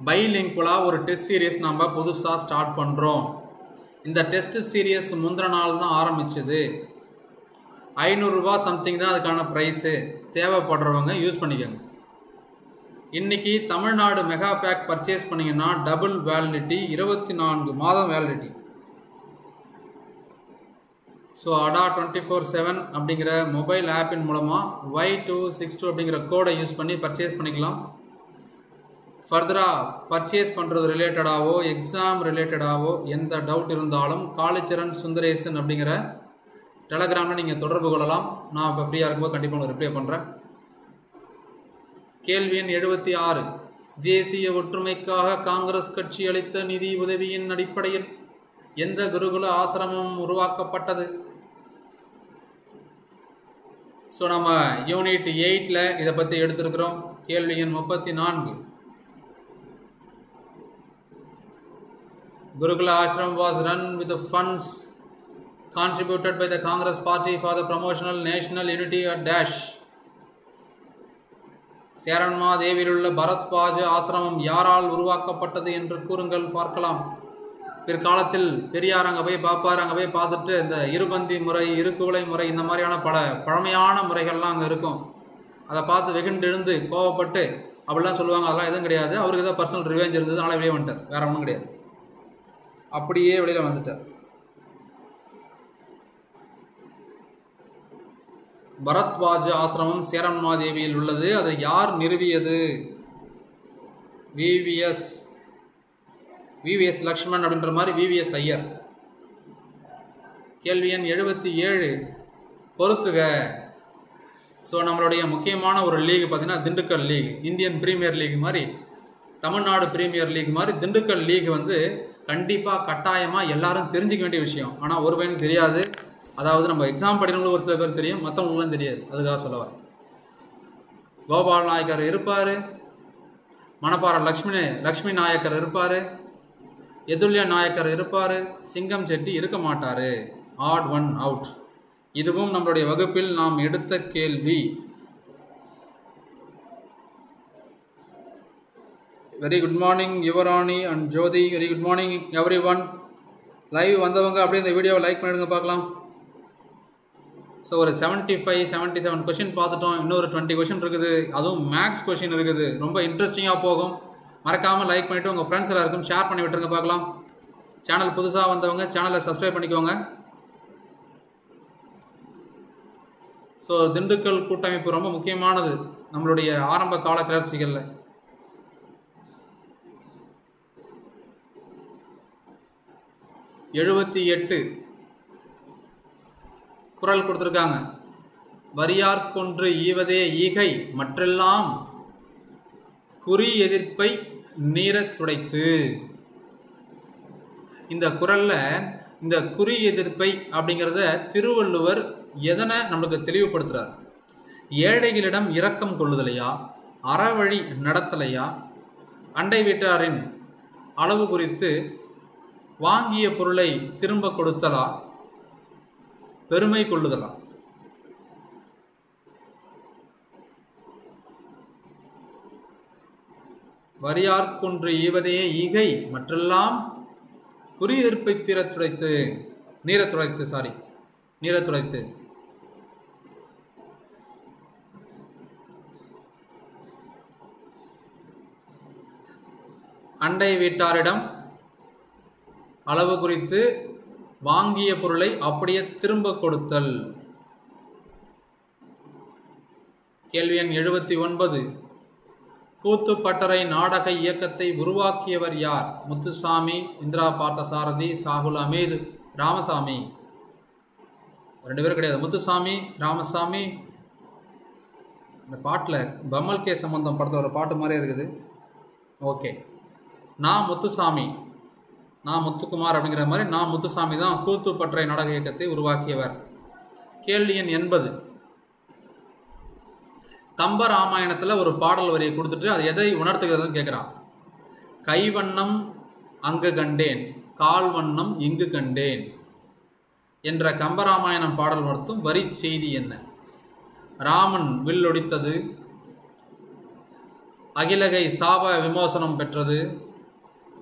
பைலிங்குலா ஒரு டெஸ்ட் சீரியஸ் நம்ம புதுசாக ஸ்டார்ட் பண்ணுறோம். இந்த டெஸ்ட் சீரியஸ் முந்தின நாள் தான் ஆரம்பிச்சது. ஐநூறுரூவா சம்திங் தான் அதுக்கான ப்ரைஸு. தேவைப்படுறவங்க யூஸ் பண்ணிக்கோங்க. இன்றைக்கி தமிழ்நாடு மெகா பேக் பர்ச்சேஸ் பண்ணிங்கன்னா டபுள் வேலிடிட்டி, இருபத்தி நான்கு மாதம் validity. So Adda twenty four seven அப்படிங்கிற மொபைல் ஆப்பின் மூலமாக ஒய் டூ சிக்ஸ் டூ அப்படிங்கிற கோடை யூஸ் பண்ணி பர்ச்சேஸ் பண்ணிக்கலாம். ஃபர்தராக பர்ச்சேஸ் பண்ணுறது ரிலேட்டடாகவோ எக்ஸாம் ரிலேட்டடாகவோ எந்த டவுட் இருந்தாலும் காளிச்சரண் சுந்தரேசன் அப்படிங்கிற டெலகிராமில் நீங்கள் தொடர்பு கொள்ளலாம். நான் இப்போ ஃப்ரீயாக இருக்கும்போது கண்டிப்பாக உங்களுக்கு ரிப்ளை பண்ணுறேன். கேள்வி எண் எழுபத்தி ஆறு. தேசிய ஒற்றுமைக்காக காங்கிரஸ் கட்சி அளித்த நிதி உதவியின் அடிப்படையில் எந்த குருகுல ஆசிரமம் உருவாக்கப்பட்டது? ஸோ நம்ம யூனிட் எயிட்டில் இதை பற்றி எடுத்திருக்கிறோம். கேள்வி எண் முப்பத்தி நான்கு. குருகுல ashram was run with the funds contributed by the Congress party for the promotional national unity at dash. சேரன்மாதேவியில் உள்ள பரத்வாஜ ஆசிரமம் யாரால் உருவாக்கப்பட்டது என்று கூறுங்கள் பார்க்கலாம். பிற்காலத்தில் பெரியார் அங்கே போய் பாப்பார், அங்கே போய் பார்த்துட்டு இந்த இருபந்தி முறை, இருக்குவளை முறை, இந்த மாதிரியான பல பழமையான முறைகள்லாம் அங்கே இருக்கும். அதை பார்த்து வெகுண்டு எழுந்து கோவப்பட்டு அப்படிலாம் சொல்லுவாங்க. அதெல்லாம் எதுவும் கிடையாது. அவருக்கு தான் பர்சனல் ரிவேஞ்ச் இருந்தது, அதனால் வெளியே வந்துட்டார். வேற ஒன்றும் கிடையாது, அப்படியே வெளியில் வந்துட்டார். பரத்வாஜ ஆசிரமம் சேரன்மாதேவியில் உள்ளது. அதை யார் நிறுவியது? விவிஎஸ் விவிஎஸ் லக்ஷ்மண் அப்படின்ற மாதிரி விவிஎஸ் ஐயர். கேள்வி எண் எழுபத்தி ஏழு. பொறுத்துக. ஸோ நம்மளுடைய முக்கியமான ஒரு லீக் பார்த்திங்கன்னா Dindigul league, Indian premier league மாதிரி, தமிழ்நாடு ப்ரீமியர் லீக் மாதிரி திண்டுக்கல் லீக் வந்து கண்டிப்பாக கட்டாயமாக எல்லாரும் தெரிஞ்சிக்க வேண்டிய விஷயம். ஆனால் ஒரு பையனுக்கு தெரியாது. அதாவது நம்ம எக்ஸாம் படிக்கிறவங்களுக்கு ஒரு சில பேர் தெரியும், மற்றவங்களுக்குலாம் தெரியாது. அதுக்காக சொல்ல வர. கோபால் நாயக்கர் இருப்பார், மணப்பாறை லக்ஷ்மி லக்ஷ்மி நாயக்கர் இருப்பார், எதுல்யா நாயக்கர் இருப்பார், சிங்கம் செட்டி இருக்க மாட்டார். Odd one out. இதுவும் நம்மளுடைய வகுப்பில் நாம் எடுத்த கேள்வி. Very good morning Yuvarani and Jothi. Very good morning everyone. Live வந்தவங்க அப்படியே இந்த வீடியோவை லைக் பண்ணிடுங்க பார்க்கலாம். ஸோ ஒரு seventy five seventy seven question பார்த்துட்டோம். இன்னொரு டுவெண்ட்டி கொஷின் இருக்குது. அதுவும் மேக்ஸ் கொஷின் இருக்குது. ரொம்ப இன்ட்ரெஸ்டிங்காக போகும். மறக்காமல் லைக் பண்ணிவிட்டு உங்கள் ஃப்ரெண்ட்ஸ் எல்லாருக்கும் ஷேர் பண்ணி விட்டுருங்க பார்க்கலாம். சேனல் புதுசாக வந்தவங்க சேனலை சப்ஸ்கிரைப் பண்ணிக்கோங்க. ஸோ திண்டுக்கல் கூட்டமைப்பு ரொம்ப முக்கியமானது நம்மளுடைய ஆரம்ப கால கிளர்ச்சிகளில். எழுபத்தி எட்டு குரல் கொடுத்துருக்காங்க. வரியார்கொன்று ஈவதே ஈகை மற்றெல்லாம் குறி எதிர்ப்பை நீரத் துடைத்து. இந்த குரலில் இந்த குறி எதிர்ப்பை அப்படிங்கிறத திருவள்ளுவர் எதனை நம்மளுக்கு தெளிவுபடுத்துகிறார்? ஏழைகளிடம் இரக்கம் கொள்ளுதலையா, அறவழி நடத்தலையா, அண்டை வீட்டாரின் அளவு குறித்து வாங்கிய பொருளை திரும்ப கொடுத்தலா, பெருமை கொள்ளுதலா? வரியார்கொன்று ஈவதே ஈகை மற்றெல்லாம் குறி எதிர்ப்பை தீரத்துடைத்து நீரத்துடைத்து சாரி நீரத்துடைத்து. அண்டை வீட்டாரிடம் அளவு குறித்து வாங்கிய பொருளை அப்படியே திரும்ப கொடுத்தல். கேள்வி எண் எழுபத்தி ஒன்பது. கூத்து பட்டறை நாடக இயக்கத்தை உருவாக்கியவர் யார்? முத்துசாமி, இந்திரா பார்த்தசாரதி, சாகுல் அமீர், ராமசாமி. ரெண்டு பேரும் கிடையாது. முத்துசாமி, ராமசாமி. இந்த பாட்டில் பம்மல் கே சம்பந்தம் படத்தில் ஒரு பாட்டு மாதிரியே இருக்குது. ஓகே, நான் முத்துசாமி, நான் முத்துக்குமார் அப்படிங்கிற மாதிரி நான் முத்துசாமி தான் கூத்து பற்றை நாடக இயக்கத்தை உருவாக்கியவர். கேள்வி எண் எண்பது. கம்ப ராமாயணத்தில் ஒரு பாடல் வரியை கொடுத்துட்டு அது எதை உணர்த்துகிறதுன்னு கேட்குறான். கைவண்ணம் அங்கு கண்டேன், கால்வண்ணம் இங்கு கண்டேன் என்ற கம்பராமாயணம் பாடல் உணர்த்தும் வரி செய்தி என்ன? ராமன் வில்லொடித்தது, அகிலகை சாப விமோசனம் பெற்றது,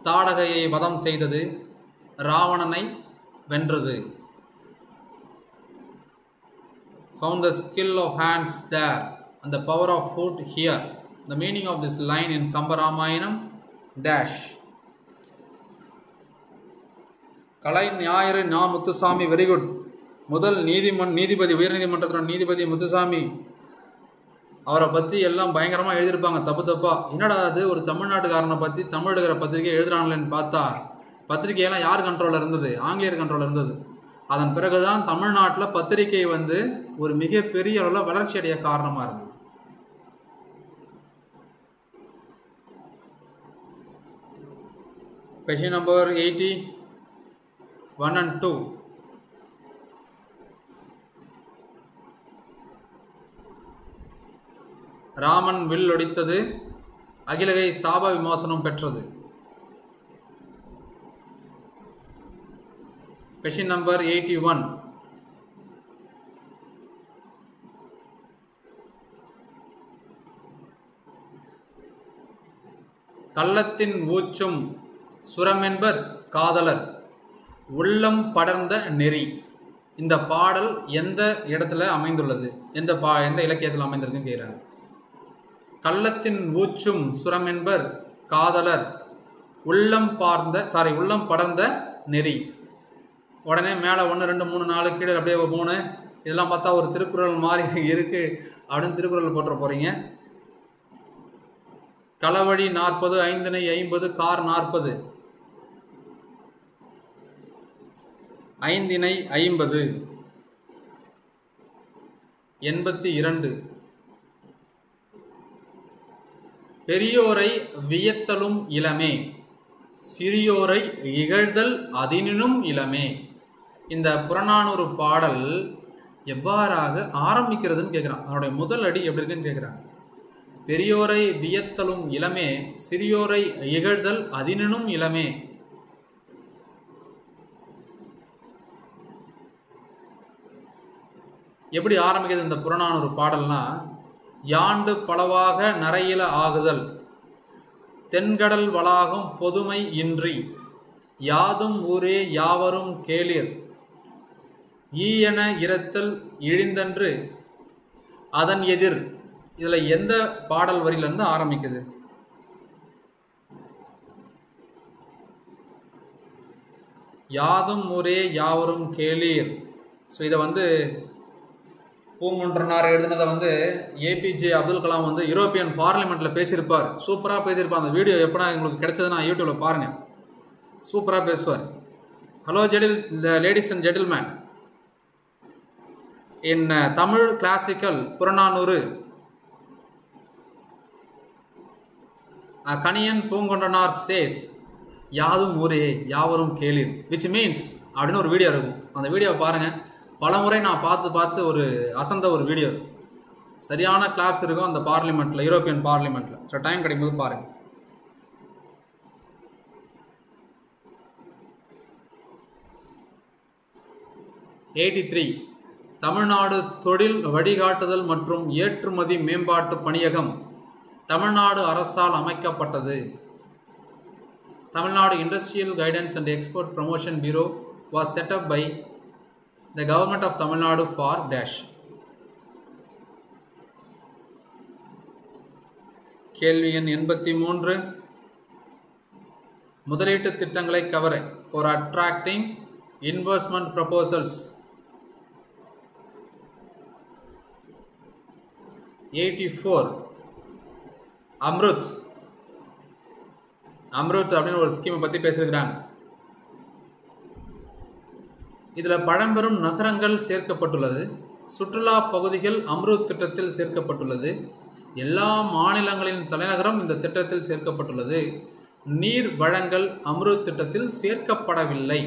தாடகையை வதம் செய்தது, ராவணனை வென்றது. Found the skill of hands there and the power of foot here. The meaning of this line in Kambaramayanam dash. கலை ஞாயிறு நா முத்துசாமி, வெரி குட். முதல் நீதிமன் நீதிபதி, உயர்நீதிமன்றத்தோட நீதிபதி முத்துசாமி. அவரை பற்றி எல்லாம் பயங்கரமாக எழுதியிருப்பாங்க தப்பு தப்பா. என்னடா அது ஒரு தமிழ்நாட்டுக்காரனை பற்றி தமிழ் எடுக்கிற பத்திரிகை எழுதுறாங்களேன்னு பார்த்தா பத்திரிகையெல்லாம் யார் கண்ட்ரோலில் இருந்தது? ஆங்கிலேயர் கண்ட்ரோலில் இருந்தது. அதன் பிறகுதான் தமிழ்நாட்டில் பத்திரிகை வந்து ஒரு மிகப்பெரிய அளவில் வளர்ச்சி அடைய காரணமாக இருந்தது. Question number eighty one and two. Raman வில் ஒடித்தது, அகிலகை சாப விமோசனம் பெற்றது. Question number eighty one. கள்ளத்தின் ஊச்சும் சுரமென்பர் காதலர் உள்ளம் படர்ந்த நெறி. இந்த பாடல் எந்த இடத்துல அமைந்துள்ளது? எந்த பா எந்த இலக்கியத்தில் அமைந்திருக்குன்னு கேட்குறாங்க. கள்ளத்தின் ஊச்சும் சுரம் என்பர் காதலர் உள்ளம் பார்ந்த சாரி உள்ளம் படர்ந்த நெறி. உடனே மேலே ஒன்று ரெண்டு மூணு நாலு கீழே அப்படியே மூணு இதெல்லாம் பார்த்தா ஒரு திருக்குறள் மாதிரி இருக்குது அப்படின்னு திருக்குறள் போட்டுற போகிறீங்க. களவழி நாற்பது, ஐந்திணை ஐம்பது, கார் நாற்பது. ஐந்திணை ஐம்பது. எண்பத்தி இரண்டு. பெரியோரை வியத்தலும் இளமே, சிறியோரை இகழ்தல் அதினும் இளமே. இந்த புறநானூறு பாடல் எவ்வாறாக ஆரம்பிக்கிறதுன்னு கேட்குறான். அவனுடைய முதல் அடி எப்படி இருக்குன்னு கேட்குறான். பெரியோரை வியத்தலும் இளமே, சிறியோரை இகழ்தல் அதினும் இளமே. எப்படி ஆரம்பிக்கிறது இந்த புறநானூறு பாடல்னா, யாண்டு பலவாக நரையில ஆகுதல் தென்கடல் வளாகம் பொதுமை இன்றி யாதும் ஊரே யாவரும் கேளிர் ஈயன இரத்தல் இழிந்தன்று அதன் எதிர். இதில் எந்த பாடல் வரியிலிருந்து ஆரம்பிக்குது? யாதும் ஊரே யாவரும் கேளிர். ஸோ இதை வந்து பூங்குன்றனார் எழுதினதை வந்து ஏபிஜே அப்துல் கலாம் வந்து யூரோப்பியன் பார்லிமெண்ட்டில் பேசியிருப்பார். சூப்பராக பேசியிருப்பார். அந்த வீடியோ எப்போனா உங்களுக்கு கிடைச்சதுன்னா யூடியூப்பில் பாருங்கள். சூப்பராக பேசுவார். Hello gentle ladies and gentlemen, in Tamil classical Purananuru Kaniyan Poongundranar says யாதும் ஊரே யாவரும் கேளீர் விச் மீன்ஸ் அப்படின்னு ஒரு வீடியோ இருக்கும். அந்த வீடியோவை பாருங்கள். பல முறை நான் பார்த்து பார்த்து ஒரு அசந்த ஒரு வீடியோ. சரியான கிளாப்ஸ் இருக்கும் அந்த பார்லிமெண்ட்டில், யூரோப்பியன் பார்லிமெண்ட்டில். ஸோ டைம் கிடைக்கும்போது பாருங்கள். Eighty three. தமிழ்நாடு தொழில் வழிகாட்டுதல் மற்றும் ஏற்றுமதி மேம்பாட்டு பணியகம் தமிழ்நாடு அரசால் அமைக்கப்பட்டது. Tamil Nadu industrial guidance and export promotion bureau was set up by The government of Tamil Nadu for dash. கேள்வி எண் எண்பத்தி மூன்று. முதலீட்டு திட்டங்களை கவர for attracting investment proposals, eighty-four. Amrut Amrut அப்படின ஒரு ஸ்கீம் பத்தி பேசிருக்காங்க. இதுல பழம்பெரும் நகரங்கள் சேர்க்கப்பட்டுள்ளது. சுற்றுலா பகுதிகள் அம்ருத் திட்டத்தில் சேர்க்கப்பட்டுள்ளது. எல்லா மாநிலங்களின் தலைநகரம் இந்த திட்டத்தில் சேர்க்கப்பட்டுள்ளது. நீர் வளங்கள் அம்ருத் திட்டத்தில் சேர்க்கப்படவில்லை.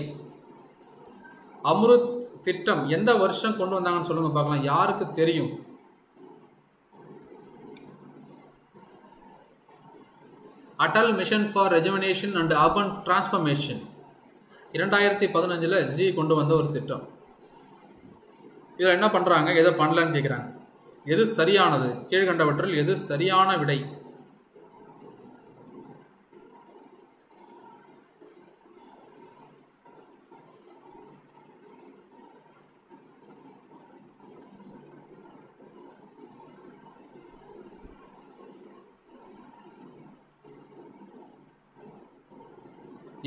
அம்ருத் திட்டம் எந்த வருஷம் கொண்டு வந்தாங்கன்னு சொல்லுங்க பார்க்கலாம். யாருக்கு தெரியும்? Atal mission for rejuvenation and urban transformation இரண்டாயிரத்தி பதினஞ்சில் ஜி கொண்டு வந்த ஒரு திட்டம். இதில் என்ன பண்ணுறாங்க, எதை பண்ணலான்னு கேட்குறாங்க. எது சரியானது? கீழ்கண்டவற்றில் எது சரியான விடை?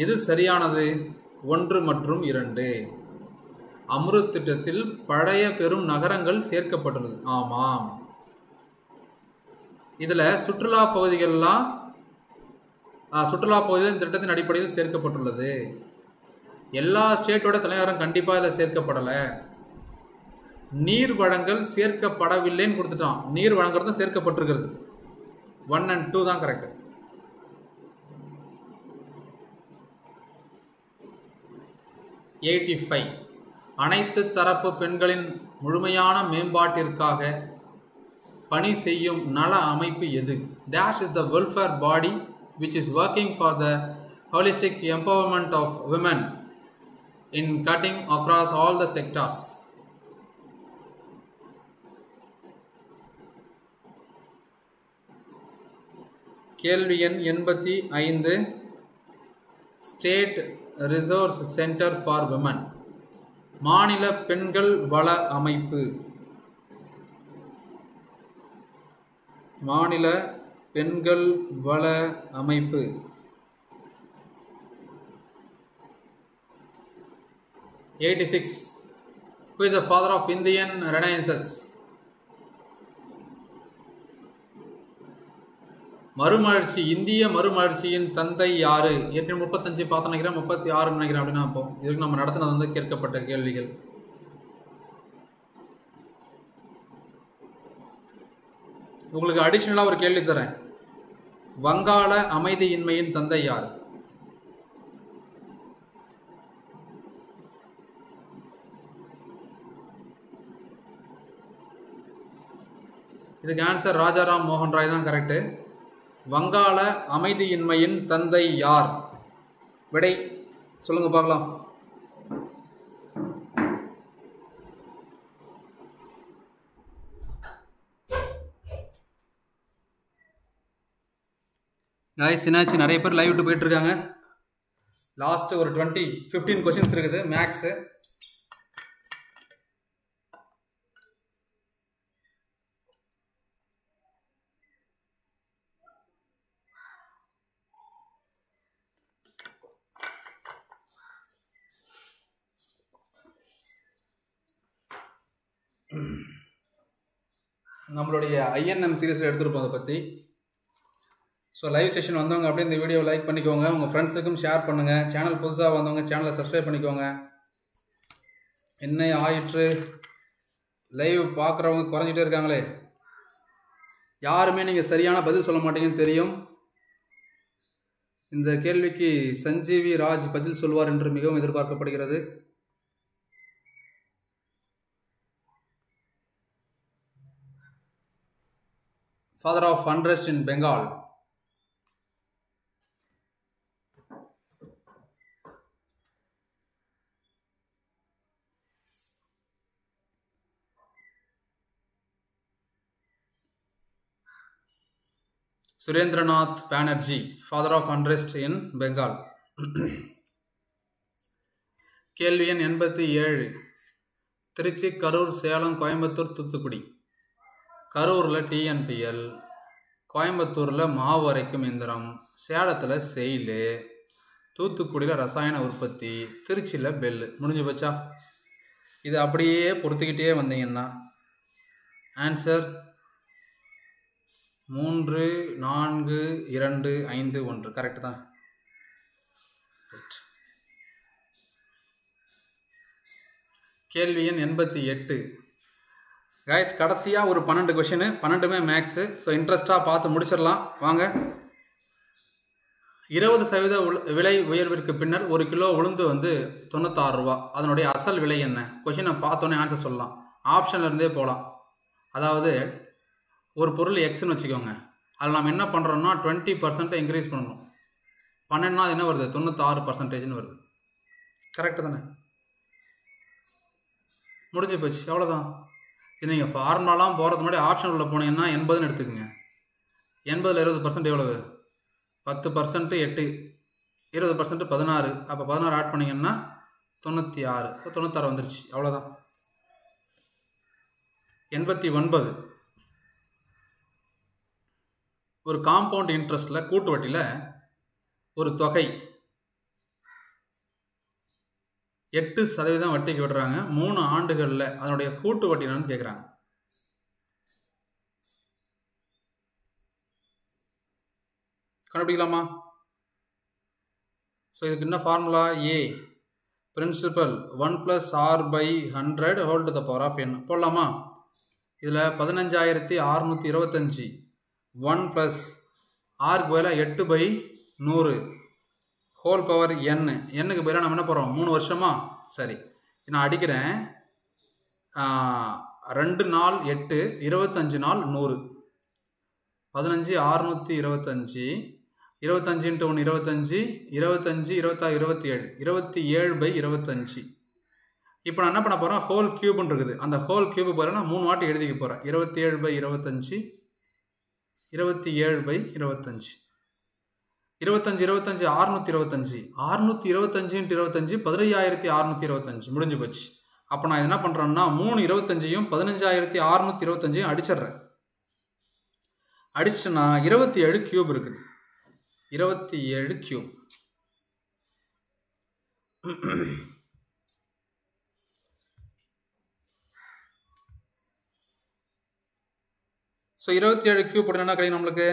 எது சரியானது? ஒன்று மற்றும் இரண்டு. அம்ருத் திட்டத்தில் பழைய பெரும் நகரங்கள் சேர்க்கப்பட்டுள்ளது. ஆமாம், இதில் சுற்றுலா பகுதிகள்லாம் சுற்றுலா பகுதியில் இந்த திட்டத்தின் அடிப்படையில் சேர்க்கப்பட்டுள்ளது. எல்லா ஸ்டேட்டோட தலைநகரம் கண்டிப்பாக இதில் சேர்க்கப்படலை. நீர் வழங்கல் சேர்க்கப்படவில்லைன்னு கொடுத்துட்டோம். நீர் வழங்குறது தான் சேர்க்கப்பட்டிருக்கிறது. ஒன் அண்ட் டூ தான் கரெக்ட். எண்பத்தி ஐந்து. அனைத்து தரப்பு பெண்களின் முழுமையான மேம்பாட்டிற்காக பணி செய்யும் நல அமைப்பு எது? Dash is the welfare body which is working for the holistic empowerment of women in cutting across all the sectors. கேள்வி எண் எண்பத்தி ஐந்து. State resource centre for women, மாநில பெண்கள் வள அமைப்பு, மாநில பெண்கள் வள அமைப்பு. எண்பத்தி ஆறு. Who is the father of Indian Renaissance? மறுமலர்ச்சி, இந்திய மறுமலர்ச்சியின் தந்தை யாரு? ஏற்கனவே முப்பத்தஞ்சு பார்த்து நினைக்கிறேன், முப்பத்தி ஆறு நினைக்கிறேன். அப்படின்னா அப்போ இதுக்கு நம்ம நடத்தினது வந்து கேட்கப்பட்ட கேள்விகள். உங்களுக்கு அடிஷ்னலாக ஒரு கேள்வி தரேன். வங்காள அமைதியின்மையின் தந்தை யாரு? இதுக்கு ஆன்சர் ராஜாராம் மோகன் ராய் தான் கரெக்டு. வங்காள அமைதியின்மையின் தந்தை யார்? விடை சொல்லுங்க பார்க்கலாம். காய் சினாச்சு நிறைய பேர் லைவ் விட்டு போயிட்டு இருக்காங்க. லாஸ்ட் ஒரு டுவெண்ட்டி ஃபிஃப்டீன் கொஸ்டின்ஸ் இருக்குது மேக்ஸ். நம்மளுடைய ஐஎன்எம் சீரீஸில் எடுத்துருப்போம் அதை பற்றி. ஸோ லைவ் செஷன் வந்தவங்க அப்படியே இந்த வீடியோவை லைக் பண்ணிக்கோங்க, உங்கள் ஃப்ரெண்ட்ஸுக்கும் ஷேர் பண்ணுங்கள். சேனல் புதுசாக வந்தவங்க சேனலை சப்ஸ்கிரைப் பண்ணிக்கோங்க. என்ன ஆயிற்று, லைவ் பார்க்குறவங்க குறைஞ்சிட்டே இருக்காங்களே. யாருமே நீங்கள் சரியான பதில் சொல்ல மாட்டீங்கன்னு தெரியும். இந்த கேள்விக்கு சஞ்சீவி ராஜ் பதில் சொல்வார் என்று மிகவும் எதிர்பார்க்கப்படுகிறது. Father of unrest in Bengal. Surendranath Banerjee, father of unrest in Bengal. Kelvi எண்பத்தி ஏழு. Tiruchi, Karur, Selam, Coimbatore, Thoothukudi. கரூரில் டிஎன்பிஎல், கோயம்புத்தூரில் மாவு அரைக்கும் எந்திரம், சேலத்தில் செயலு, தூத்துக்குடியில் ரசாயன உற்பத்தி, திருச்சியில் பெல்லு. முடிஞ்சு போச்சா? இது அப்படியே பொறுத்துக்கிட்டே வந்தீங்கன்னா ஆன்சர் மூன்று நான்கு இரண்டு ஐந்து ஒன்று. கரெக்ட் தான். கேள்வி எண் எண்பத்தி எட்டு. கைஸ் கடைசியாக ஒரு பன்னெண்டு கொஷினு, பன்னெண்டுமே மேக்ஸு. ஸோ இன்ட்ரெஸ்டாக பார்த்து முடிச்சிடலாம் வாங்க. இருபது சதவீத விலை உயர்விற்கு பின்னர் ஒரு கிலோ உளுந்து வந்து தொண்ணூத்தாறு ரூபா. அதனுடைய அசல் விலை என்ன? கொஷினை பார்த்தோன்னே ஆன்சர் சொல்லலாம். ஆப்ஷன்லேருந்தே போகலாம். அதாவது ஒரு பொருள் எக்ஸ்ன்னு வச்சுக்கோங்க. அதில் நம்ம என்ன பண்ணுறோன்னா டுவெண்ட்டி பர்சன்ட்டை இன்க்ரீஸ் பண்ணணும். பன்னெண்டுனா அது என்ன வருது? தொண்ணூத்தாறு பர்சன்டேஜ்னு வருது. கரெக்டு தானே? முடிஞ்சு போச்சு, அவ்வளோதான். இது நீங்கள் ஃபார்முலாலாம் போகிறது முன்னாடி ஆப்ஷன் உள்ள போனீங்கன்னா எண்பதுன்னு எடுத்துக்கோங்க. எண்பதில் இருபது பர்சன்ட் எவ்வளவு? பத்து பர்சன்ட்டு எட்டு, இருபது பர்சன்ட் பதினாறு. அப்போ பதினாறு ஆட் பண்ணிங்கன்னா தொண்ணூற்றி ஆறு. ஸோ தொண்ணூத்தாறு வந்துருச்சு, அவ்வளோதான். எண்பத்தி ஒன்பது. ஒரு காம்பவுண்ட் இன்ட்ரெஸ்ட்டில் கூட்டு வட்டியில் ஒரு தொகை எட்டு சதவீதம் வட்டிக்கு விடுறாங்க. மூணு ஆண்டுகளில் அதனுடைய கூட்டு வட்டினான்னு கேட்குறாங்க. கண்டுபிடிக்கலாமா? ஸோ இதுக்கு என்ன formula? A principal one plus R by hundred whole the power of N. போடலாமா? இதில் பதினஞ்சாயிரத்தி அறுநூற்றி இருபத்தஞ்சி ஒன் பிளஸ் ஆருக்கு பதிலாக எட்டு பை நூறு ஹோல் பவர் என். என்னுக்கு பதிலாக நம்ம என்ன போகிறோம்? மூணு வருஷமா? சரி, நான் அடிக்கிறேன். ரெண்டு நாள் எட்டு, இருபத்தஞ்சு நாள் நூறு. பதினஞ்சு அறுநூற்றி இருபத்தஞ்சி, இருபத்தஞ்சின்ட்டு ஒன்று இருபத்தஞ்சி, இருபத்தஞ்சி இருபத்தா இருபத்தி ஏழு, இருபத்தி ஏழு பை இருபத்தஞ்சி. இப்போ நான் என்ன பண்ண போகிறேன்? ஹோல் கியூப்னு இருக்குது, அந்த ஹோல் கியூபு போகிறேன். நான் மூணு வாட்டி எழுதிக்க போகிறேன். இருபத்தி ஏழு பை இருபத்தஞ்சி, இருபத்தி ஏழு பை இருபத்தஞ்சி, இருபத்தஞ்சு இருபத்தஞ்சு அறுநூற்றி இருபத்தஞ்சி, அறுநூற்றி இருபத்தஞ்சின்ட்டு இருபத்தஞ்சி பதினையாயிரத்தி அறுநூற்றி இருபத்தஞ்சி. முடிஞ்சு போச்சு. அப்போ நான் என்ன பண்ணுறேன்னா மூணு இருபத்தஞ்சியும் பதினஞ்சாயிரத்தி அறுநூற்றி இருபத்தஞ்சியும் அடிச்சிட்றேன். அடிச்சுன்னா இருபத்தி ஏழு கியூப் இருக்குது. இருபத்தி ஏழு கியூப். ஸோ இருபத்தி ஏழு கியூப் என்ன கிடைக்கும் நம்மளுக்கு?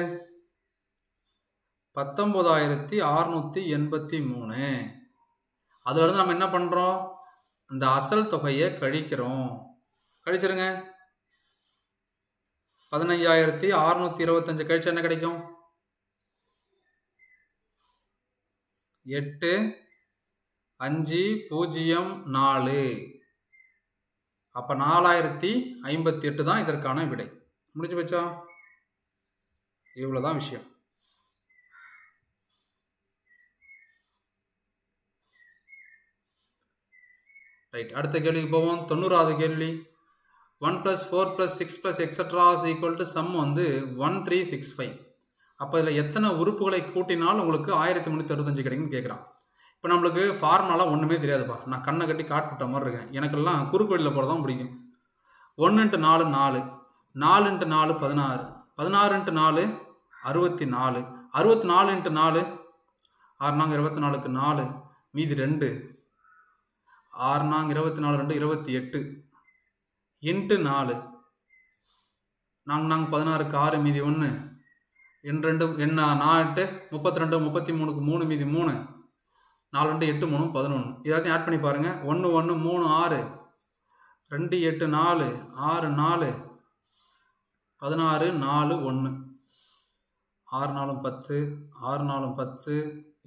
பத்தொம்போதாயிரத்தி அறுநூற்றி எண்பத்தி மூணு. அதுலேருந்து நம்ம என்ன பண்ணுறோம்? இந்த அசல் தொகையை கழிக்கிறோம். கழிச்சிருங்க. பதினைஞ்சாயிரத்தி அறுநூற்றி இருபத்தஞ்சு கழிச்சா என்ன கிடைக்கும்? எட்டு அஞ்சு பூஜ்ஜியம் நாலு. அப்போ நாலாயிரத்தி ஐம்பத்தி எட்டு தான் இதற்கான விடை. முடிஞ்சு போச்சா? இவ்வளோதான் விஷயம். ரைட், அடுத்த கேள்விக்கு போவோம். தொண்ணூறாவது கேள்வி. One plus four plus six plus extras equal to sum வந்து ஒன் த்ரீ சிக்ஸ் ஃபைவ். அப்போ இதில் எத்தனை உறுப்புகளை கூட்டினால் உங்களுக்கு ஆயிரத்தி முந்நூற்றி அறுபத்தஞ்சு கிடைக்குன்னு கேட்குறான். இப்போ நம்மளுக்கு ஃபார்முலாலாம் ஒன்றுமே தெரியாதுப்பா. நான் கண்ணை கட்டி காட்டுவிட்ட மாதிரி இருக்கேன். எனக்கெல்லாம் குறுக்கோடியில் போகிறதான் பிடிக்கும். ஒன்றுன்ட்டு நாலு நாலு, நாலுன்ட்டு நாலு பதினாறு, பதினாறுன்ட்டு நாலு அறுபத்தி நாலு, அறுபத்தி நாலுன்ட்டு நாலு ஆறு நாங்கள் இருபத்தி நாலுக்கு நாலு மீதி ரெண்டு, ஆறு நாங்க இருபத்தி நாலு ரெண்டு இருபத்தி எட்டு, எட்டு நாலு நாங்கள் நாங்கள் பதினாறுக்கு ஆறு மீதி ஒன்று, எண் ரெண்டு எண் நாலு, முப்பத்தி ரெண்டு முப்பத்தி மூணுக்கு மூணு மீதி மூணு, நாலு ரெண்டு எட்டு மூணு பதினொன்று. எல்லாத்தையும் ஆட் பண்ணி பாருங்கள். ஒன்று ஒன்று மூணு ஆறு, ரெண்டு எட்டு நாலு, ஆறு நாலு பதினாறு, நாலு ஒன்று, ஆறு நாலும் பத்து, ஆறு நாலும் பத்து,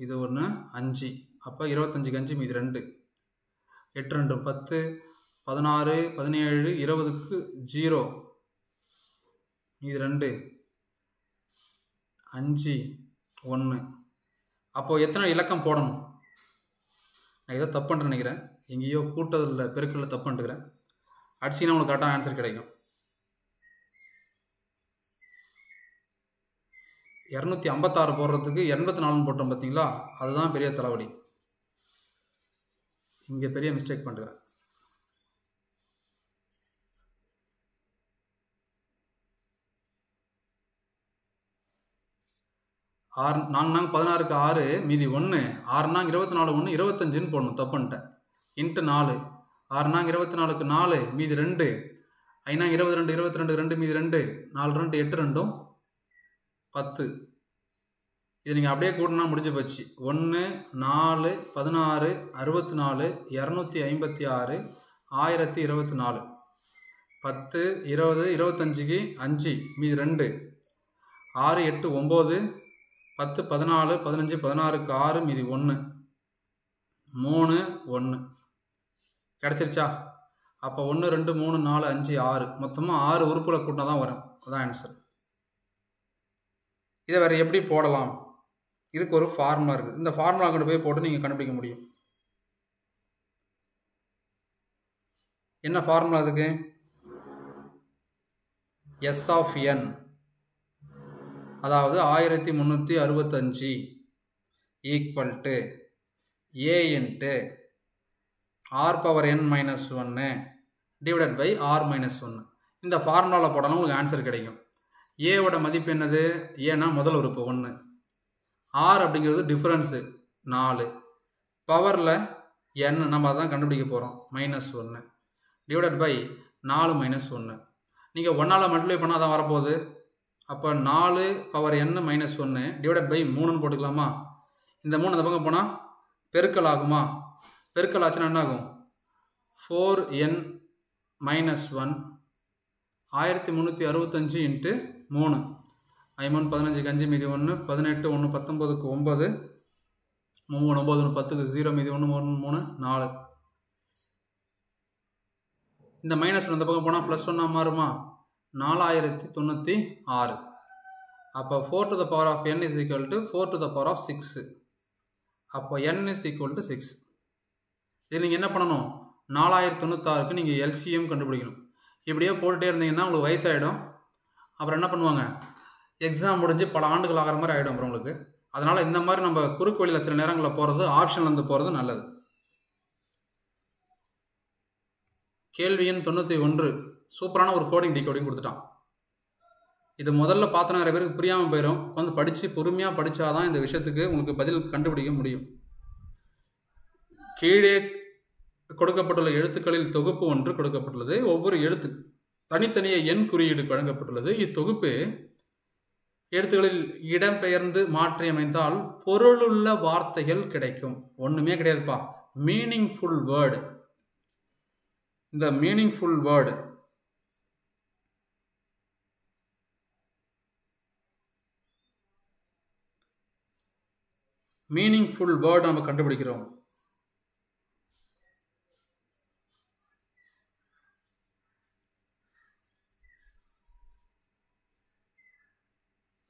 இது ஒன்று அஞ்சு. அப்போ இருபத்தஞ்சுக்கு அஞ்சு மீதி ரெண்டு, எட்டு ரெண்டு பத்து, பதினாறு பதினேழு இருபதுக்கு ஜீரோ இது ரெண்டு அஞ்சு ஒன்று. அப்போது எத்தனை இலக்கம் போடணும்? நான் ஏதோ தப்புன்னு நினைக்கிறேன். எங்கேயோ கூட்டத்தில் பெருக்கில் தப்புன்ட்டுக்கிறேன். அடிச்சிங்கன்னா உங்களுக்கு கரெக்டான ஆன்சர் கிடைக்கும். இரநூத்தி ஐம்பத்தாறு போடுறதுக்கு எண்பத்தி நாலுன்னு போட்டோம் பார்த்தீங்களா? அதுதான் பெரிய தலைவலி. இங்கே பெரிய மிஸ்டேக் பண்ணுறேன். R Nang Padana Kare, Midi one, Arnang Revatana one, Irvatan Jinpon, Tapanta, Intanale, Arnang Revatana Kanale, Midi Rende, Ainang Irvatan Irvatan Rende Midi Rende, Nalran Tetrando Patu. இதனை அப்படியே கூட்டனா முடிஞ்சு போச்சு one four sixteen sixty-four two fifty-six ten twenty twenty-five க்கு five மீதி two six eight nine ten fourteen fifteen sixteen க்கு six மீதி one three one கிடைச்சிருச்சா அப்ப one two three four five six மொத்தமா six உறுப்புகளை கூட்டினா தான் வரும் அதான் ஆன்சர் இத வேற எப்படி போடலாம் இதுக்கு ஒரு ஃபார்முலா இருக்கு இந்த ஃபார்முலா கொண்டு போய் போட்டு நீங்க கண்டுபிடிக்க முடியும் என்ன ஃபார்முலா அதுக்கு s of n அதாவது one three six five equal to a into r power n minus one divided by r minus one இந்த ஃபார்முலால போடலாம் உங்களுக்கு ஆன்சர் கிடைக்கும் a ஓட மதிப்பு என்னது a னா முதல் உறுப்பு one R அப்படிங்கிறது டிஃபரன்ஸ் four பவர்ல n நம்ம அதான் கண்டுபிடிக்க போறோம் minus one divided by four minus one நீங்க one ஆல மல்டிப்ளை பண்ணா தான் வர போகுது அப்ப four power n minus one divided by three ன்னு போட்டுக்கலாமா இந்த three அந்த பக்கம் போனா பெருக்கல் ஆகுமா பெருக்கல் ஆச்சுனா என்ன ஆகும் four n minus one one three six five three Iman Padanaji Ganji Midion, Padanet to one Patambo Combade Momonobodan Patu zero Midion Mona Nala. In the minus one the Pagapona plus one Marma Nala Ireti Tunati R. Upper four to the power of n is equal to four to the power of six. Upper n is equal to six. Then in Yenapano Nala Irtunutar can L C M contribution. If you have ported in the Nalu Y side, Abranapanga. Exam முடிஞ்சு பல ஆண்டுகள் ஆகற மாதிரி item உங்களுக்கு அதனால இந்த மாதிரி நம்ம குறுக்கு வழியில சில நேரங்கள போறது ஆப்ஷன்ல இருந்து போறது நல்லது கேள்வி எண் தொண்ணூற்று ஒன்று சூப்பரான ஒரு கோடிங் டிகோடிங் கொடுத்துட்டான் இது முதல்ல பார்த்தா நிறைய பேருக்கு புரியாம போயிடும் வந்து படிச்சு பொறுமையா படிச்சாதான் இந்த விஷயத்துக்கு உங்களுக்கு பதில் கண்டுபிடிக்க முடியும் கீழே கொடுக்கப்பட்டுள்ள எழுத்துக்களில் தொகுப்பு ஒன்று கொடுக்கப்பட்டுள்ளது ஒவ்வொரு எழுத்து தனித்தனியே எண் குறியீடு வழங்கப்பட்டுள்ளது இத்தொகுப்பு எழுத்துகளில் இடம் பெயர்ந்து மாற்றியமைத்தால் பொருளுள்ள வார்த்தைகள் கிடைக்கும் ஒண்ணுமே கிடையாதுப்பா மீனிங்ஃபுல் வேர்ட் இந்த மீனிங்ஃபுல் வேர்ட் மீனிங்ஃபுல் வேர்ட் நாம கண்டுபிடிக்கிறோம்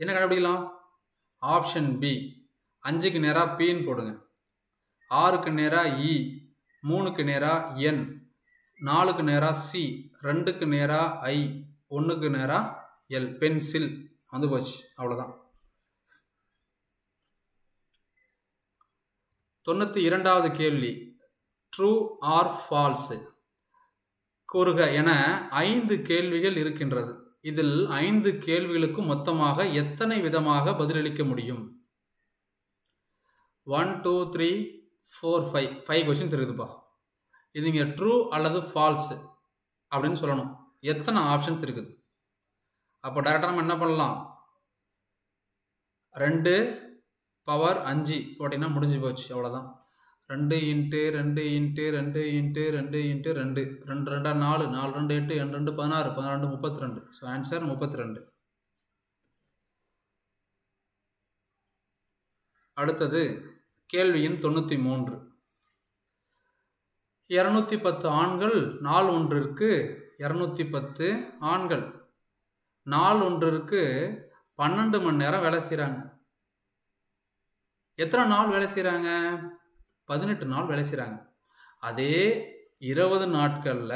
என்ன கண்டுபிடிக்கலாம் ஆப்ஷன் B five க்கு நேரா P ன்னு போடுங்க six க்கு நேரா E three க்கு நேரா N four க்கு நேரா C two க்கு நேரா I one க்கு நேரா L பென்சில் வந்து போச்சு அவ்வளவுதான் தொண்ணூற்று இரண்டாவது கேள்வி true or false கூறுக என ஐந்து கேள்விகள் இருக்கின்றது இதில் ஐந்து கேள்விகளுக்கு மொத்தமாக எத்தனை விதமாக பதிலளிக்க முடியும் one two three four five five questions இருக்குதுப்பா இதுங்க ட்ரூ அல்லது ஃபால்ஸ் அப்படினு சொல்லணும் எத்தனை ஆப்ஷன்ஸ் இருக்குது அப்ப டைரக்டா நம்ம என்ன பண்ணலாம் two பவர் five போடினா முடிஞ்சு போச்சு அவ்வளவுதான் two into two into two into two into two two four four two eight four two sixteen sixteen thirty-two so answer thirty-two அடுத்து கேள்வி எண் தொண்ணூற்று மூன்று two hundred ten ஆண்கள் நாள் ஒன்றிற்கு two hundred ten ஆண்கள் நாள் ஒன்றிற்கு பன்னிரண்டு மணி நேரம் வேலை செய்றாங்க எத்தனை நாள் வேலை செய்றாங்க eighteen நாள் வேலை செய்றாங்க அதே twenty நாட்கள்ல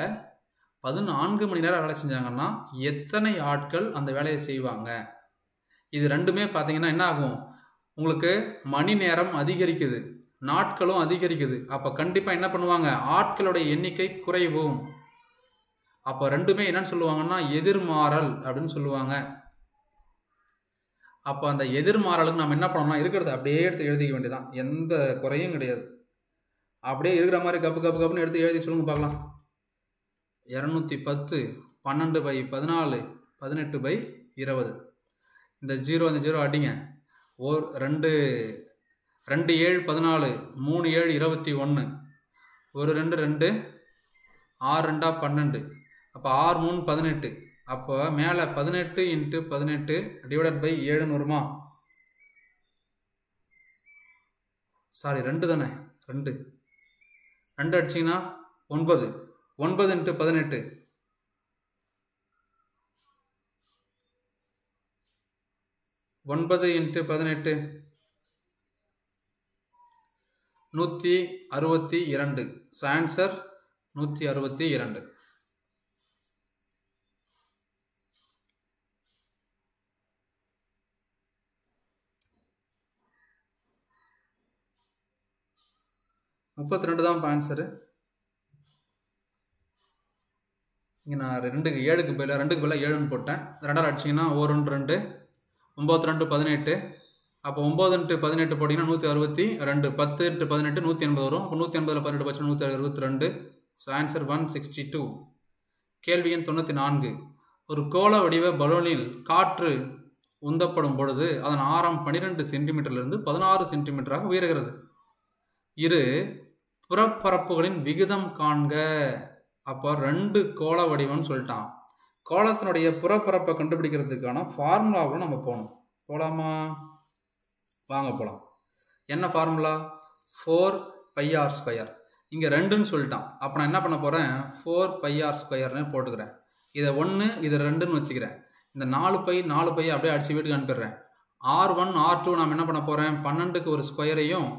fourteen மணி நேரம் வேலை செஞ்சாங்கன்னா எத்தனை ஆட்கள் அந்த வேலையை செய்வாங்க இது ரெண்டுமே பாத்தீங்கன்னா என்ன ஆகும் உங்களுக்கு மணி நேரம் அதிகரிக்குது நாட்களும் அதிகரிக்குது அப்ப கண்டிப்பா என்ன பண்ணுவாங்க ஆட்களோட எண்ணிக்கை குறையும் அப்ப ரெண்டுமே என்னன்னு சொல்லுவாங்கன்னா எதிர்மாறல் அப்படினு சொல்லுவாங்க அப்ப அந்த எதிர்மாறலுக்கு நாம என்ன பண்ணனும்னா இருக்குறத அப்படியே எடுத்து எழுதிக்க வேண்டியதான் எந்த குறையும் கிடையாது அப்படியே இருக்குற மாதிரி கப்பு கப்பு கப்புன்னு எடுத்து எழுதி சொல்லுங்க பார்க்கலாம் two ten twelve by fourteen eighteen by twenty இந்த zero அந்த zero அடிங்க ஒரு two two seven fourteen three seven twenty-one ஒரு two two R two twelve அப்ப R three eighteen அப்ப மேல eighteen into eighteen divided by seven னு வருமா சாரி two தானே two two அடிச்சீனா nine nine into eighteen nine into eighteen one sixty-two so answer one sixty-two thirty-two தான் answer இங்க நான் two க்கு seven க்கு பதிலா two க்கு பதிலா seven னு போட்டேன் ரெண்டா அடிச்சீங்கன்னா one two nine two eighteen அப்ப nine eighteen போடினா one sixty-two ten eighteen one eighty வரும் அப்ப one eighty ல eighteen பச்சனா one sixty-two so answer one sixty-two கேள்வி எண் ninety-four ஒரு கோள வடிவ பலூனில் காற்று உந்தப்படும் பொழுது அதன் ஆரம் twelve சென்டிமீட்டர் ல இருந்து sixteen சென்டிமீட்டர் ஆக உயர்கிறது இரு புறப்பரப்புகளின் விகிதம் காண்க அப்ப ரெண்டு கோள வடிவம்னு சொல்லிட்டான் கோளத்தினுடைய புறப்பரப்பை கண்டுபிடிக்கிறதுக்கான ஃபார்முலாவை நாம போணும் போலாமா வாங்க போலாம் என்ன formula four pi r squared இங்க two ன்னு சொல்லிட்டான் அப்ப நான் என்ன பண்ண போறேன் four pi r squared னே போட்டுக்கறேன் இத one இத two ன்னு வச்சிக்கிறேன் இந்த four pi four pi அப்படியே அடிச்சு வீட்டுக்கு அனுப்பிறேன் r one r two நாம என்ன பண்ண போறேன் twelve க்கு ஒரு ஸ்கொயரையும்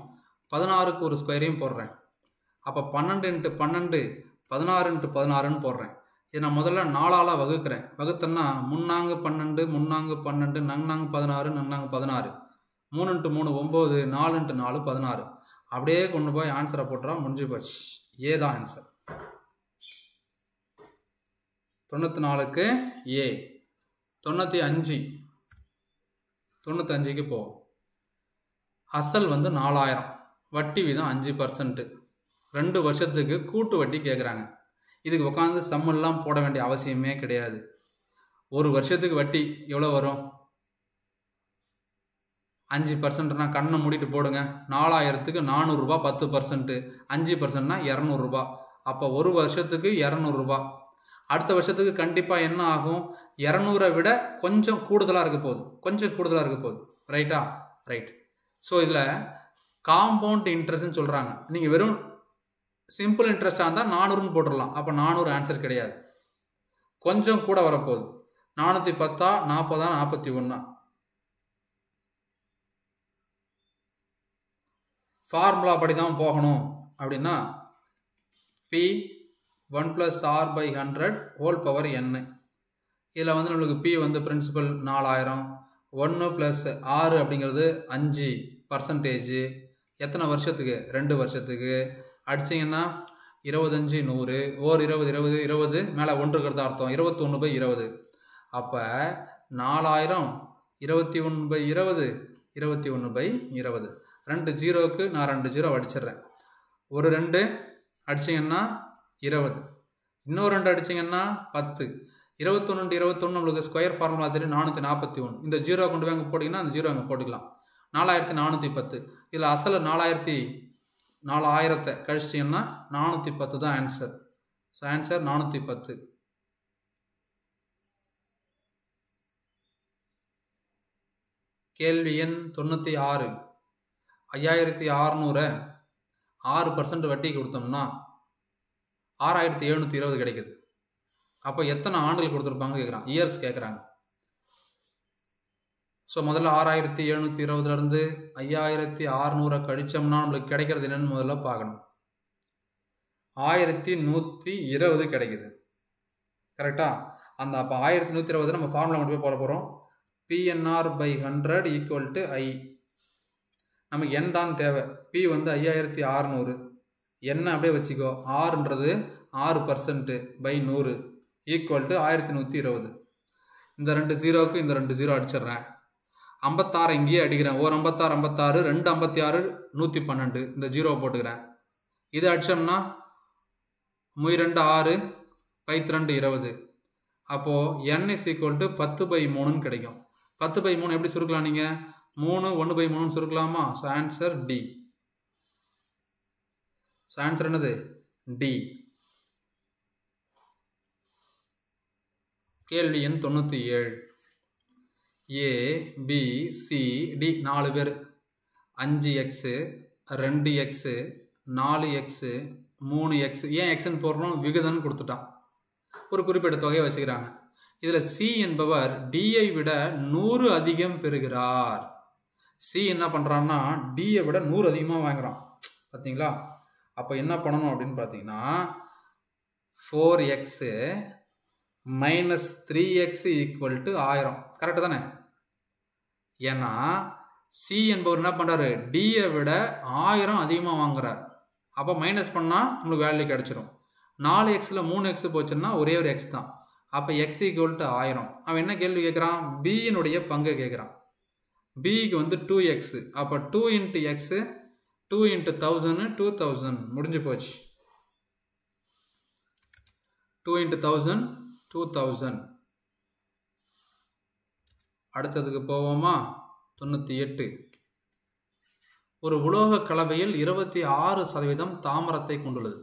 sixteen க்கு ஒரு ஸ்கொயரையும் போடுறேன் அப்ப twelve into twelve sixteen into sixteen ன்னு போடுறேன் இத நான் முதல்ல four ஆல வகுக்கிறேன் வகுத்தனா three நான்கு twelve three நான்கு twelve four நான்கு பதினாறு four நான்கு பதினாறு three into three nine four into four sixteen அப்படியே கொண்டு போய் ஆன்சரை போட்றா முடிஞ்சு போச்சு A தான் ஆன்சர் ninety-four க்கு A ninety-five க்கு போவோம் அசல் வந்து four thousand வட்டி வீதம் five percent ரெண்டு வருஷத்துக்கு கூட்டு வட்டி கேக்குறாங்க இதுக்கு உட்கார்ந்து சம் எல்லாம் போட வேண்டிய அவசியமே கிடையாது ஒரு வருஷத்துக்கு வட்டி எவ்வளவு வரும் five percent னா கண்ணை மூடிட்டு போடுங்க four thousand க்கு four hundred ரூபாய் ten percent five percent னா two hundred ரூபாய் அப்ப ஒரு வருஷத்துக்கு two hundred ரூபாய் அடுத்த வருஷத்துக்கு கண்டிப்பா என்ன ஆகும் two hundred ஐ விட கொஞ்சம் கூடுதலா இருக்க போகுது கொஞ்சம் கூடுதலா இருக்க போகுது ரைட்டா ரைட் சோ இதுல compound interest ன்னு சொல்றாங்க நீங்க வெறும் simple interest ஆ இருந்தா four hundred னு போட்டுறலாம் அப்ப four hundred ஆன்சர் கிடையாது கொஞ்சம் கூட வர போகுது four ten forty forty-one formula படி தான் போகணும் அப்படினா p one plus r by one hundred whole power n இதல வந்து நமக்கு p வந்து principal four thousand one plus r அப்படிங்கிறது five percentage எத்தனை வருஷத்துக்கு two வருஷத்துக்கு அடிச்சீங்கன்னா twenty-five one hundred ஓர் twenty twenty twenty மேல one இருக்குறது அர்த்தம் twenty-one by twenty அப்ப four thousand twenty-one by twenty twenty-one by twenty two zero க்கு நான் two zero அடிச்சிறேன் ஒரு two அடிச்சீங்கன்னா twenty இன்னொரு two அடிச்சீங்கன்னா ten twenty-one twenty-one நமக்கு ஸ்கொயர் ஃபார்முலா தெரியும் four forty-one இந்த zero கொண்டு வாங்க போடினா அந்த zero அங்க போட்டுக்கலாம் four thousand four hundred ten இல்ல அசல் four thousand four thousand கழிச்சீங்கன்னா four ten தான் answer so answer four ten கேள்வி எண் ninety-six fifty-six hundred six percent வட்டி கொடுத்தோம்னா six thousand seven hundred twenty கிடைக்குது அப்ப எத்தனை ஆண்டுகள் கொடுத்திருப்பாங்க கேக்குறாங்க இயர்ஸ் கேக்குறாங்க சோ முதல்ல six thousand seven hundred twenty ல இருந்து five thousand six hundred கழிச்சோம்னா நமக்கு கிடைக்கிறது என்னன்னு முதல்ல பார்க்கணும் eleven twenty கிடைக்குது கரெக்ட்டா அந்த அப்ப eleven twenty நம்ம ஃபார்முலா கொண்டு போய் போட போறோம் P N R by one hundred I நமக்கு n தான் தேவை p வந்து fifty-six hundred n அப்படியே வெச்சிக்கோ r ன்றது six percent by one hundred = eleven twenty இந்த ரெண்டு zero க்கு இந்த ரெண்டு zero அடிச்சறேன் ஐம்பத்தாறு இங்கேயே அடிக்கிறேன். ஒரு ஐம்பத்தாறு ஐம்பத்தாறு ரெண்டு ஐம்பத்தி ஆறு நூற்றி பன்னெண்டு இந்த ஜீரோ போட்டுக்கிறேன். இதை அடித்தோம்னா முய் ரெண்டு ஆறு பைத்து ரெண்டு இருபது. அப்போது என் இஸ் ஈக்குவல் டு பத்து பை மூணுன்னு கிடைக்கும். பத்து பை மூணு எப்படி சுருக்கலாம்? நீங்கள் மூணு ஒன்று பை மூணுன்னு சுருக்கலாமா? So answer D. So answer என்னது? டி. கேள்வி எண் தொண்ணூற்றி ஏழு. A, B, C, D நாலு பேர், அஞ்சு எக்ஸு, ரெண்டு எக்ஸு, நாலு எக்ஸு, மூணு எக்ஸு. ஏன் எக்ஸ்ன்னு போடுறோம்? விகிதம்னு கொடுத்துட்டான், ஒரு குறிப்பிட்ட தொகையை வச்சுக்கிறாங்க. இதில் C என்பவர் Dஐ விட நூறு அதிகம் பெறுகிறார். C என்ன பண்ணுறான்னா Dஐ விட நூறு அதிகமாக வாங்குகிறான். பார்த்தீங்களா? அப்போ என்ன பண்ணணும் அப்படின்னு பார்த்தீங்கன்னா four x minus three x equal to ஆயிரம். கரெக்டு தானே? ஏன்னா சி என்பவர் என்ன பண்ணுறாரு? டியை விட ஆயிரம் அதிகமாக வாங்குறார். அப்போ மைனஸ் பண்ணால் உங்களுக்கு வேல்யூ கிடச்சிரும். நாலு எக்ஸில் மூணு எக்ஸ் போச்சுன்னா ஒரே ஒரு எக்ஸ் தான். அப்போ எக்ஸ் ஈக்குவல் டு ஆயிரம். அவன் என்ன கேள்வி கேட்குறான்? பியினுடைய பங்கு கேட்குறான். பிக்கு வந்து டூ எக்ஸு. அப்போ two into x two into thousand two thousand முடிஞ்சு போச்சு. Two into thousand two thousand. அடுத்ததுக்கு போவோமா? தொண்ணூற்றி எட்டு. ஒரு உலோக கலவையில் இருபத்தி ஆறு சதவீதம் தாமிரத்தை கொண்டுள்ளது.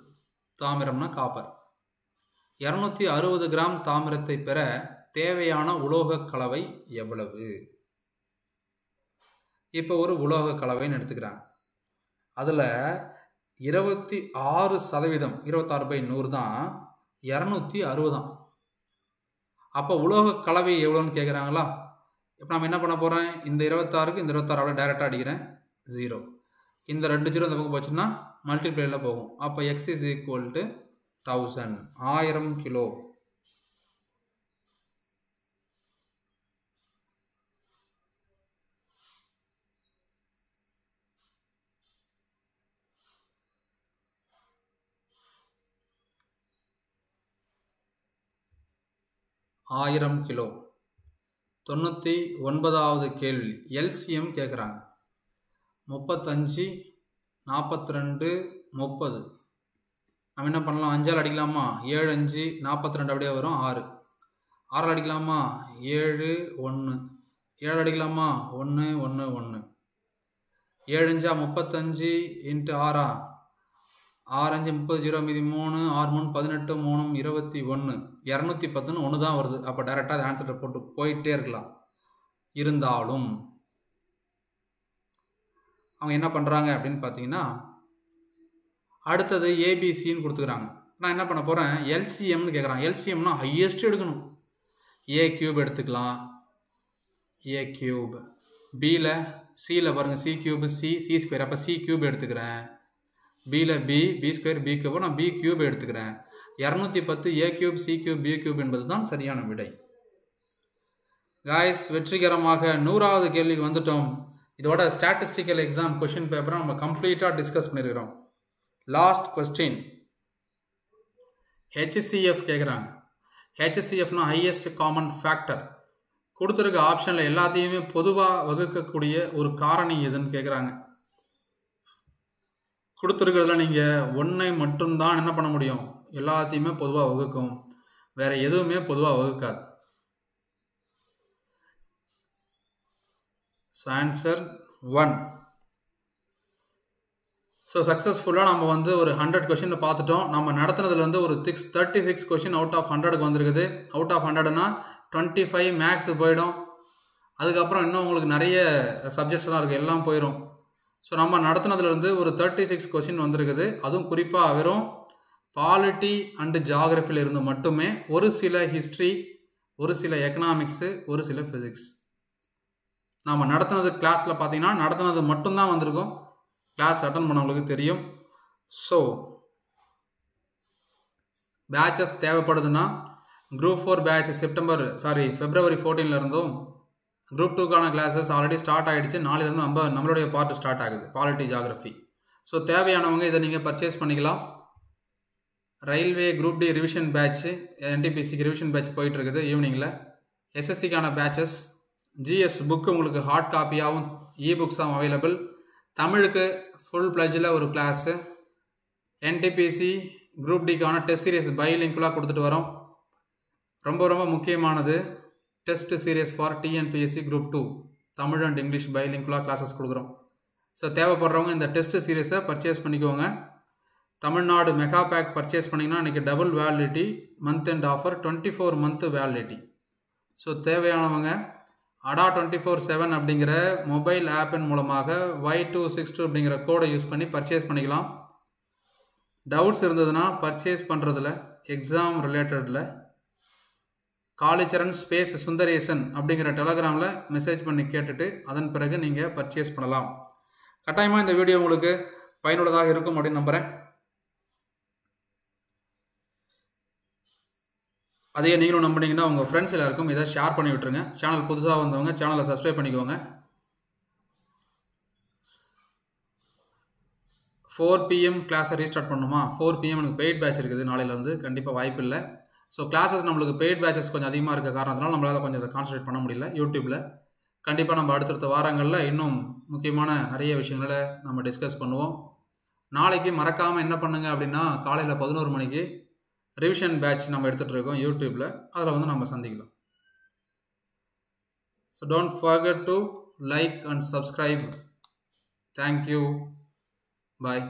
தாமிரம்னா காப்பர். இரநூத்தி அறுபது கிராம் தாமிரத்தை பெற தேவையான உலோக கலவை எவ்வளவு? இப்போ ஒரு உலோக கலவைன்னு எடுத்துக்கிறாங்க. அதில் இருபத்தி ஆறு சதவீதம் இருபத்தாறு பை நூறு தான் இரநூத்தி அறுபதாம். அப்போ உலோக கலவை எவ்வளோன்னு கேட்குறாங்களா? இப்போ நம்ம என்ன பண்ண போகிறேன்? இந்த இருபத்தாறுக்கு இந்த இருபத்தாறு அவ்வளோ டேரெக்டாக அடிக்கிறேன் ஜீரோ. இந்த ரெண்டு ஜீரோ இந்த பக்கம் போச்சுன்னா மல்டிப்ளையில் போகும். அப்போ x is equal to thousand, ஆயிரம் கிலோ. ஆயிரம் கிலோ. தொண்ணூற்றி ஒன்பதாவது கேள்வி எல்சிஎம் கேட்குறாங்க. முப்பத்தஞ்சு நாற்பத்தி ரெண்டு முப்பது. நம்ம என்ன பண்ணலாம்? அஞ்சால் அடிக்கலாமா? ஏழு அஞ்சு நாற்பத்தி ரெண்டு அப்படியே வரும் ஆறு. ஆறால் அடிக்கலாமா? ஏழு ஒன்று. ஏழு அடிக்கலாமா? ஒன்று ஒன்று ஒன்று. ஏழு அஞ்சா முப்பத்தஞ்சு இன்ட்டு ஆறா ஆறஞ்சு முப்பது ஜீரோ மீதி மூணு ஆறு மூணு பதினெட்டு மூணு இருபத்தி ஒன்று இரநூத்தி பத்துன்னு ஒன்று தான் வருது. அப்போ டேரெக்டாக அது ஆன்சர் போட்டு போயிட்டே இருக்கலாம். இருந்தாலும் அவங்க என்ன பண்ணுறாங்க அப்படின்னு பார்த்தீங்கன்னா அடுத்தது ஏபிசின்னு கொடுத்துக்கிறாங்க. நான் என்ன பண்ண போகிறேன்? எல்சிஎம்னு கேட்குறாங்க. எல்சிஎம்னா ஹையஸ்ட் எடுக்கணும். ஏ கியூப் எடுத்துக்கலாம். ஏ கியூப் பியில் சியில் பாருங்கள் C cube C C square. அப்போ சி கியூப் எடுத்துக்கிறேன். பியில் B B square B cube. நான் பி கியூப் எடுத்துக்கிறேன். இரநூத்தி பத்து A cube C cube B cube என்பது தான் சரியான விடை. காய்ஸ், வெற்றிகரமாக நூறாவது கேள்விக்கு வந்துட்டோம். இதோட ஸ்டாட்டிஸ்டிக்கல் எக்ஸாம் கொஸ்டின் பேப்பரை நம்ம கம்ப்ளீட்டாக டிஸ்கஸ் பண்ணியிருக்கிறோம். லாஸ்ட் கொஸ்டின் ஹெச்சிசிஎஃப் கேட்குறாங்க. ஹெச்சிசிஎஃப்னா ஹையஸ்ட் காமன் ஃபேக்டர். கொடுத்துருக்க ஆப்ஷனில் எல்லாத்தையுமே பொதுவாக வகுக்கக்கூடிய ஒரு காரணி எதுன்னு கேட்குறாங்க. கொடுத்துருக்கிறதுல நீங்கள் ஒன்றை மட்டும்தான் என்ன பண்ண முடியும்? எல்லாத்தையுமே பொதுவாக வகுக்கும். வேறு எதுவுமே பொதுவாக வகுக்காது. So answer one. ஸோ சக்ஸஸ்ஃபுல்லாக நம்ம வந்து ஒரு ஹண்ட்ரட் கொஷின் பார்த்துட்டோம். நம்ம நடத்துறதுல வந்து ஒரு six thirty six question out of ஹண்ட்ரடுக்கு வந்துருக்குது. அவுட் ஆஃப் ஹண்ட்ரட்னா டுவெண்ட்டி ஃபைவ் மேக்ஸ் போயிடும். அதுக்கப்புறம் இன்னும் உங்களுக்கு நிறைய சப்ஜெக்ட்ஸ்லாம் இருக்குது, எல்லாம் போயிடும். ஸோ நம்ம நடத்தினதுலேருந்து ஒரு தேர்ட்டி சிக்ஸ் கொஷின் வந்திருக்குது. அதுவும் குறிப்பாக வெறும் பாலிட்டி அண்டு ஜாகிரஃபியில் இருந்து மட்டுமே, ஒரு சில ஹிஸ்ட்ரி, ஒரு சில எக்கனாமிக்ஸு, ஒரு சில ஃபிசிக்ஸ். நம்ம நடத்தினது கிளாஸில் பார்த்தீங்கன்னா நடத்தினது மட்டும்தான் வந்திருக்கும். கிளாஸ் அட்டன் பண்ணவங்களுக்கு தெரியும். ஸோ பேட்சஸ் தேவைப்படுதுன்னா group four batch September sorry February ஃபோர்டீனில் இருந்தும் குரூப் டூக்கான கிளாஸஸ் ஆல்ரெடி ஸ்டார்ட் ஆகிடுச்சு. நாளிலிருந்து நம்ம நம்மளுடைய பார்ட் ஸ்டார்ட் ஆகுது, பாலிட்டி ஜாகிரஃபி. ஸோ தேவையானவங்க இதை நீங்கள் பர்ச்சேஸ் பண்ணிக்கலாம். Railway group D revision batch, என்டிபிசிக்கு ரிவிஷன் பேட்ச் போயிட்டுருக்குது ஈவினிங்கில். எஸ்எஸ்சிக்கான பேட்சஸ் G S book உங்களுக்கு hard copy ஆவும் e-books ஆவும் available. தமிழுக்கு full pledgeல ஒரு class. N T P C group D கான test series bilingual கொடுத்துட்டு வரோம். ரொம்ப ரொம்ப முக்கியமானது test series for T N P C group two. Tamil and English bilingual classes கொடுக்கிறோம். So தேவைப்படுறவங்க இந்த test series purchase பண்ணிக்கோங்க. தமிழ்நாடு மெகா பேக் purchase பண்ணீங்கன்னா உங்களுக்கு double validity month end offer twenty-four month validity. So தேவையானவங்க Adda twenty-four seven அப்படிங்கற mobile app இன் மூலமாக Y two six two அப்படிங்கற கோடை யூஸ் பண்ணி purchase பண்ணிக்கலாம். Doubts இருந்ததுனா purchase பண்றதுல exam relatedல காளிச்சரன் ஸ்பேஸ் சுந்தரேசன் அப்படிங்கற Telegramல மெசேஜ் பண்ணி கேட்டுட்டு அதன் பிறகு நீங்க purchase பண்ணலாம். கட்டாயமா இந்த வீடியோ உங்களுக்கு பயனுள்ளதாக இருக்கும் அப்படி நம்புறேன். அதே நீங்களும் நம்புனீங்கன்னா உங்க फ्रेंड्स எல்லாருக்கும் இத ஷேர் பண்ணி விட்டுருங்க. சேனல் புதுசா வந்தவங்க சேனலை Subscribe பண்ணிக்கோங்க. four p m class restart பண்ணுமா? four p m நமக்கு paid batch இருக்குது நாளையில இருந்து கண்டிப்பா வாய்ப்பு இல்ல. சோ கிளாसेस நமக்கு paid batches கொஞ்சம் அதிகமா இருக்க காரணத்தால நம்மளால கொஞ்சம் அத கான்சென்ட்ரேட் பண்ண முடியல YouTubeல. கண்டிப்பா நம்ம அடுத்த வாரங்கள்ல இன்னும் முக்கியமான நிறைய விஷயங்களை நம்ம டிஸ்கஸ் பண்ணுவோம். நாளைக்கு மறக்காம என்ன பண்ணுங்க அப்படினா காலையில பதினொரு மணிக்கு revision batch நம்ம எடுத்துட்டு இருக்கோம் YouTubeல அதல வந்து நம்ம சந்திக்கலாம் so don't forget to like and subscribe thank you bye